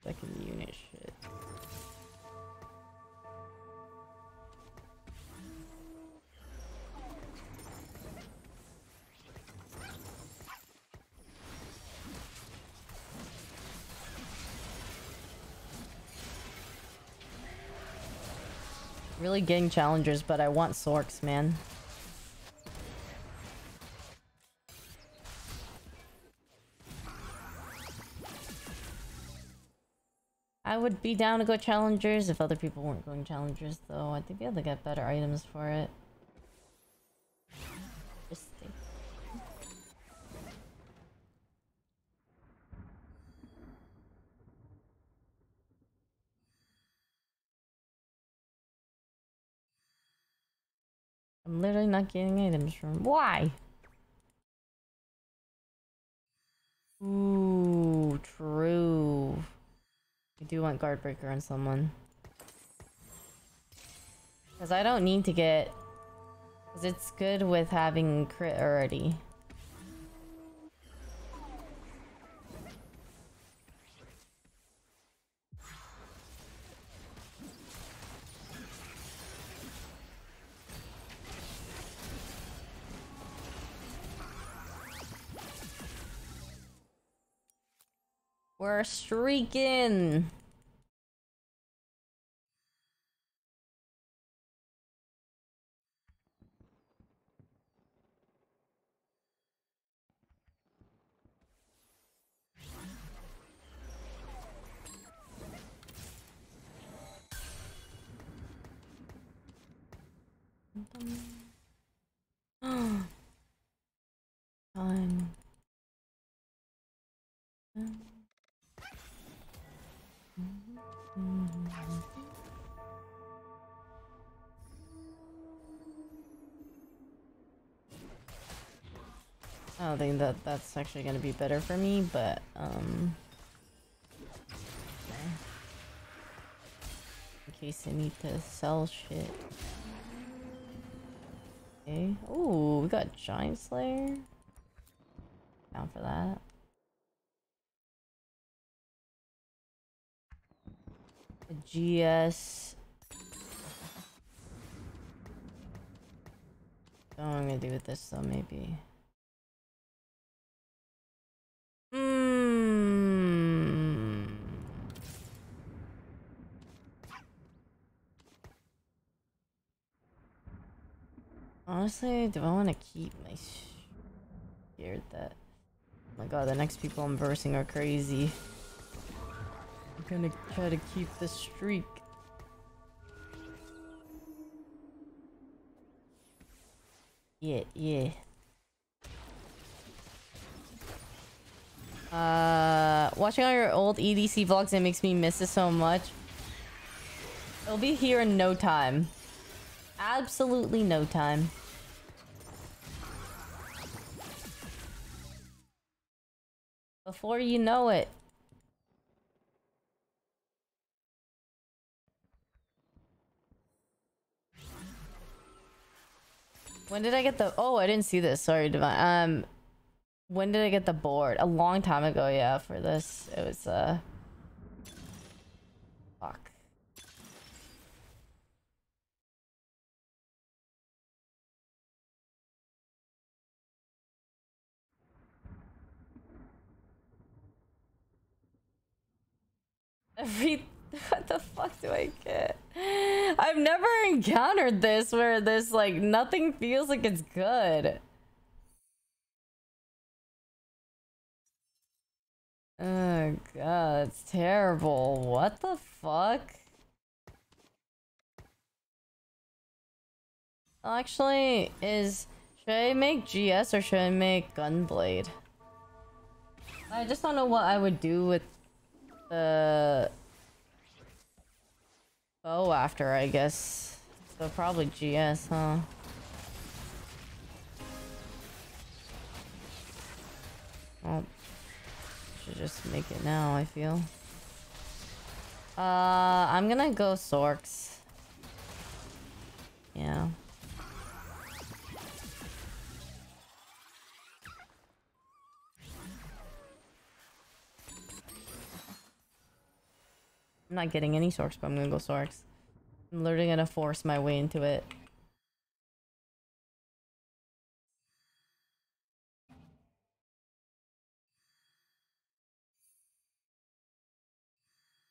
second unit shit. Really getting challengers, but I want Sorks, man. I would be down to go challengers if other people weren't going challengers, though. I think we have to get better items for it. Interesting. I'm literally not getting items from— why? Ooh, true. I do want guard breaker on someone. Cause I don't need to get— cause it's good with having crit already. We're streaking! I don't think that that's actually gonna be better for me, but okay. In case I need to sell shit. Okay. Ooh, we got Giant Slayer. Down for that. A GS. Don't know what I'm gonna do with this though, maybe. Honestly, do I want to keep my scared that— oh my god, the next people I'm versing are crazy. I'm gonna try to keep the streak. Yeah. Watching all your old EDC vlogs, it makes me miss it so much. It'll be here in no time. Absolutely no time. Before you know it. When did I get the— oh, I didn't see this. Sorry, Divine. When did I get the board? A long time ago, yeah, for this. It was, fuck. What the fuck do I get? I've never encountered this where there's like nothing feels like it's good. Oh god, it's terrible. What the fuck? Actually, should I make GS or should I make Gunblade? I just don't know what I would do with the bow after, I guess. So probably GS, huh? Well, should just make it now, I feel. I'm gonna go Sorks. Yeah. I'm not getting any Sorks, but I'm gonna go Sorks. I'm literally gonna force my way into it.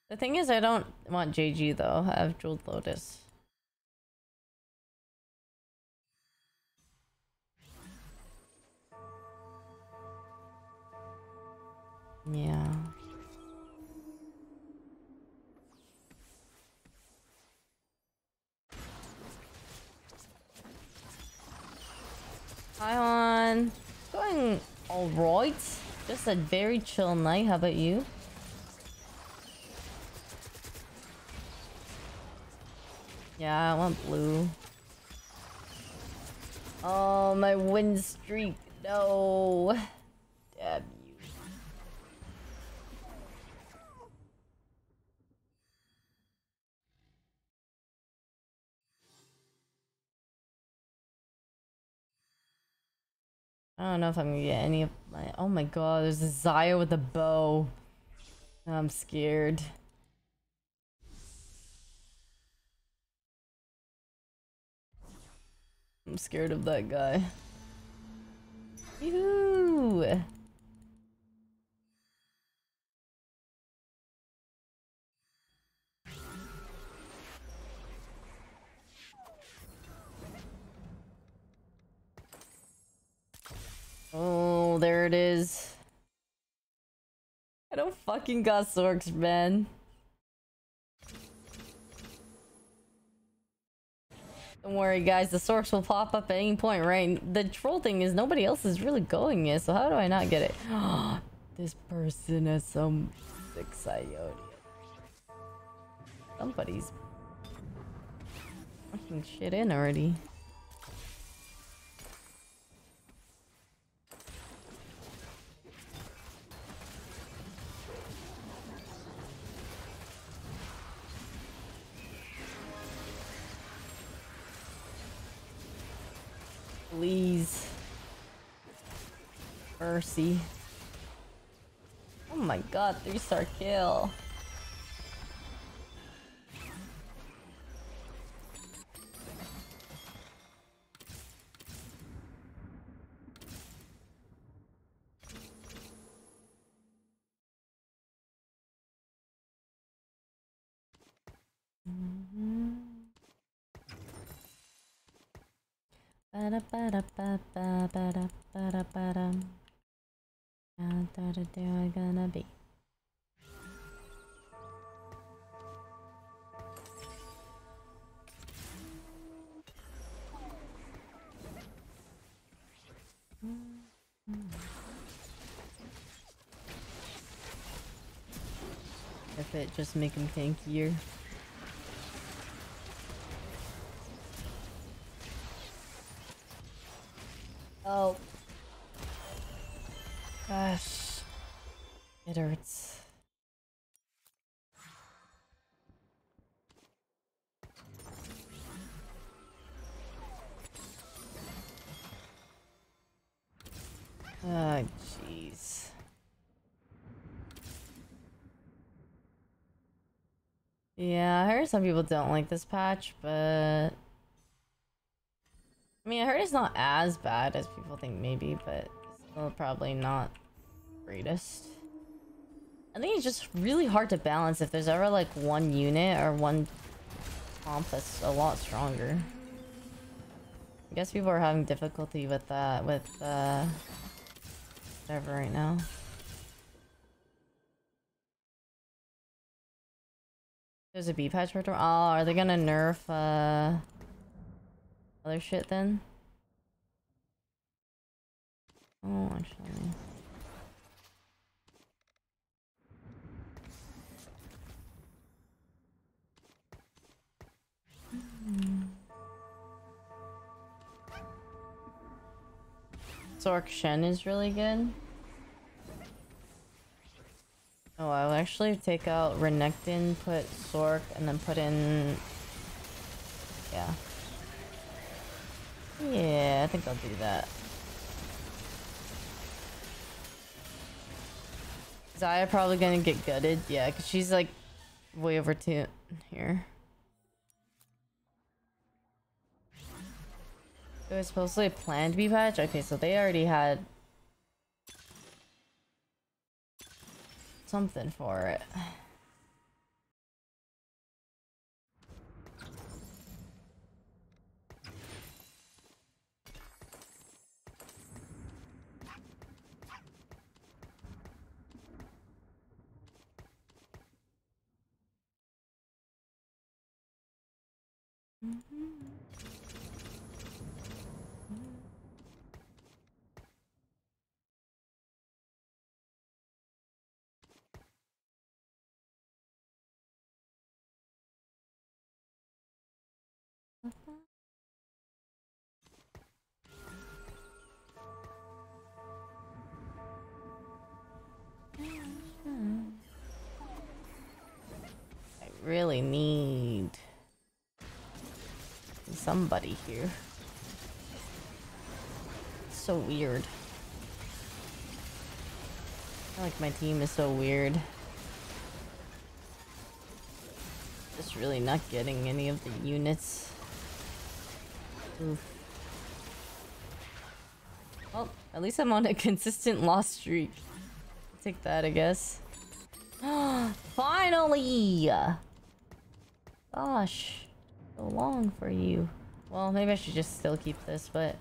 The thing is, I don't want JG though. I have Jeweled Lotus. Yeah. Hi on. Going alright. Just a very chill night. How about you? Yeah, I want blue. Oh, my win streak. No. Damn you. I don't know if I'm gonna get any of my— oh my god, there's a Zaya with a bow. I'm scared. I'm scared of that guy. Yoo-hoo! Oh, there it is. I don't fucking got Sorks, man. Don't worry, guys. The Sorks will pop up at any point, right? The troll thing is nobody else is really going yet, so how do I not get it? This person has some sick Sciodia. Somebody's fucking shit in already. Please. Mercy. Oh my god, 3-star kill. How dark are they gonna be? outfit, just make him tankier. Oh. Gosh. It hurts. Ah, jeez. Yeah, I heard some people don't like this patch, but... I mean, I heard it's not as bad as people think maybe, but still probably not the greatest. I think it's just really hard to balance if there's ever like one unit or one comp that's a lot stronger. I guess people are having difficulty with that, with server right now. There's a B patch for tomorrow. Oh, are they gonna nerf other shit then? Oh, actually. Sork Shen is really good. Oh, I will actually take out Renekton, put Sork, and then put in... Yeah. Yeah, I think I'll do that. Zaya probably gonna get gutted. Yeah, because she's like way over two here. It was supposedly a planned B patch? Okay, so they already had something for it. I really need somebody here. It's so weird. I feel like my team is so weird. Just really not getting any of the units. Oof. Well, at least I'm on a consistent loss streak. Take that, I guess. Finally! Gosh. So long for you. Well, maybe I should just still keep this, but...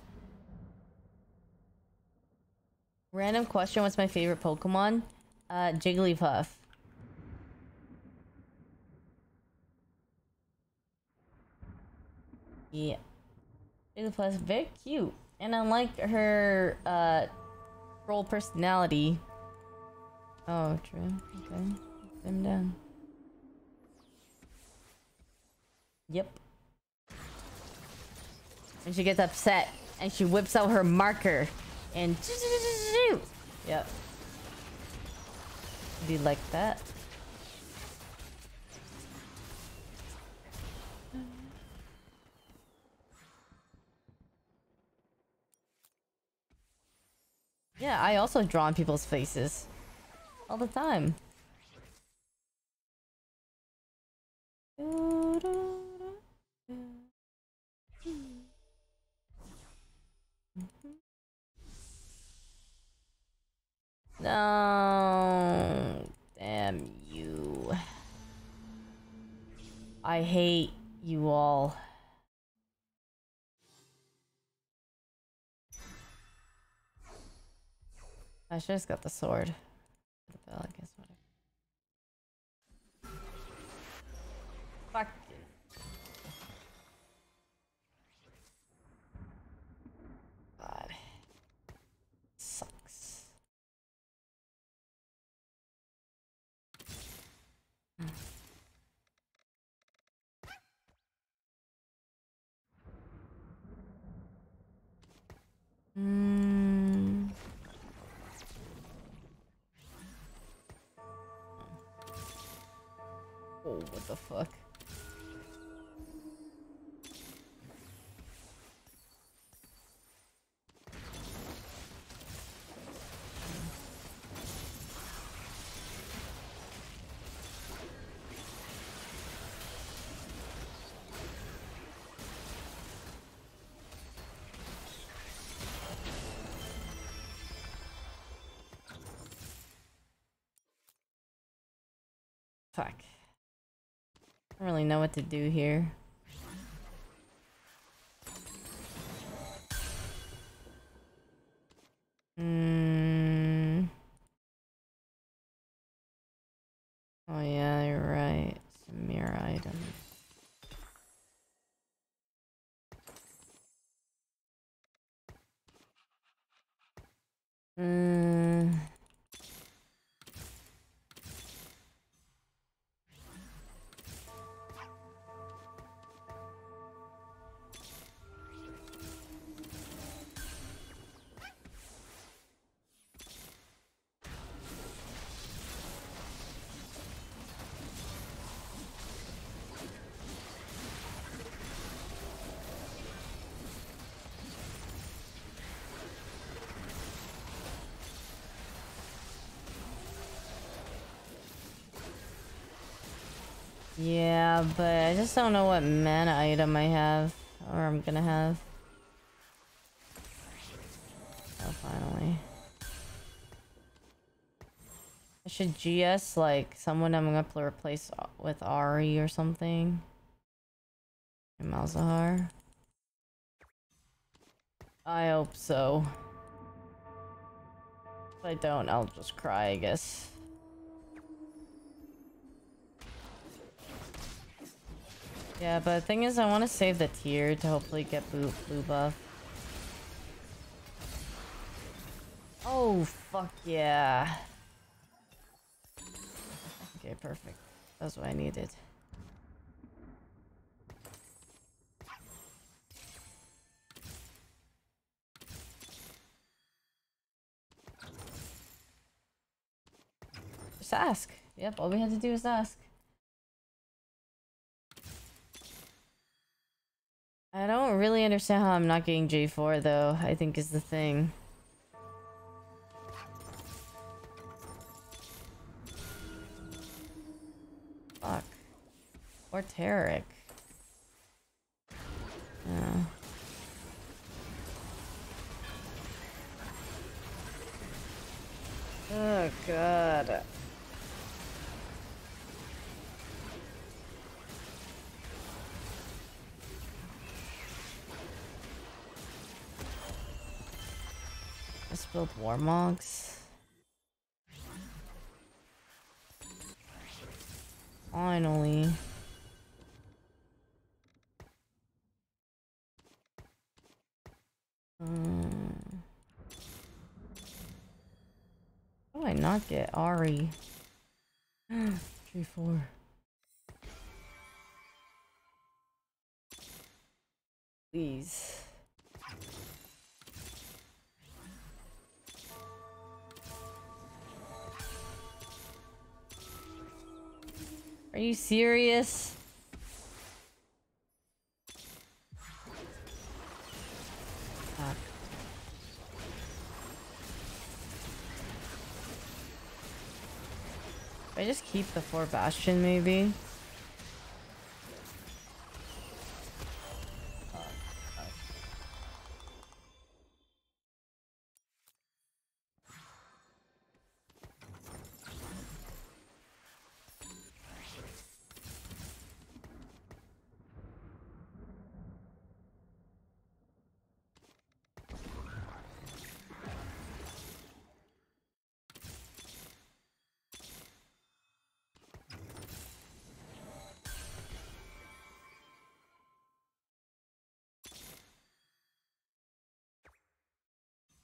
Random question, what's my favorite Pokemon? Jigglypuff. Yeah. Jigglypuff's very cute. And I like her, troll personality. Oh, true. Okay. I'm done. Yep. And she gets upset and she whips out her marker and yep. Be like that. Yeah, I also draw on people's faces. All the time. No, damn you. I hate you all. I just got the sword. I guess whatever. Fuck it. God. Sucks. Oh, what the fuck? Fuck. I don't really know what to do here. Oh yeah, you're right. Some mirror items. Yeah, but I just don't know what mana item I have, or I'm gonna have. Oh, finally. I should GS, like, someone I'm gonna replace with Ahri or something. And Malzahar. I hope so. If I don't, I'll just cry, I guess. Yeah, but the thing is, I want to save the tier to hopefully get blue buff. Oh, fuck yeah. Okay, perfect. That's what I needed. Just ask. Yep, all we had to do is ask. I don't really understand how I'm not getting J4 though, I think is the thing. Fuck. Or Tarek. Yeah. Oh god. Let's build Warmogs. Finally. How do I not get Ahri? 3-4. Please. Are you serious? Fuck. I just keep the 4 Bastion, maybe.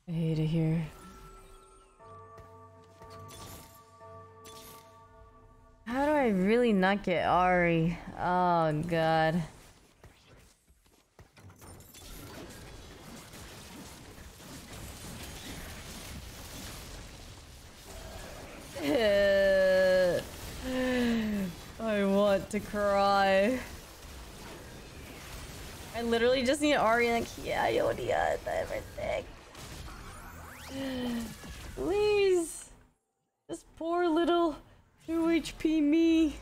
I hate it here. How do I really not get Ahri? Oh god. to cry. I literally just need Ari like, yeah, you already got everything. Please. This poor little 2 HP me. So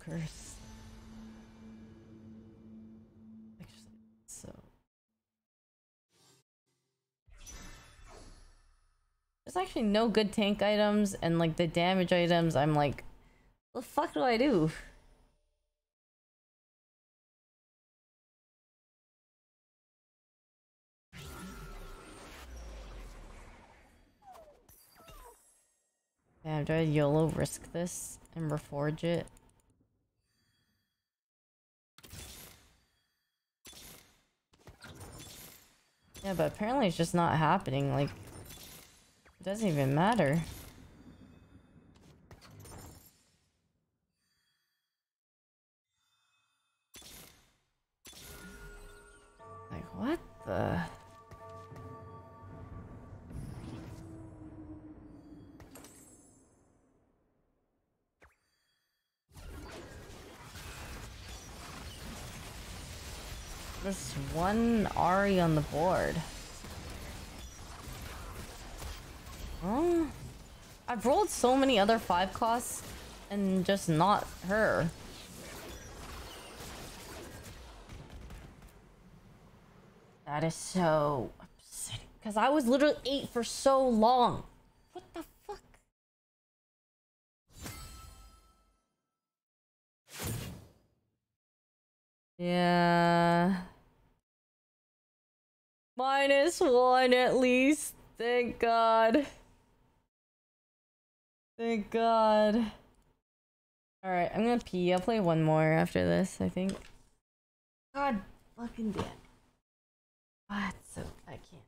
cursed. There's actually no good tank items, and like the damage items, I'm like, what the fuck do I do? Damn, do I YOLO risk this and reforge it? Yeah, but apparently it's just not happening, like... It doesn't even matter. Like, what the? There's one Ahri on the board. Oh, I've rolled so many other 5 costs and just not her. That is so upsetting. Because I was literally 8 for so long. What the fuck? Yeah. -1 at least. Thank God. Thank God. All right, I'm gonna pee. I'll play one more after this, I think. God fucking damn. What? So I can't.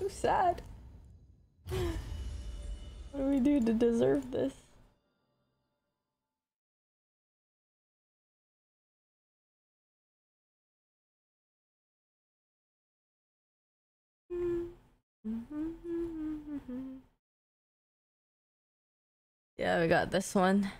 I'm sad. What do we do to deserve this? Yeah, we got this one.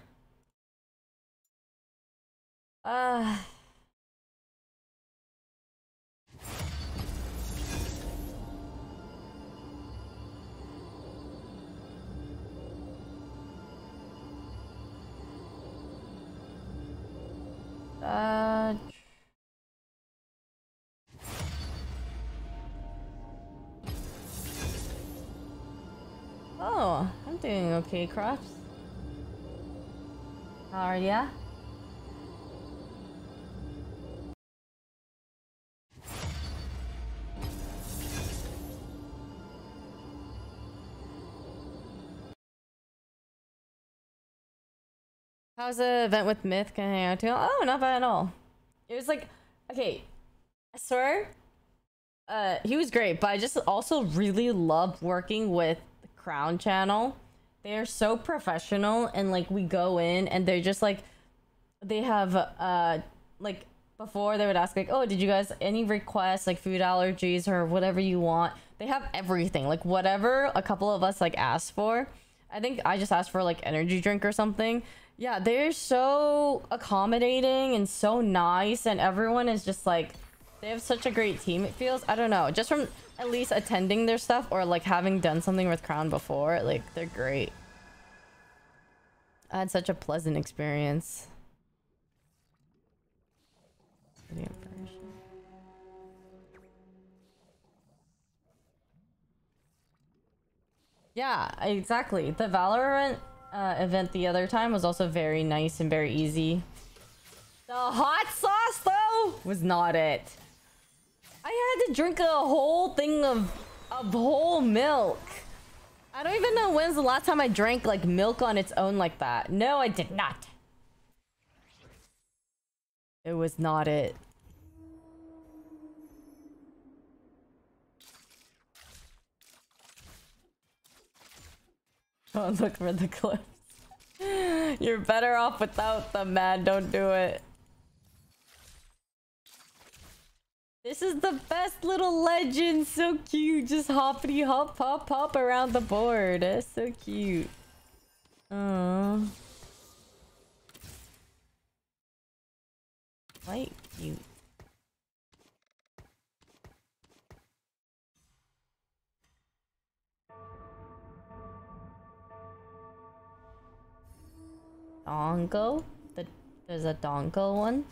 Oh, I'm doing okay, Crops. How are ya? How's the event with Myth? Can I hang out too? Oh, not bad at all. It was like, okay, I swear, he was great, but I just also really love working with the Crown Channel. They are so professional, and like we go in and they're just like, they have like before they would ask like, oh, did you guys any requests like food allergies or whatever you want? They have everything, like whatever a couple of us like asked for. I think I just asked for like energy drink or something. Yeah, they're so accommodating and so nice, and everyone is just like, they have such a great team. It feels, I don't know, just from at least attending their stuff or like having done something with Crown before, like they're great. I had such a pleasant experience. Yeah, exactly. The Valorant event the other time was also very nice and very easy. The hot sauce though was not it. I had to drink a whole thing of whole milk. I don't even know when's the last time I drank like milk on its own like that. No, I did not. It was not it. Don't look for the clips. You're better off without them, man. Don't do it. This is the best little legend. So cute. Just hoppity hop hop hop around the board. That's so cute. Aww. Quite cute. Dongo? There's a Dongo one.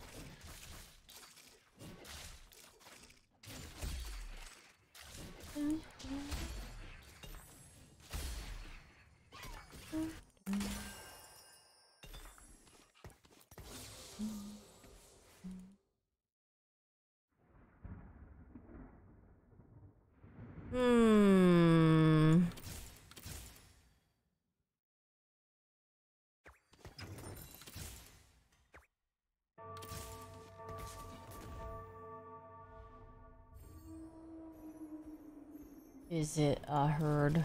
Is it a herd?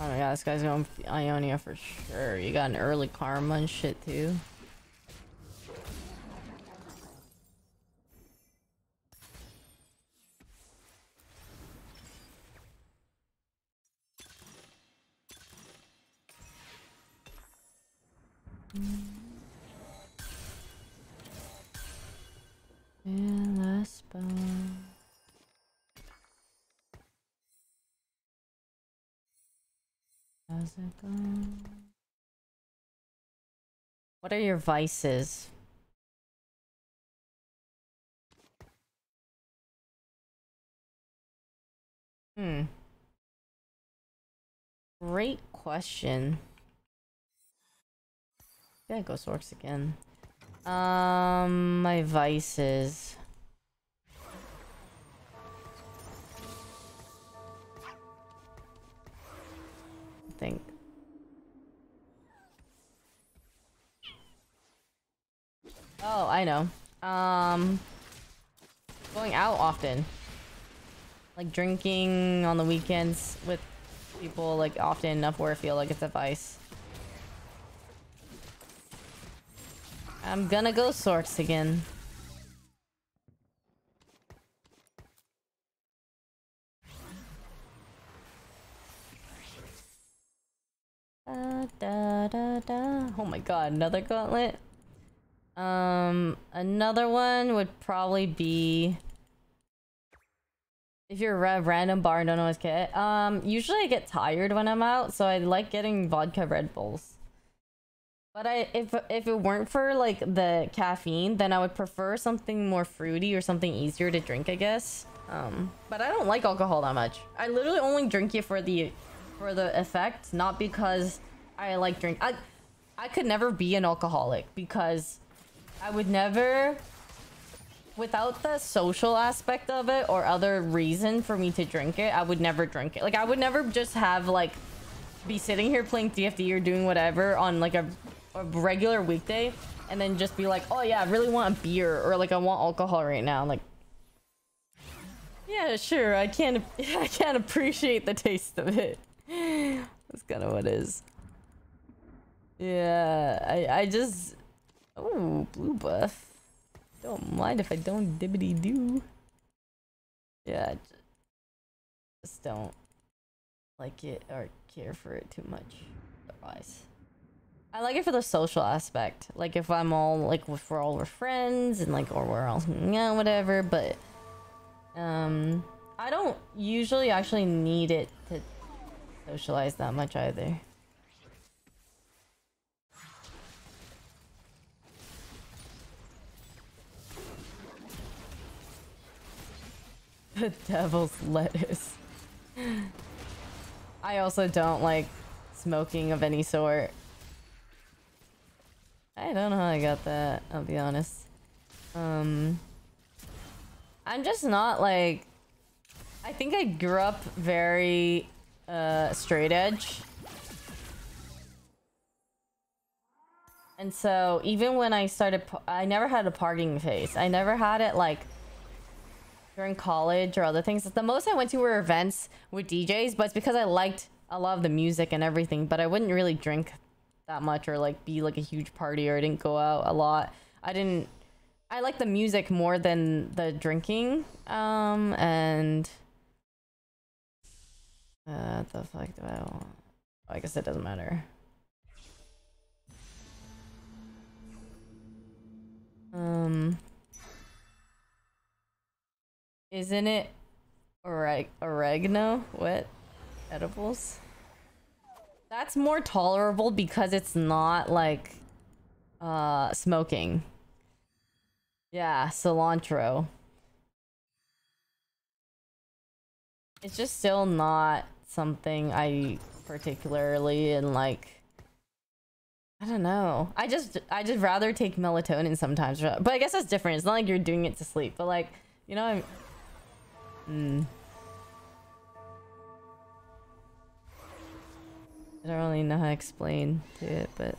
Oh my god, this guy's going Ionia for sure. You got an early karma and shit too. What are your vices? Great question. Yeah, go Sorks again. My vices. I think. Oh, I know. Going out often. Like drinking on the weekends with people like often enough where I feel like it's a vice. I'm gonna go Sorks again. Oh my god, another gauntlet. Another one would probably be if you're a random bar and don't always get it. Usually I get tired when I'm out, so I like getting vodka Red Bulls. But if it weren't for like the caffeine, then I would prefer something more fruity or something easier to drink, I guess. But I don't like alcohol that much. I literally only drink it for the effect, not because I like drink. I could never be an alcoholic because I would never, without the social aspect of it or other reason for me to drink it, I would never drink it. Like I would never just have like be sitting here playing DFD or doing whatever on like a regular weekday and then just be like, oh yeah, I really want a beer, or like I want alcohol right now. Like, yeah, sure, I can't appreciate the taste of it. That's kind of what it is. Yeah, I just... Oh, blue buff. Don't mind if I don't dibbity do. Yeah, just don't like it or care for it too much. Otherwise, I like it for the social aspect. Like if I'm all like, if we're all we're friends and like, or we're all hanging out, whatever. But I don't usually actually need it to socialize that much either. The devil's lettuce. I also don't like smoking of any sort. I don't know how I got that, I'll be honest. I'm just not like... I think I grew up very straight edge. And so even when I started... I never had a partying phase. I never had it like... during college or other things. The most I went to were events with DJs, but it's because I liked a lot of the music and everything, but I wouldn't really drink that much or like be like a huge party, or I didn't go out a lot. I like the music more than the drinking. And what the fuck do I want? Oh, I guess it doesn't matter. Isn't it oregano? What? Edibles? That's more tolerable because it's not like smoking. Yeah, cilantro. It's just still not something I particularly in like. I don't know. I just rather take melatonin sometimes, but I guess that's different. It's not like you're doing it to sleep, but like, you know, I'm. I don't really know how to explain to it, but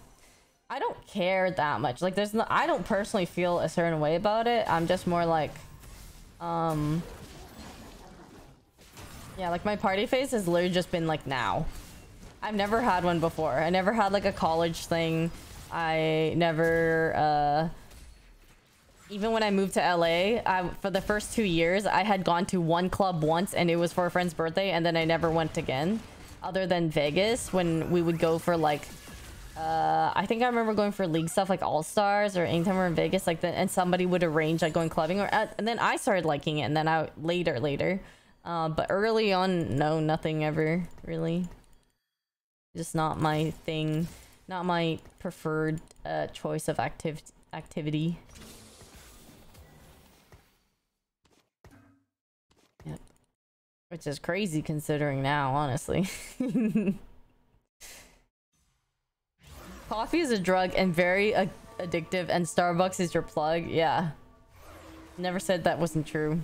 I don't care that much. Like, there's no, I don't personally feel a certain way about it. I'm just more like, yeah, like my party phase has literally just been like now. I've never had one before. I never had like a college thing. I never, even when I moved to LA, for the first 2 years, I had gone to one club once, and it was for a friend's birthday, and then I never went again. Other than Vegas, when we would go for like, I think I remember going for league stuff like All Stars, or anytime we're in Vegas, like that, and somebody would arrange like going clubbing, or and then I started liking it, and then I later. But early on, no, nothing ever really. Just not my thing, not my preferred choice of activity. Which is crazy considering now, honestly. Coffee is a drug and very addictive, and Starbucks is your plug. Yeah. Never said that wasn't true.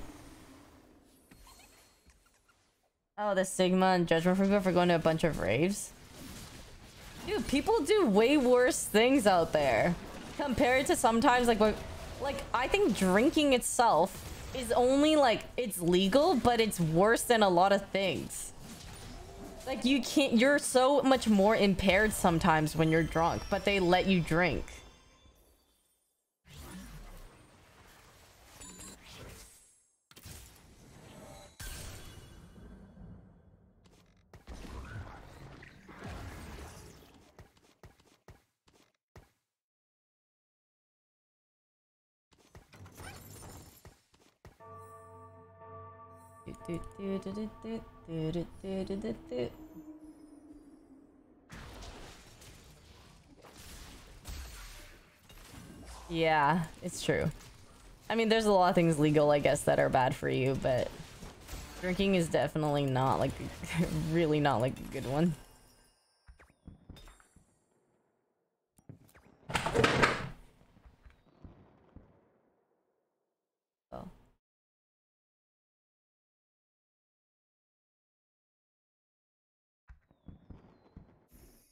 Oh, the stigma and judgment from people for going to a bunch of raves. Dude, people do way worse things out there. Compared to sometimes, like I think drinking itself... is only like, it's legal, but it's worse than a lot of things. Like you can't, you're so much more impaired sometimes when you're drunk, but they let you drink. Yeah, it's true. I mean, there's a lot of things legal, I guess, that are bad for you, but drinking is definitely not like really not like a good one.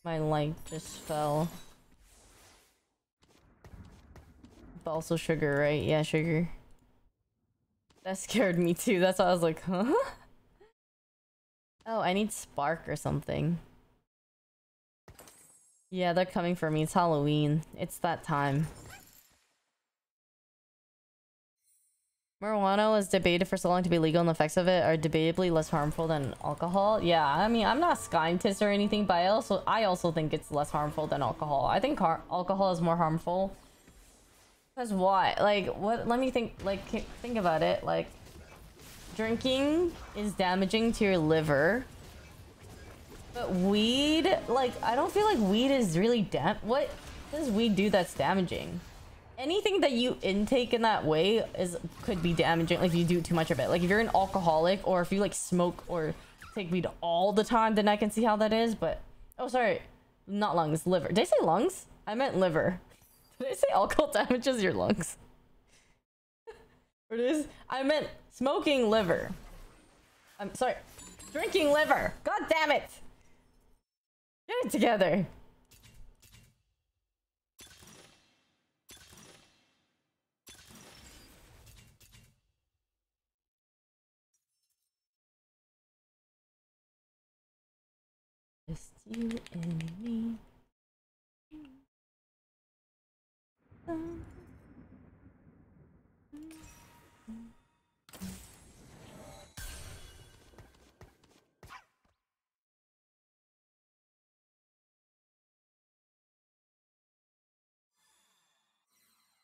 My light just fell. But also sugar, right? Yeah, sugar. That scared me too. That's why I was like, huh? Oh, I need spark or something. Yeah, they're coming for me. It's Halloween. It's that time. Marijuana was debated for so long to be legal, and the effects of it are debatably less harmful than alcohol. Yeah, I mean, I'm not a scientist or anything, but I also think it's less harmful than alcohol. I think alcohol is more harmful. Because why? Like, what? Let me think. Like, think about it. Like, drinking is damaging to your liver, but weed, like, I don't feel like weed is really what does weed do that's damaging? Anything that you intake in that way could be damaging. Like, if you do too much of it. Like, if you're an alcoholic, or if you like smoke or take weed all the time, then I can see how that is. But oh, sorry, not lungs, liver. Did I say lungs? I meant liver. Did I say alcohol damages your lungs? Or is I meant smoking liver. I'm sorry. Drinking liver. God damn it. Get it together. Just you and me.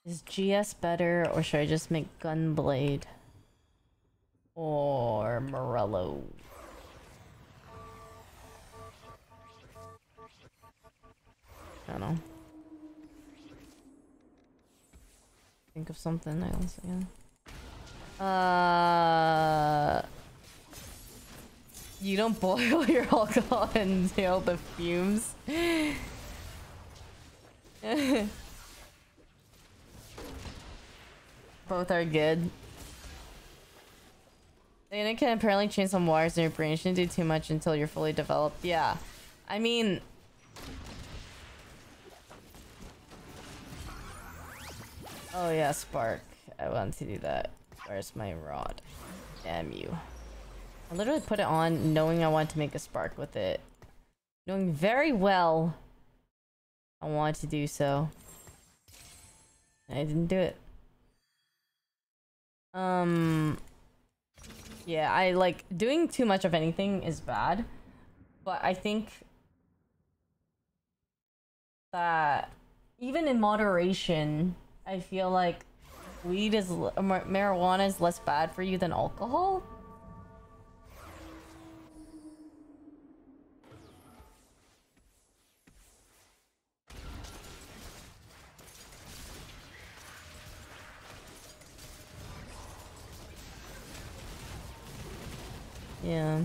Is GS better, or should I just make Gunblade or Morello? I don't know. Think of something else again. You don't boil your alcohol and inhale the fumes. Both are good. They can apparently change some wires in your brain. You shouldn't do too much until you're fully developed. Yeah, I mean, oh yeah, spark. I want to do that. Where's my rod? Damn you. I literally put it on knowing I wanted to make a spark with it. Knowing very well I wanted to do so. I didn't do it. Yeah, I like doing too much of anything is bad. But I think that even in moderation, I feel like weed is marijuana is less bad for you than alcohol. Yeah.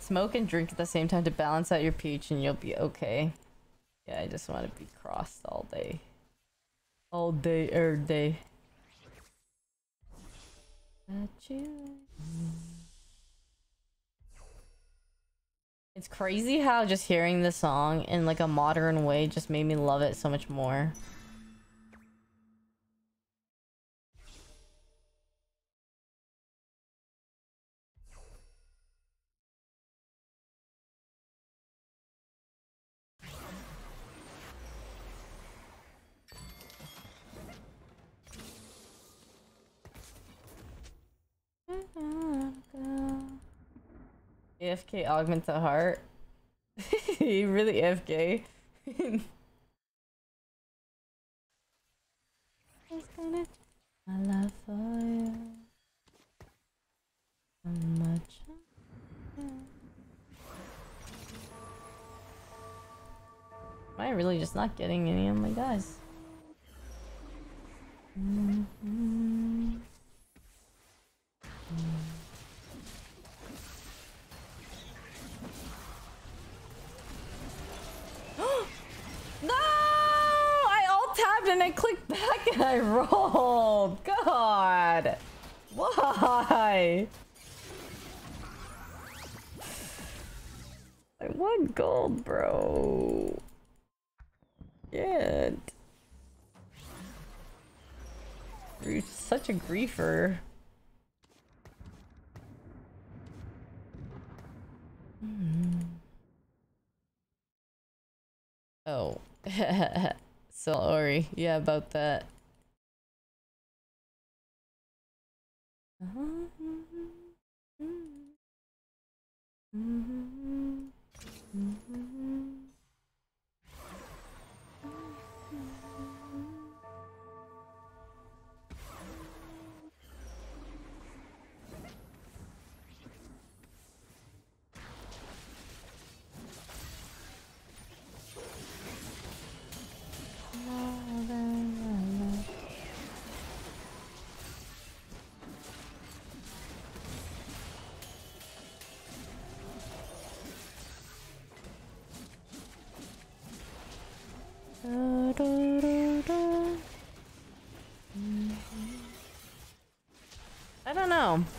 Smoke and drink at the same time to balance out your pH and you'll be okay. Yeah, I just want to be crossed all day. All day, every day. It's crazy how just hearing the song in like a modern way just made me love it so much more. AFK augments a heart. You really AFK. My love for you. So much. Am I really just not getting any of my guys? I rolled. God. Why? I won gold, bro. Yeah. You're such a griefer. Oh. Sorry. Yeah, about that.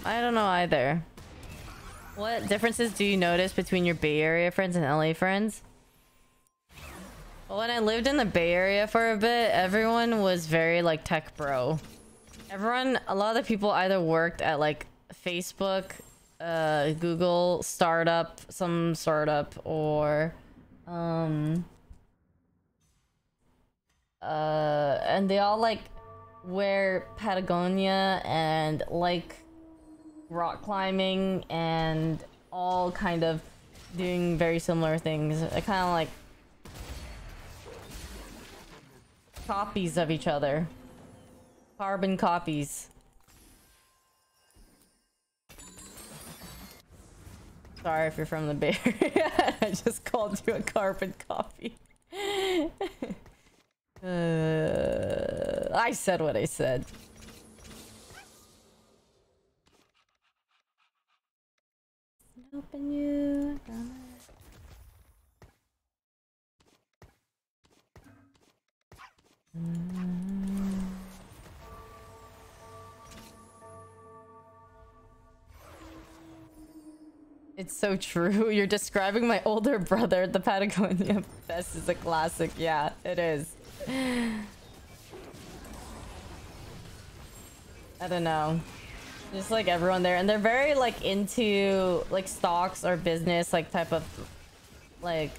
I don't know either. What differences do you notice between your Bay Area friends and LA friends? Well, when I lived in the Bay Area for a bit, everyone was very like tech bro. A lot of the people either worked at like Facebook, Google, some startup, or and they all like wear Patagonia and like rock climbing and all kind of doing very similar things. They're kind of like copies of each other. Carbon copies. Sorry if you're from the Bay Area. I just called you a carbon copy. I said what I said. Open you. It's so true. You're describing my older brother. The Patagonia Fest is a classic. Yeah, it is. I don't know. Just like everyone there, and they're very like into like stocks or business, like type of like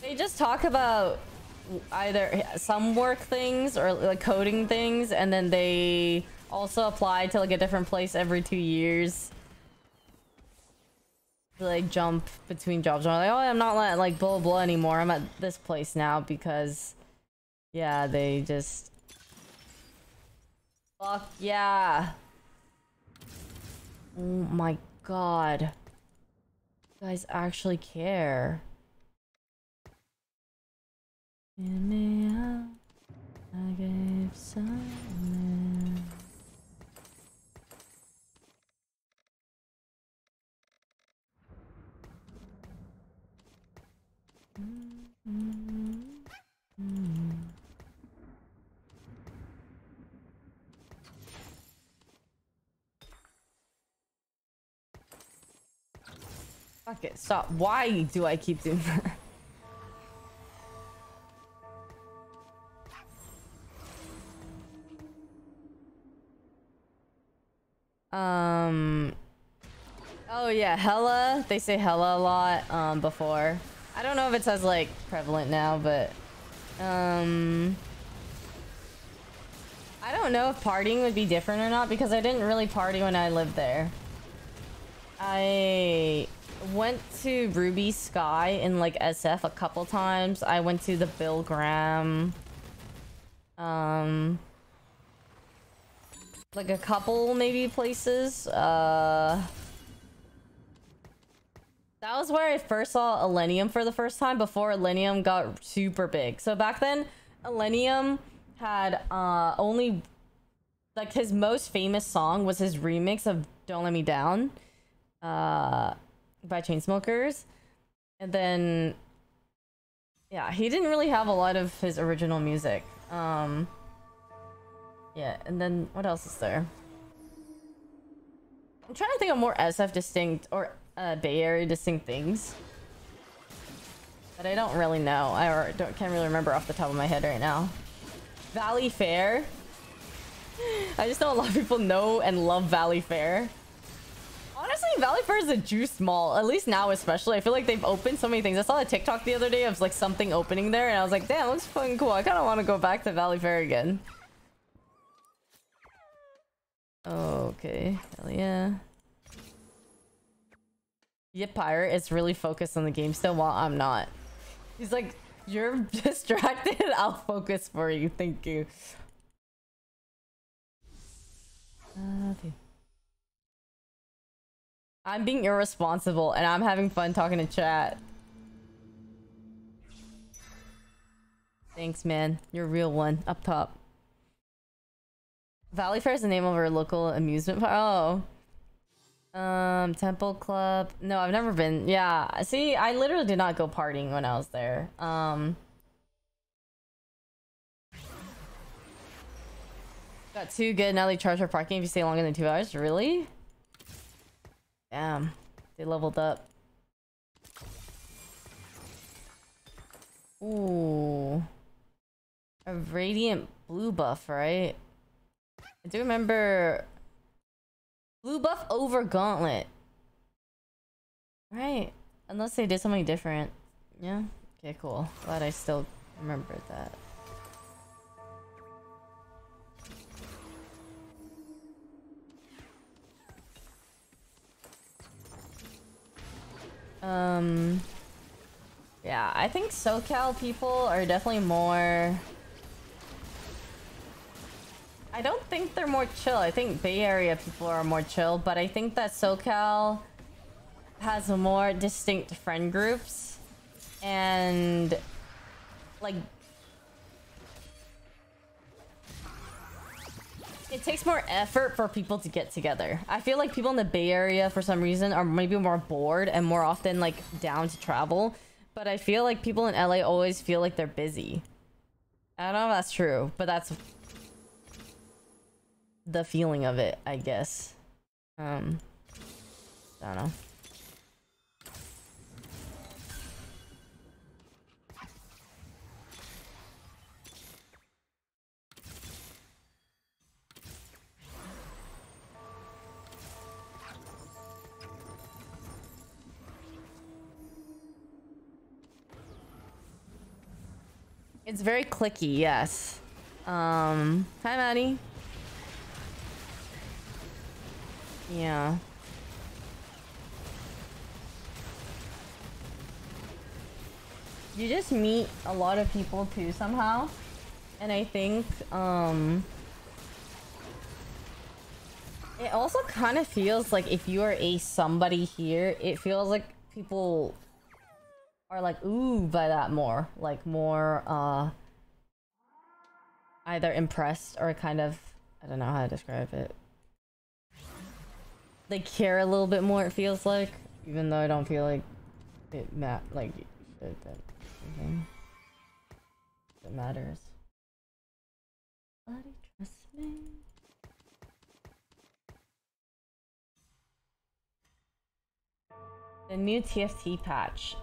they just talk about either some work things or like coding things, and then they also apply to like a different place every 2 years. They like jump between jobs. I'm like, oh, I'm not like blah blah anymore. I'm at this place now because yeah, they just. Fuck yeah. Oh my god. You guys actually care. In me out, I gave some. Fuck it, stop. Why do I keep doing that? Oh yeah, hella. They say hella a lot, before. I don't know if it's as, like, prevalent now, but... I don't know if partying would be different or not, because I didn't really party when I lived there. I... went to Ruby Sky in like SF a couple times. I went to the Bill Graham like a couple maybe places. That was where I first saw Illenium for the first time before Illenium got super big. So back then Illenium had only like his most famous song was his remix of Don't Let Me Down by Chainsmokers, and then Yeah, he didn't really have a lot of his original music. Yeah, and then what else is there? I'm trying to think of more SF distinct or Bay Area distinct things, but I don't really know. I can't really remember off the top of my head right now. Valley Fair. I just know a lot of people know and love Valley Fair. Honestly, Valley Fair is a juice mall, at least now especially. I feel like they've opened so many things. I saw a TikTok the other day of like something opening there, and I was like, damn, looks fucking cool. I kind of want to go back to Valley Fair again. Okay, hell yeah. Yip Pirate is really focused on the game still while I'm not. He's like, you're distracted, I'll focus for you, thank you. Okay. I'm being irresponsible and I'm having fun talking to chat. Thanks, man. You're a real one. Up top. Valley Fair is the name of our local amusement park. Oh. Temple Club. No, I've never been. Yeah. See, I literally did not go partying when I was there. Got too good. Now they charge for parking if you stay longer than 2 hours. Really? Damn, they leveled up. Ooh. A radiant blue buff, right? I do remember blue buff over gauntlet. Right. Unless they did something different. Yeah. Okay, cool. Glad I still remembered that. Yeah, I think SoCal people are definitely more... I don't think they're more chill. I think Bay Area people are more chill, but I think that SoCal has more distinct friend groups and like it takes more effort for people to get together. I feel like people in the Bay Area, for some reason, are maybe more bored and more often, like, down to travel. But I feel like people in LA always feel like they're busy. I don't know if that's true, but that's the feeling of it, I guess. I don't know. It's very clicky, yes. Hi, Maddie. Yeah. You just meet a lot of people too somehow. And I think, it also kind of feels like if you are a somebody here, it feels like people are like ooh by that more, like more either impressed or kind of, I don't know how to describe it, they care a little bit more, it feels like, even though I don't feel like it like it matters. Bloody trust me. The new TFT patch.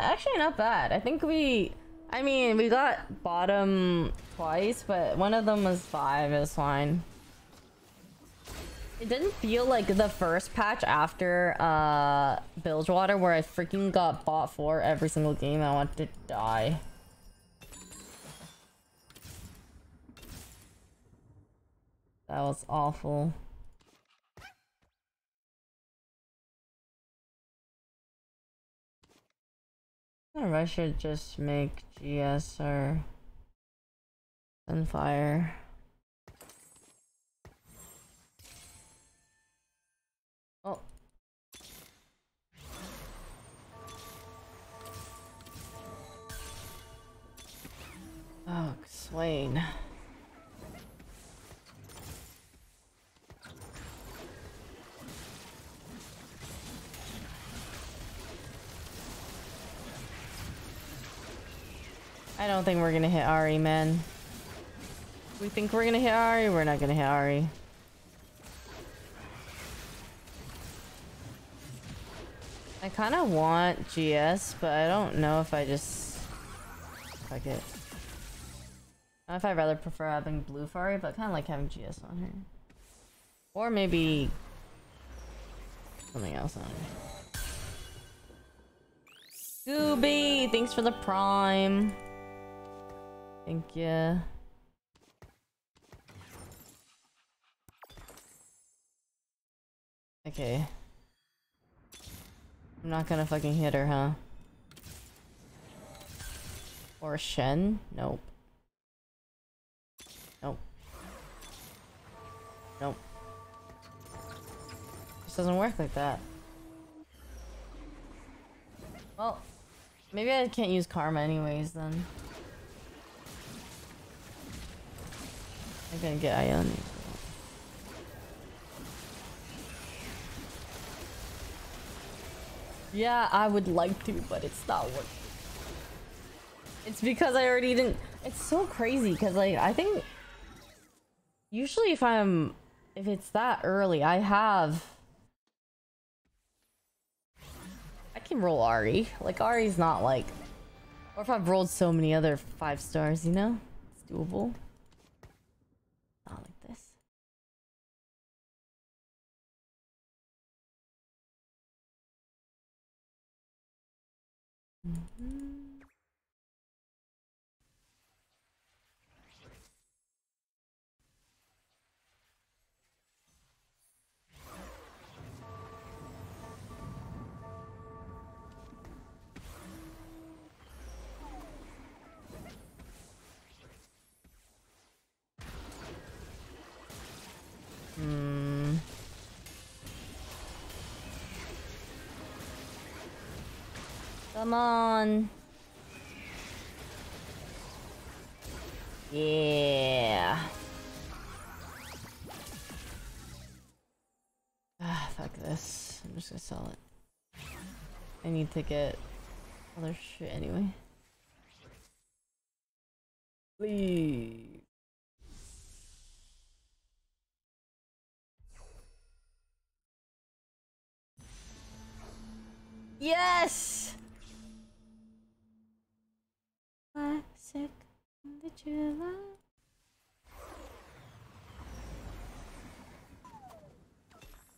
Actually not bad. I think I mean, we got bottom twice, but one of them was 5. It was fine. It didn't feel like the first patch after Bilgewater, where I freaking got bought for every single game. I wanted to die. That was awful. I should just make GS or Sunfire. Oh. Oh, Swain. I don't think we're gonna hit Ahri, man. We think we're gonna hit Ahri, we're not gonna hit Ahri. I kind of want GS, but I don't know if I just... Fuck it. I don't know if I'd rather prefer having blue Ahri, but kind of like having GS on her. Or maybe... something else on her. Gooby! Thanks for the prime! Thank you. Okay. I'm not gonna fucking hit her, huh? Or Shen? Nope. Nope. Nope. This doesn't work like that. Well, maybe I can't use karma anyways then. I'm gonna get Ione. Yeah, I would like to, but it's not working. It's because I already didn't... It's so crazy, because, like, I think... Usually if I'm... If it's that early, I have... I can roll Ahri. Like, Ahri's not, like... Or if I've rolled so many other 5 stars, you know? It's doable. Not like this. Come on. Yeah. Ah, fuck this. I'm just gonna sell it. I need to get other shit anyway. Please. Yes! Classic that you love.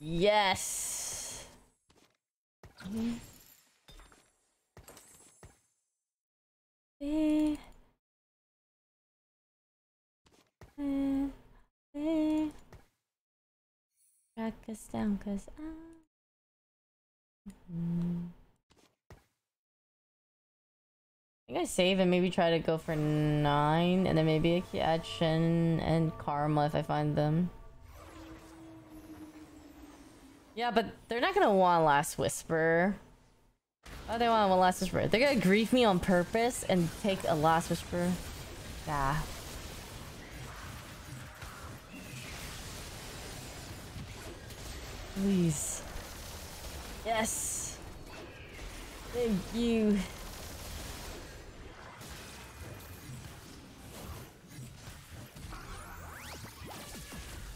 Yes. Track us down, 'cause I think I save and maybe try to go for 9, and then maybe I can add Shen and Karma if I find them. Yeah, but they're not gonna want Last Whisper. Oh, they want Last Whisper. They're gonna grief me on purpose and take a Last Whisper. Nah. Please. Yes. Thank you.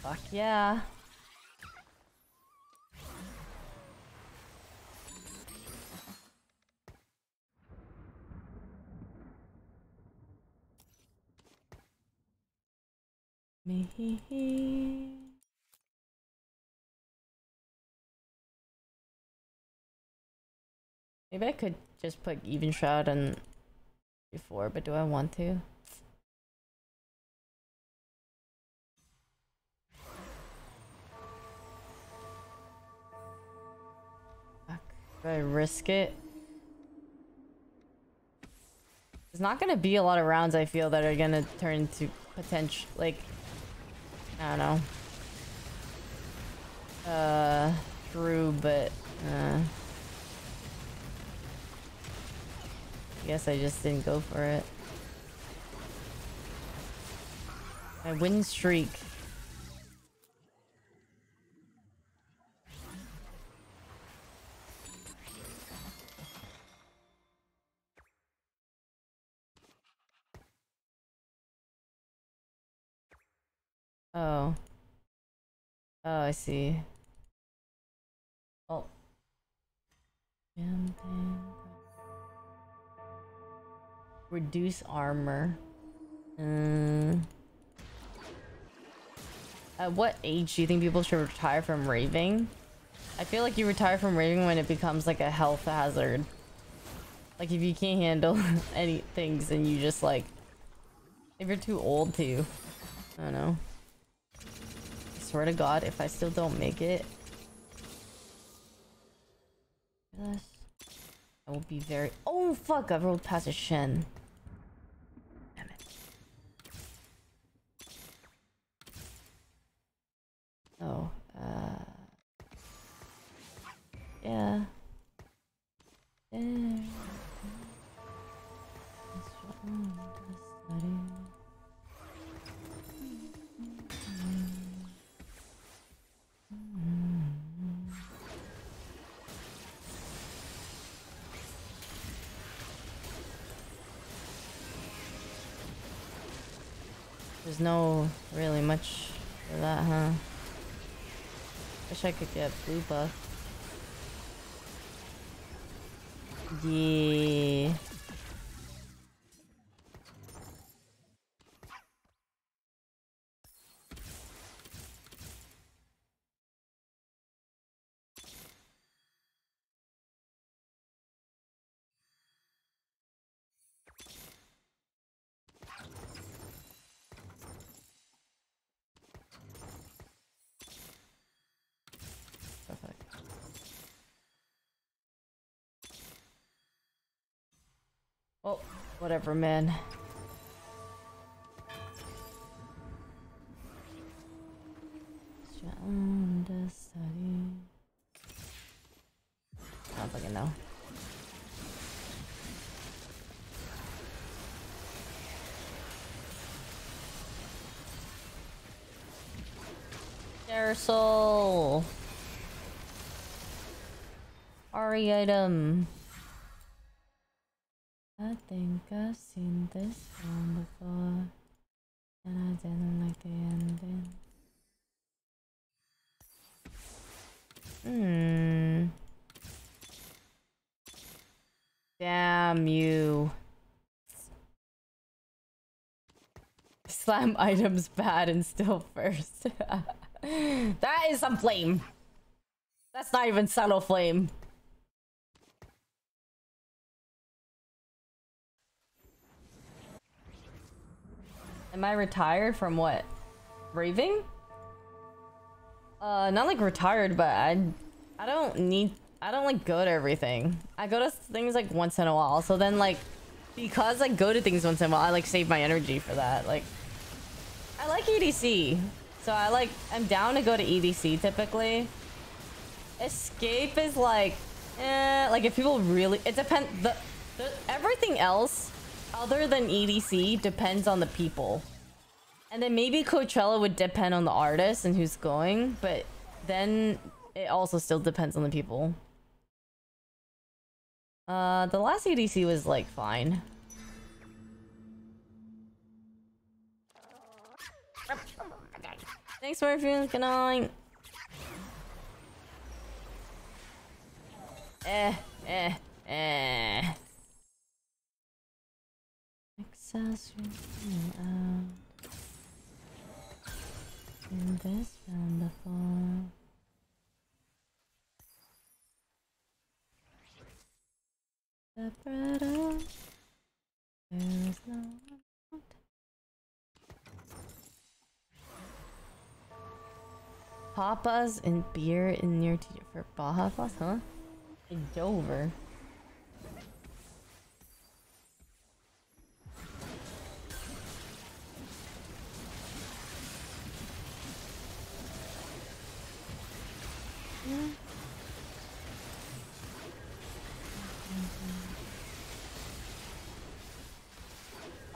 Fuck yeah. Me. Maybe I could just put Even Shroud on before, but do I want to? Do I risk it? There's not gonna be a lot of rounds, I feel, that are gonna turn into potential, like, I don't know. True, but I guess I just didn't go for it. My win streak. Oh. Oh, I see. Oh. Reduce armor. At what age do you think people should retire from raving? I feel like you retire from raving when it becomes like a health hazard. Like if you can't handle any things and you just like... If you're too old to. I don't know. I swear to God, if I still don't make it... I will be very... Oh fuck, I've rolled past a Shen. Damn it. Oh, yeah. There's no really much for that, huh? Wish I could get blue buff. Yeah. Oh, whatever, man. I don't fucking know. Dersal! RE item. I think I've seen this one before, and I didn't like the ending. Damn you. Slam items bad and still first. That is some flame. That's not even subtle flame. Am I retired from what? Raving? Not like retired, but I don't like go to everything. I go to things like once in a while. So then like, because I go to things once in a while, I like save my energy for that. Like, I like EDC. So I'm down to go to EDC typically. Escape is like, eh, like if people really, it depends, everything else other than EDC depends on the people, and then maybe Coachella would depend on the artist and who's going, but then it also still depends on the people. The last EDC was like fine. Thanks for everything. Good night. In this round before. The bread up. There is no one out. Papas and beer in near to you for Baja Plus, huh? In Dover.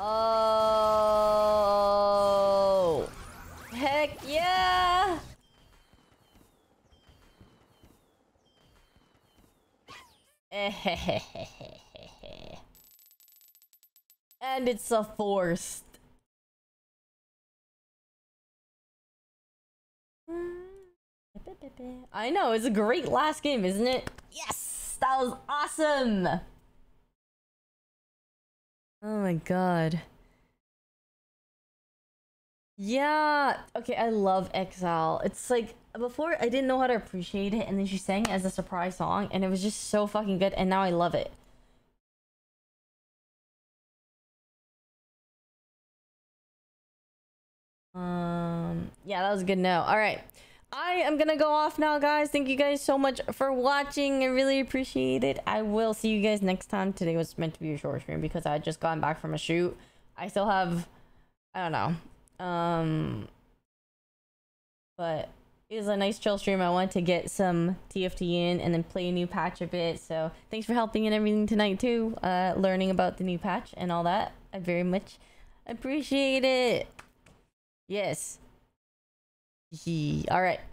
Oh, heck yeah. And it's a forced. I know, it's a great last game, isn't it? Yes! That was awesome! Oh my god. Yeah, okay, I love Exile. It's like, before I didn't know how to appreciate it, and then she sang it as a surprise song, and it was just so fucking good, and now I love it. Yeah, that was good. No, all right, I am gonna go off now, guys. Thank you guys so much for watching. I really appreciate it. I will see you guys next time. Today was meant to be a short stream because I had just gotten back from a shoot. I still have, I don't know, but it was a nice chill stream. I wanted to get some TFT in and then play a new patch a bit, so thanks for helping and everything tonight too, learning about the new patch and all that. I very much appreciate it. Yes. All right.